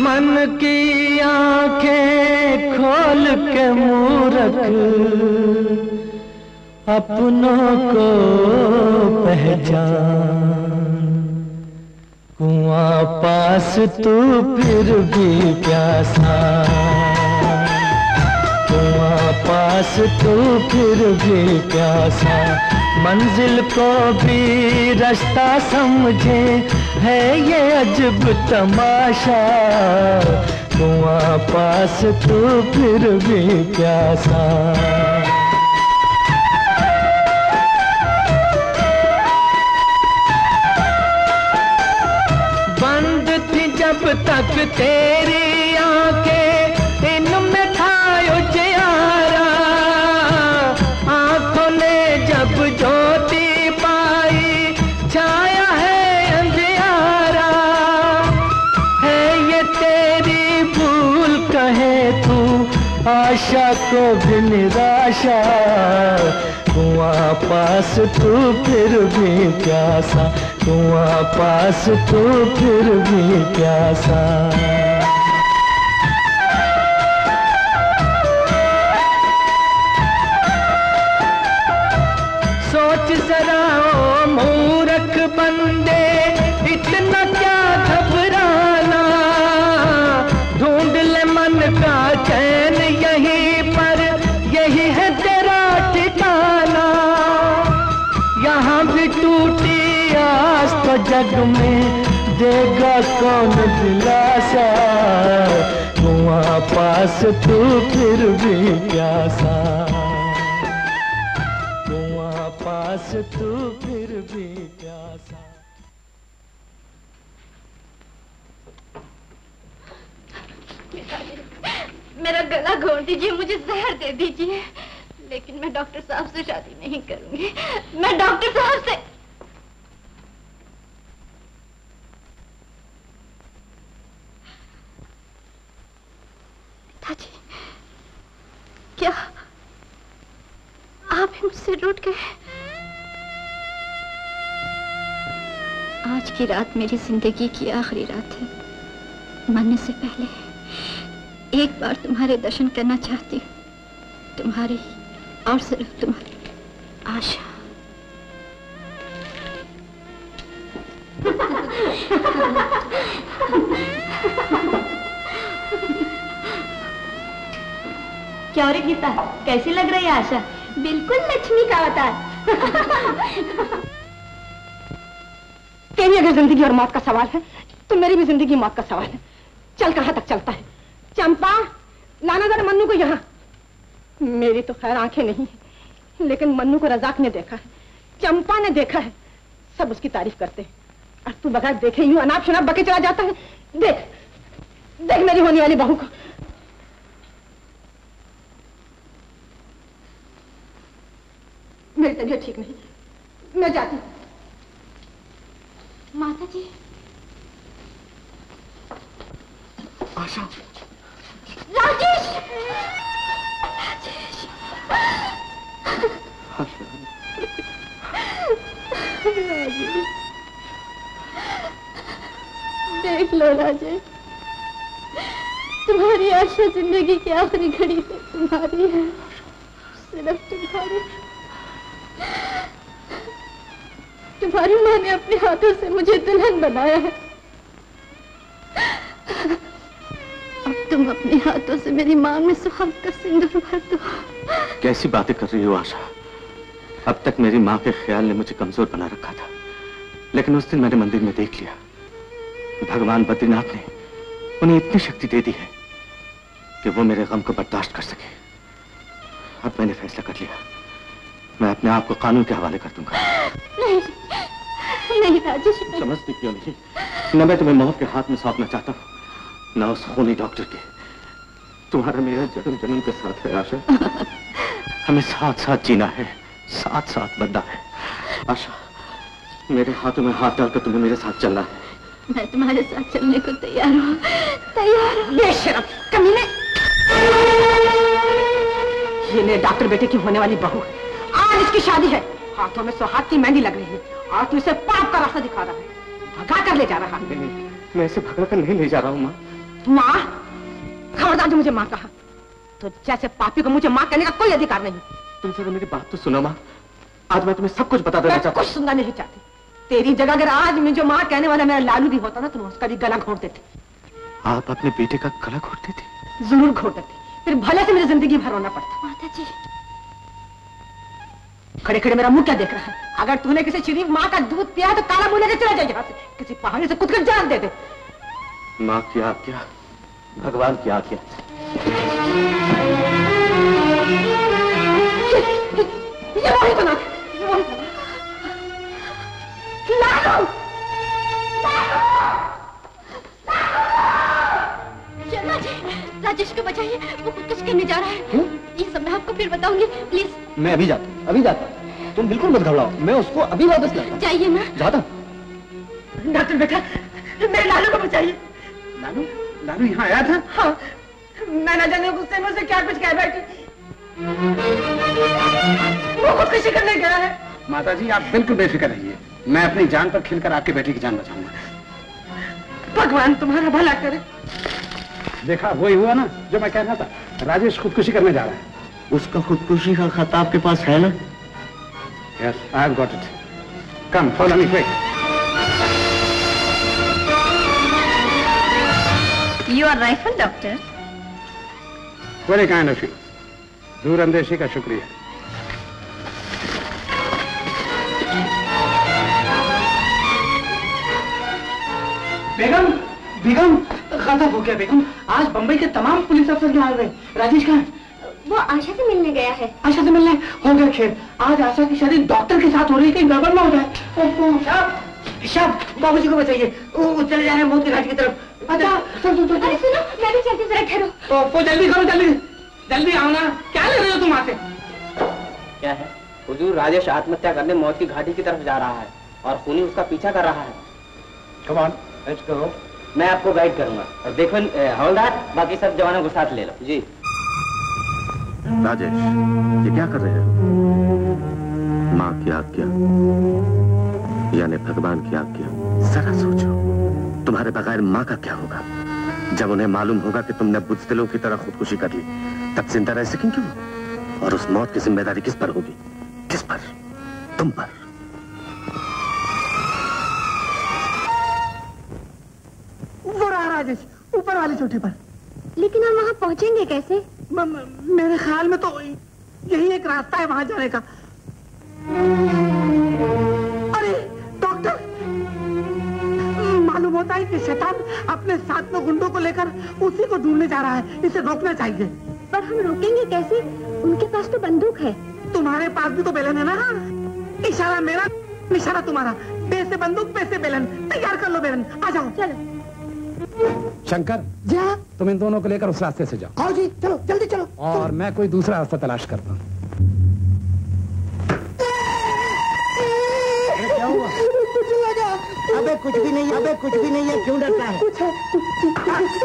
मन की आंखें खोल के मूर्ख अपनों को पहचान। कुआं पास तू फिर भी प्यासा, कुआं पास तू फिर भी प्यासा, मंजिल को भी रास्ता समझे है ये अजब तमाशा। कुआं पास तू फिर भी प्यासा। जब तक तेरी आंखें, इनमें था उजियारा, आंखों ने जब ज्योति पाई छाया है अंधियारा। है ये तेरी भूल कहे तू आशा को भी निराशा। कुआं पास तू फिर भी प्यासा, कुआं पास तू फिर भी प्यासा। सोच जरा ओ मूर्ख बंदे, इतना क्या घबराना, ढूंढ ले मन का चैन यहीं पर, यही है तेरा ठिकाना। यहाँ भी टूटी आस तो जग में देगा कौन दिलासा। कुआं पास तू फिर भी प्यासा, कुआं पास तू फिर भी प्यासा। मेरा गला घोंट दीजिए, मुझे जहर दे दीजिए, लेकिन मैं डॉक्टर साहब से शादी नहीं करूंगी। मैं डॉक्टर साहब से जी, क्या आप ही मुझसे रूठ गए? आज की रात मेरी जिंदगी की आखिरी रात है। मरने से पहले एक बार तुम्हारे दर्शन करना चाहती हूँ, तुम्हारी और सिर्फ तुम्हारी। आशा। क्या रे गीता, कैसी लग रही है आशा? बिल्कुल लक्ष्मी का अवतार। तेरी अगर जिंदगी और मौत का सवाल है तो मेरी भी जिंदगी मौत का सवाल है। चल कहाँ तक चलता है? चंपा लाना जरा मन्नू को यहाँ। मेरी तो खैर आंखें नहीं है, लेकिन मन्नू को रजाक ने देखा है, चंपा ने देखा है, सब उसकी तारीफ करते हैं। और तू बगैर देखे यूं अनाप शनाप बके चला जाता है। देख देख मेरी होने वाली बहू को। मेरी तबीयत ठीक नहीं, मैं जाती हूँ। माता जी। आशा। राजेश, राजेश। आशा। देख लो राजेश, तुम्हारी आशा जिंदगी की आखिरी घड़ी में तुम्हारी है, सिर्फ तुम्हारी। तुम्हारी माँ ने अपने हाथों से मुझे दुल्हन बनाया है। अब तुम अपने हाथों से मेरी माँ में सुहाग का सिंदूर भर दो। कैसी बातें कर रही हो आशा? अब तक मेरी माँ के ख्याल ने मुझे कमजोर बना रखा था, लेकिन उस दिन मैंने मंदिर में देख लिया, भगवान बद्रीनाथ ने उन्हें इतनी शक्ति दे दी है कि वो मेरे गम को बर्दाश्त कर सके। अब मैंने फैसला कर लिया, मैं अपने आप को कानून के हवाले कर दूंगा। नहीं, नहीं राजेश। समझती क्यों नहीं? न मैं तुम्हें मौत के हाथ में सौंपना चाहता हूँ, न उस खूनी डॉक्टर के। तुम्हारा मेरा जन्म जन्म के साथ है आशा, हमें साथ साथ जीना है, साथ साथ बंदा है। आशा, मेरे हाथों में हाथ डालकर तुम्हें मेरे साथ चलना है। मैं तुम्हारे साथ चलने को तैयार हूँ, तैयार हूँ। बेशरम कमीने, ये मेरे डॉक्टर बेटे की होने वाली बहू, आज इसकी शादी है। हाथों में सुहाग की मेहंदी लग रही है और तू इसे पाप का रास्ता दिखा रहा है, भगा कर ले जा रहा है। मैं इसे भगा कर नहीं ले जा रहा हूँ माँ। माँ? खबरदार जो मुझे माँ कहा, तो जैसे पापी को मुझे माँ कहने का कोई अधिकार नहीं। तुमसे तो मेरी बात तो सुनो माँ, आज मैं तुम्हें सब कुछ बता देना चाहता हूँ। कुछ सुनना नहीं चाहती। तेरी जगह अगर आज मुझे माँ कहने वाला मेरा लालू भी होता ना, तुम उसका भी गला घोट देते। आप अपने बेटे का गला घोट देते? जरूर घोट देते, फिर भले से मेरी जिंदगी भर रोना पड़ता। माता जी, खड़े खड़े मेरा मुँह क्या देख रहा है? अगर तूने किसी शरीफ माँ का दूध पिया तो काला मुँह लेकर चला जाए यहाँ से, किसी पहाड़ी से खुद कर जान दे दे। माँ की आज्ञा, भगवान की आज्ञा। ये वही बना, ये वही बना। लालू, लालू, लालू। शर्मा जी, राजेश को बचाइए, वो खुदकुश करने जा रहा है। क्यों? ये सब मैं आपको फिर बताऊंगी, प्लीज। मैं अभी जाता, अभी जाता। तुम बिल्कुल मत घबराओ, मैं उसको अभी वापस लाऊंगा। जाइए ना। जाता। डॉक्टर बेटा, मेरे लालू को बचाइए। लालू, लालू यहाँ आया था? हाँ, मैं ना जाने गुस्से में उसे क्या कुछ कह बैठी। वो खुदकुशी करने गया है। माता जी, आप बिल्कुल बेफिक्र रहिए, मैं अपनी जान पर खिलकर आपके बेटे की जान बचाऊंगा। भगवान तुम्हारा भला करे। देखा, वही हुआ ना जो मैं कहना था। राजेश खुदकुशी करने जा रहा है। उसका खुदकुशी का खत आपके पास है ना? Yes, I have got it. Come follow me quick. You are rifle doctor? Very kind of you. दूरअंदेशी का शुक्रिया। बेगम, बेगम, गजब हो गया बेगम। आज बंबई के तमाम पुलिस अफसर यहाँ आ गए। राजेश कहाँ है? वो आशा से मिलने गया है। आशा से मिलने हो गया? खेर, आज आशा की शादी डॉक्टर के साथ हो रही है, कहीं गड़बड़ ना हो जाए। शाब, बाबू जी को बचाइए, वो चले जा रहे हैं मौत की घाटी की तरफ। अच्छा, अरे सुनो, मैं भी चलती, जरा ठहरो। जल्दी करो, जल्दी जल्दी आओ ना। क्या ले रहे हो तुम? आते क्या है हुजूर? राजेश आत्महत्या करने मौत की घाटी की तरफ जा रहा है और खूनी उसका पीछा कर रहा है। Come on, let's go. मैं आपको गाइड करूंगा। और देखो हवलदार, बाकी सब जवानों को साथ ले लो। जी। राजेश, ये क्या कर रहे हो? माँ की आज्ञा यानी भगवान की आज्ञा। जरा सोचो, तुम्हारे बगैर माँ का क्या होगा? जब उन्हें मालूम होगा कि तुमने बुजदिलों की तरह खुदकुशी कर ली, तब जिंदा रह सकेंगे वो? और उस मौत की जिम्मेदारी किस पर होगी? किस पर? तुम पर। वाले चोटे पर। लेकिन हम वहाँ पहुँचेंगे कैसे? म, म, मेरे ख्याल में तो यही एक रास्ता है वहाँ जाने का। अरे डॉक्टर, मालूम होता है कि शैतान अपने साथ में गुंडों को लेकर उसी को ढूंढने जा रहा है। इसे रोकना चाहिए। पर हम रोकेंगे कैसे? उनके पास तो बंदूक है। तुम्हारे पास भी तो बेलन है ना। इशारा मेरा, इशारा तुम्हारा। पैसे बंदूक, पैसे बेलन। तैयार कर लो बेलन, आ जाओ। चलो शंकर जी, तुम इन दोनों को लेकर उस रास्ते से जाओ। आओ जी, चलो जल्दी चलो। और मैं कोई दूसरा रास्ता तलाश करता हूँ। क्या हुआ? कुछ लगा। अबे कुछ भी नहीं, अबे कुछ भी नहीं है, क्यों डरता है? कुछ है।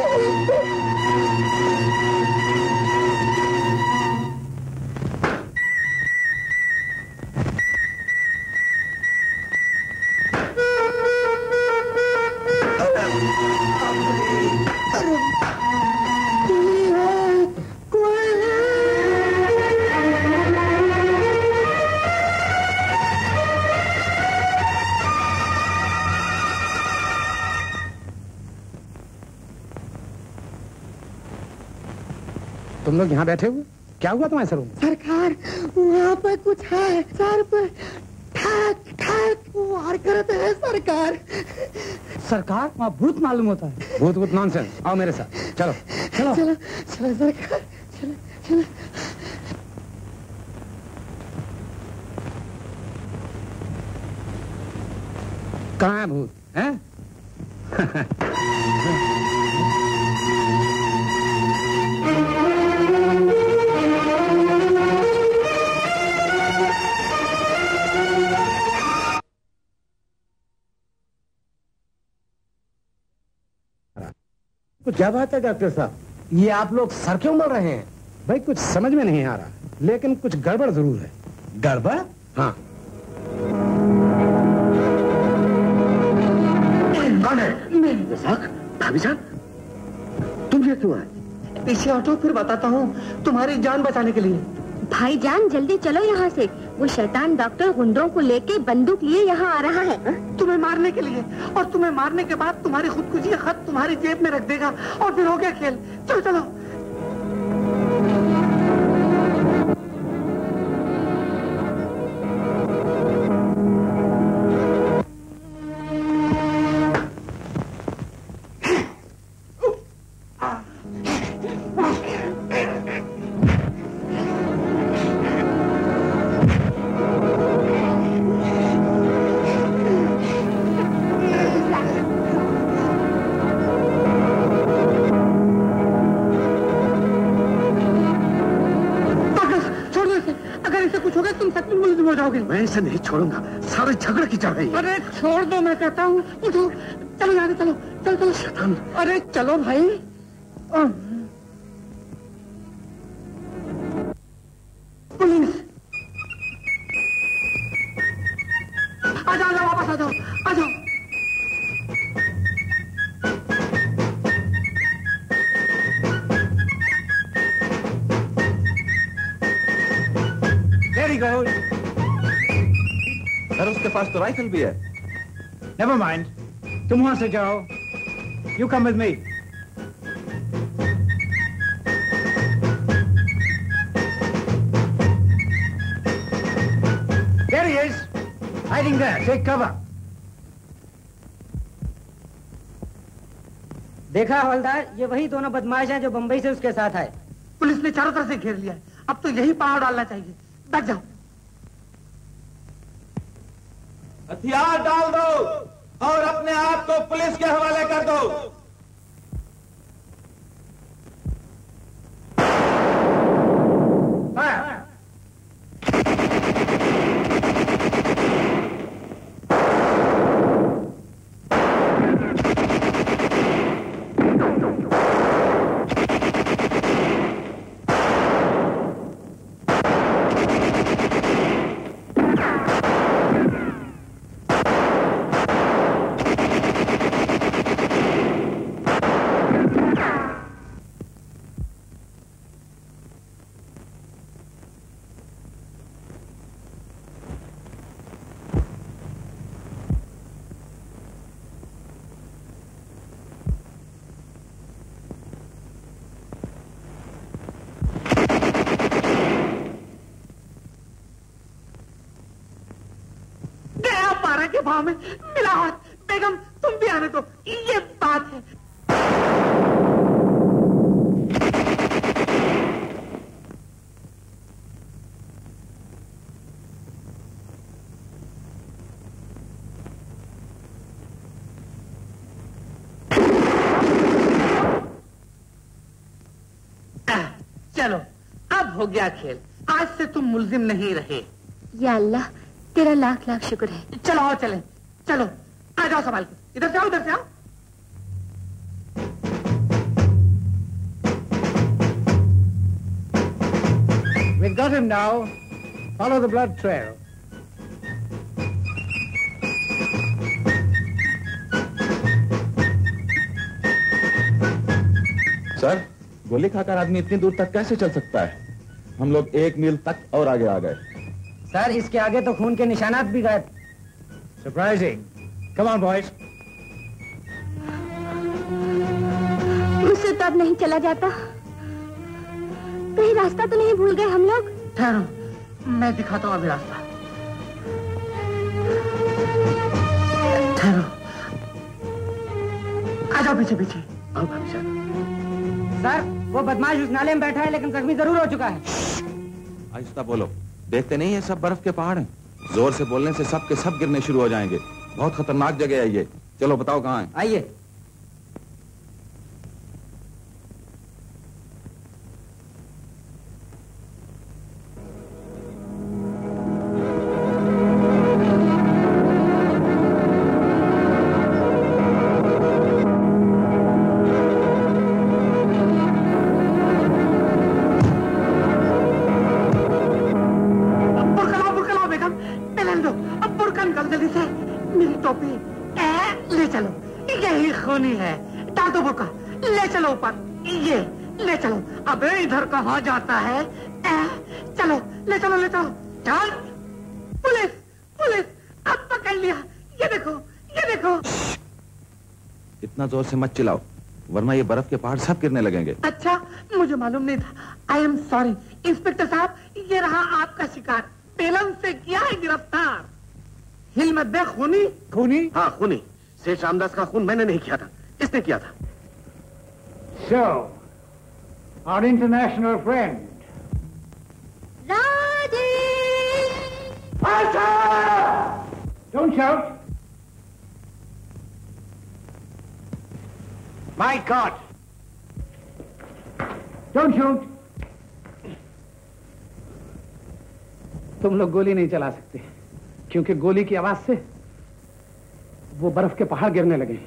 तुम लोग यहाँ बैठे हुए, क्या हुआ तुम्हारे सर? सरकार वहाँ पर कुछ है सर पर, ठाक ठाक वार करते हैं सरकार। सरकार वहाँ भूत मालूम होता है। भूत भूत नॉनसेंस, आओ मेरे साथ। चलो चलो चलो चलो सरकार, चलो चलो। कहाँ है भूत? हैं? तो क्या बात है डॉक्टर साहब, ये आप लोग सर क्यों बोल रहे हैं? भाई कुछ समझ में नहीं आ रहा, लेकिन कुछ गड़बड़ जरूर है। गड़बड़? हाँ। कौन है? रज़ाक, भाभी जान, तुम ये क्यों आए? पीछे हटो, फिर बताता हूँ तुम्हारी जान बचाने के लिए। भाई जान जल्दी चलो यहाँ से, वो शैतान डॉक्टर गुंडों को लेके बंदूक लिए यहाँ आ रहा है। हा? तुम्हें मारने के लिए, और तुम्हें मारने के बाद तुम्हारी खुदकुशी का खत तुम्हारी जेब में रख देगा, और फिर हो गया खेल। चलो चलो। मैं इसे नहीं छोड़ूंगा, सारे झगड़े की जगह है। अरे छोड़ दो, मैं कहता हूँ। उठो, चलो जाने, चलो चलो चलो। शैतान, अरे चलो भाई। तो राइफल भी है। Never mind, तुम वहां से जाओ। You come with me. There he is, hiding there. Take cover. देखा हवलदार, ये वही दोनों बदमाश हैं जो बंबई से उसके साथ आए। पुलिस ने चारों तरफ से घेर लिया है, अब तो यही पांव डालना चाहिए। बच जाओ। हथियार डाल दो और अपने आप को पुलिस के हवाले कर दो। के भाव में मिला हाथ। बेगम तुम भी आने दो, ये बात है। चलो अब हो गया खेल, आज से तुम मुल्जिम नहीं रहे। या अल्लाह तेरा लाख लाख शुक्र है। चलो आओ चले, चलो आ जाओ संभाल के, इधर से आओ इधर से आओ। We got him now. Follow the blood trail. Sir गोली खाकर आदमी इतनी दूर तक कैसे चल सकता है? हम लोग एक मील तक और आगे आ गए। सर इसके आगे तो खून के निशानात भी गायब। सरप्राइजिंग। Come on boys. मुझसे तो अब नहीं चला जाता, कहीं रास्ता तो नहीं भूल गए हम लोग? ठहरो मैं दिखाता हूँ अभी रास्ता। ठहरो आ जाओ पीछे पीछे। आओ भाभी साहब। सर वो बदमाश उस नाले में बैठा है लेकिन जख्मी जरूर हो चुका है। आहिस्ता बोलो, देखते नहीं है सब बर्फ के पहाड़ हैं। जोर से बोलने से सब के सब गिरने शुरू हो जाएंगे। बहुत खतरनाक जगह है ये। चलो बताओ कहाँ है? आइए। कहाँ जाता है? ए, चलो ले चलो ले चलो। जान पुलिस पुलिस अब पकड़ लिया। ये देखो ये देखो। इतना जोर से मत चिल्लाओ वरना ये बर्फ के पहाड़ सब गिरने लगेंगे। अच्छा मुझे मालूम नहीं था, आई एम सॉरी। इंस्पेक्टर साहब ये रहा आपका शिकार, पेलन से किया है गिरफ्तार। हिल मत दे खूनी। खूनी? हाँ खूनी। सेठ रामदास का खून मैंने नहीं किया था, इसने किया था। so. Our international friend. Rajesh! Asha! Don't shout. My God! Don't shoot. तुम लोग गोली नहीं चला सकते क्योंकि गोली की आवाज से वो बर्फ के पहाड़ गिरने लगे।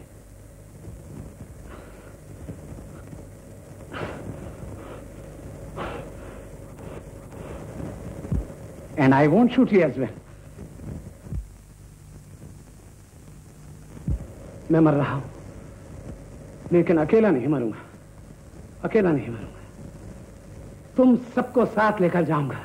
And I won't shoot you as well. मैं मर रहा हूँ, लेकिन अकेला नहीं मरूंगा, अकेला नहीं मरूंगा। तुम सबको साथ लेकर जाऊंगा।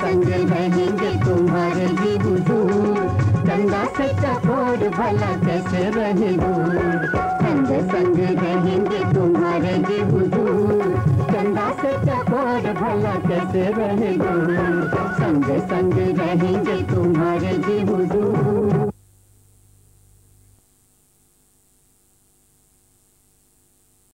संग रहेंगे तुम्हारे भी हुजूर, गंगा से और भला कैसे रहे संग संग रहेंगे तुम्हारे जी हुजूर।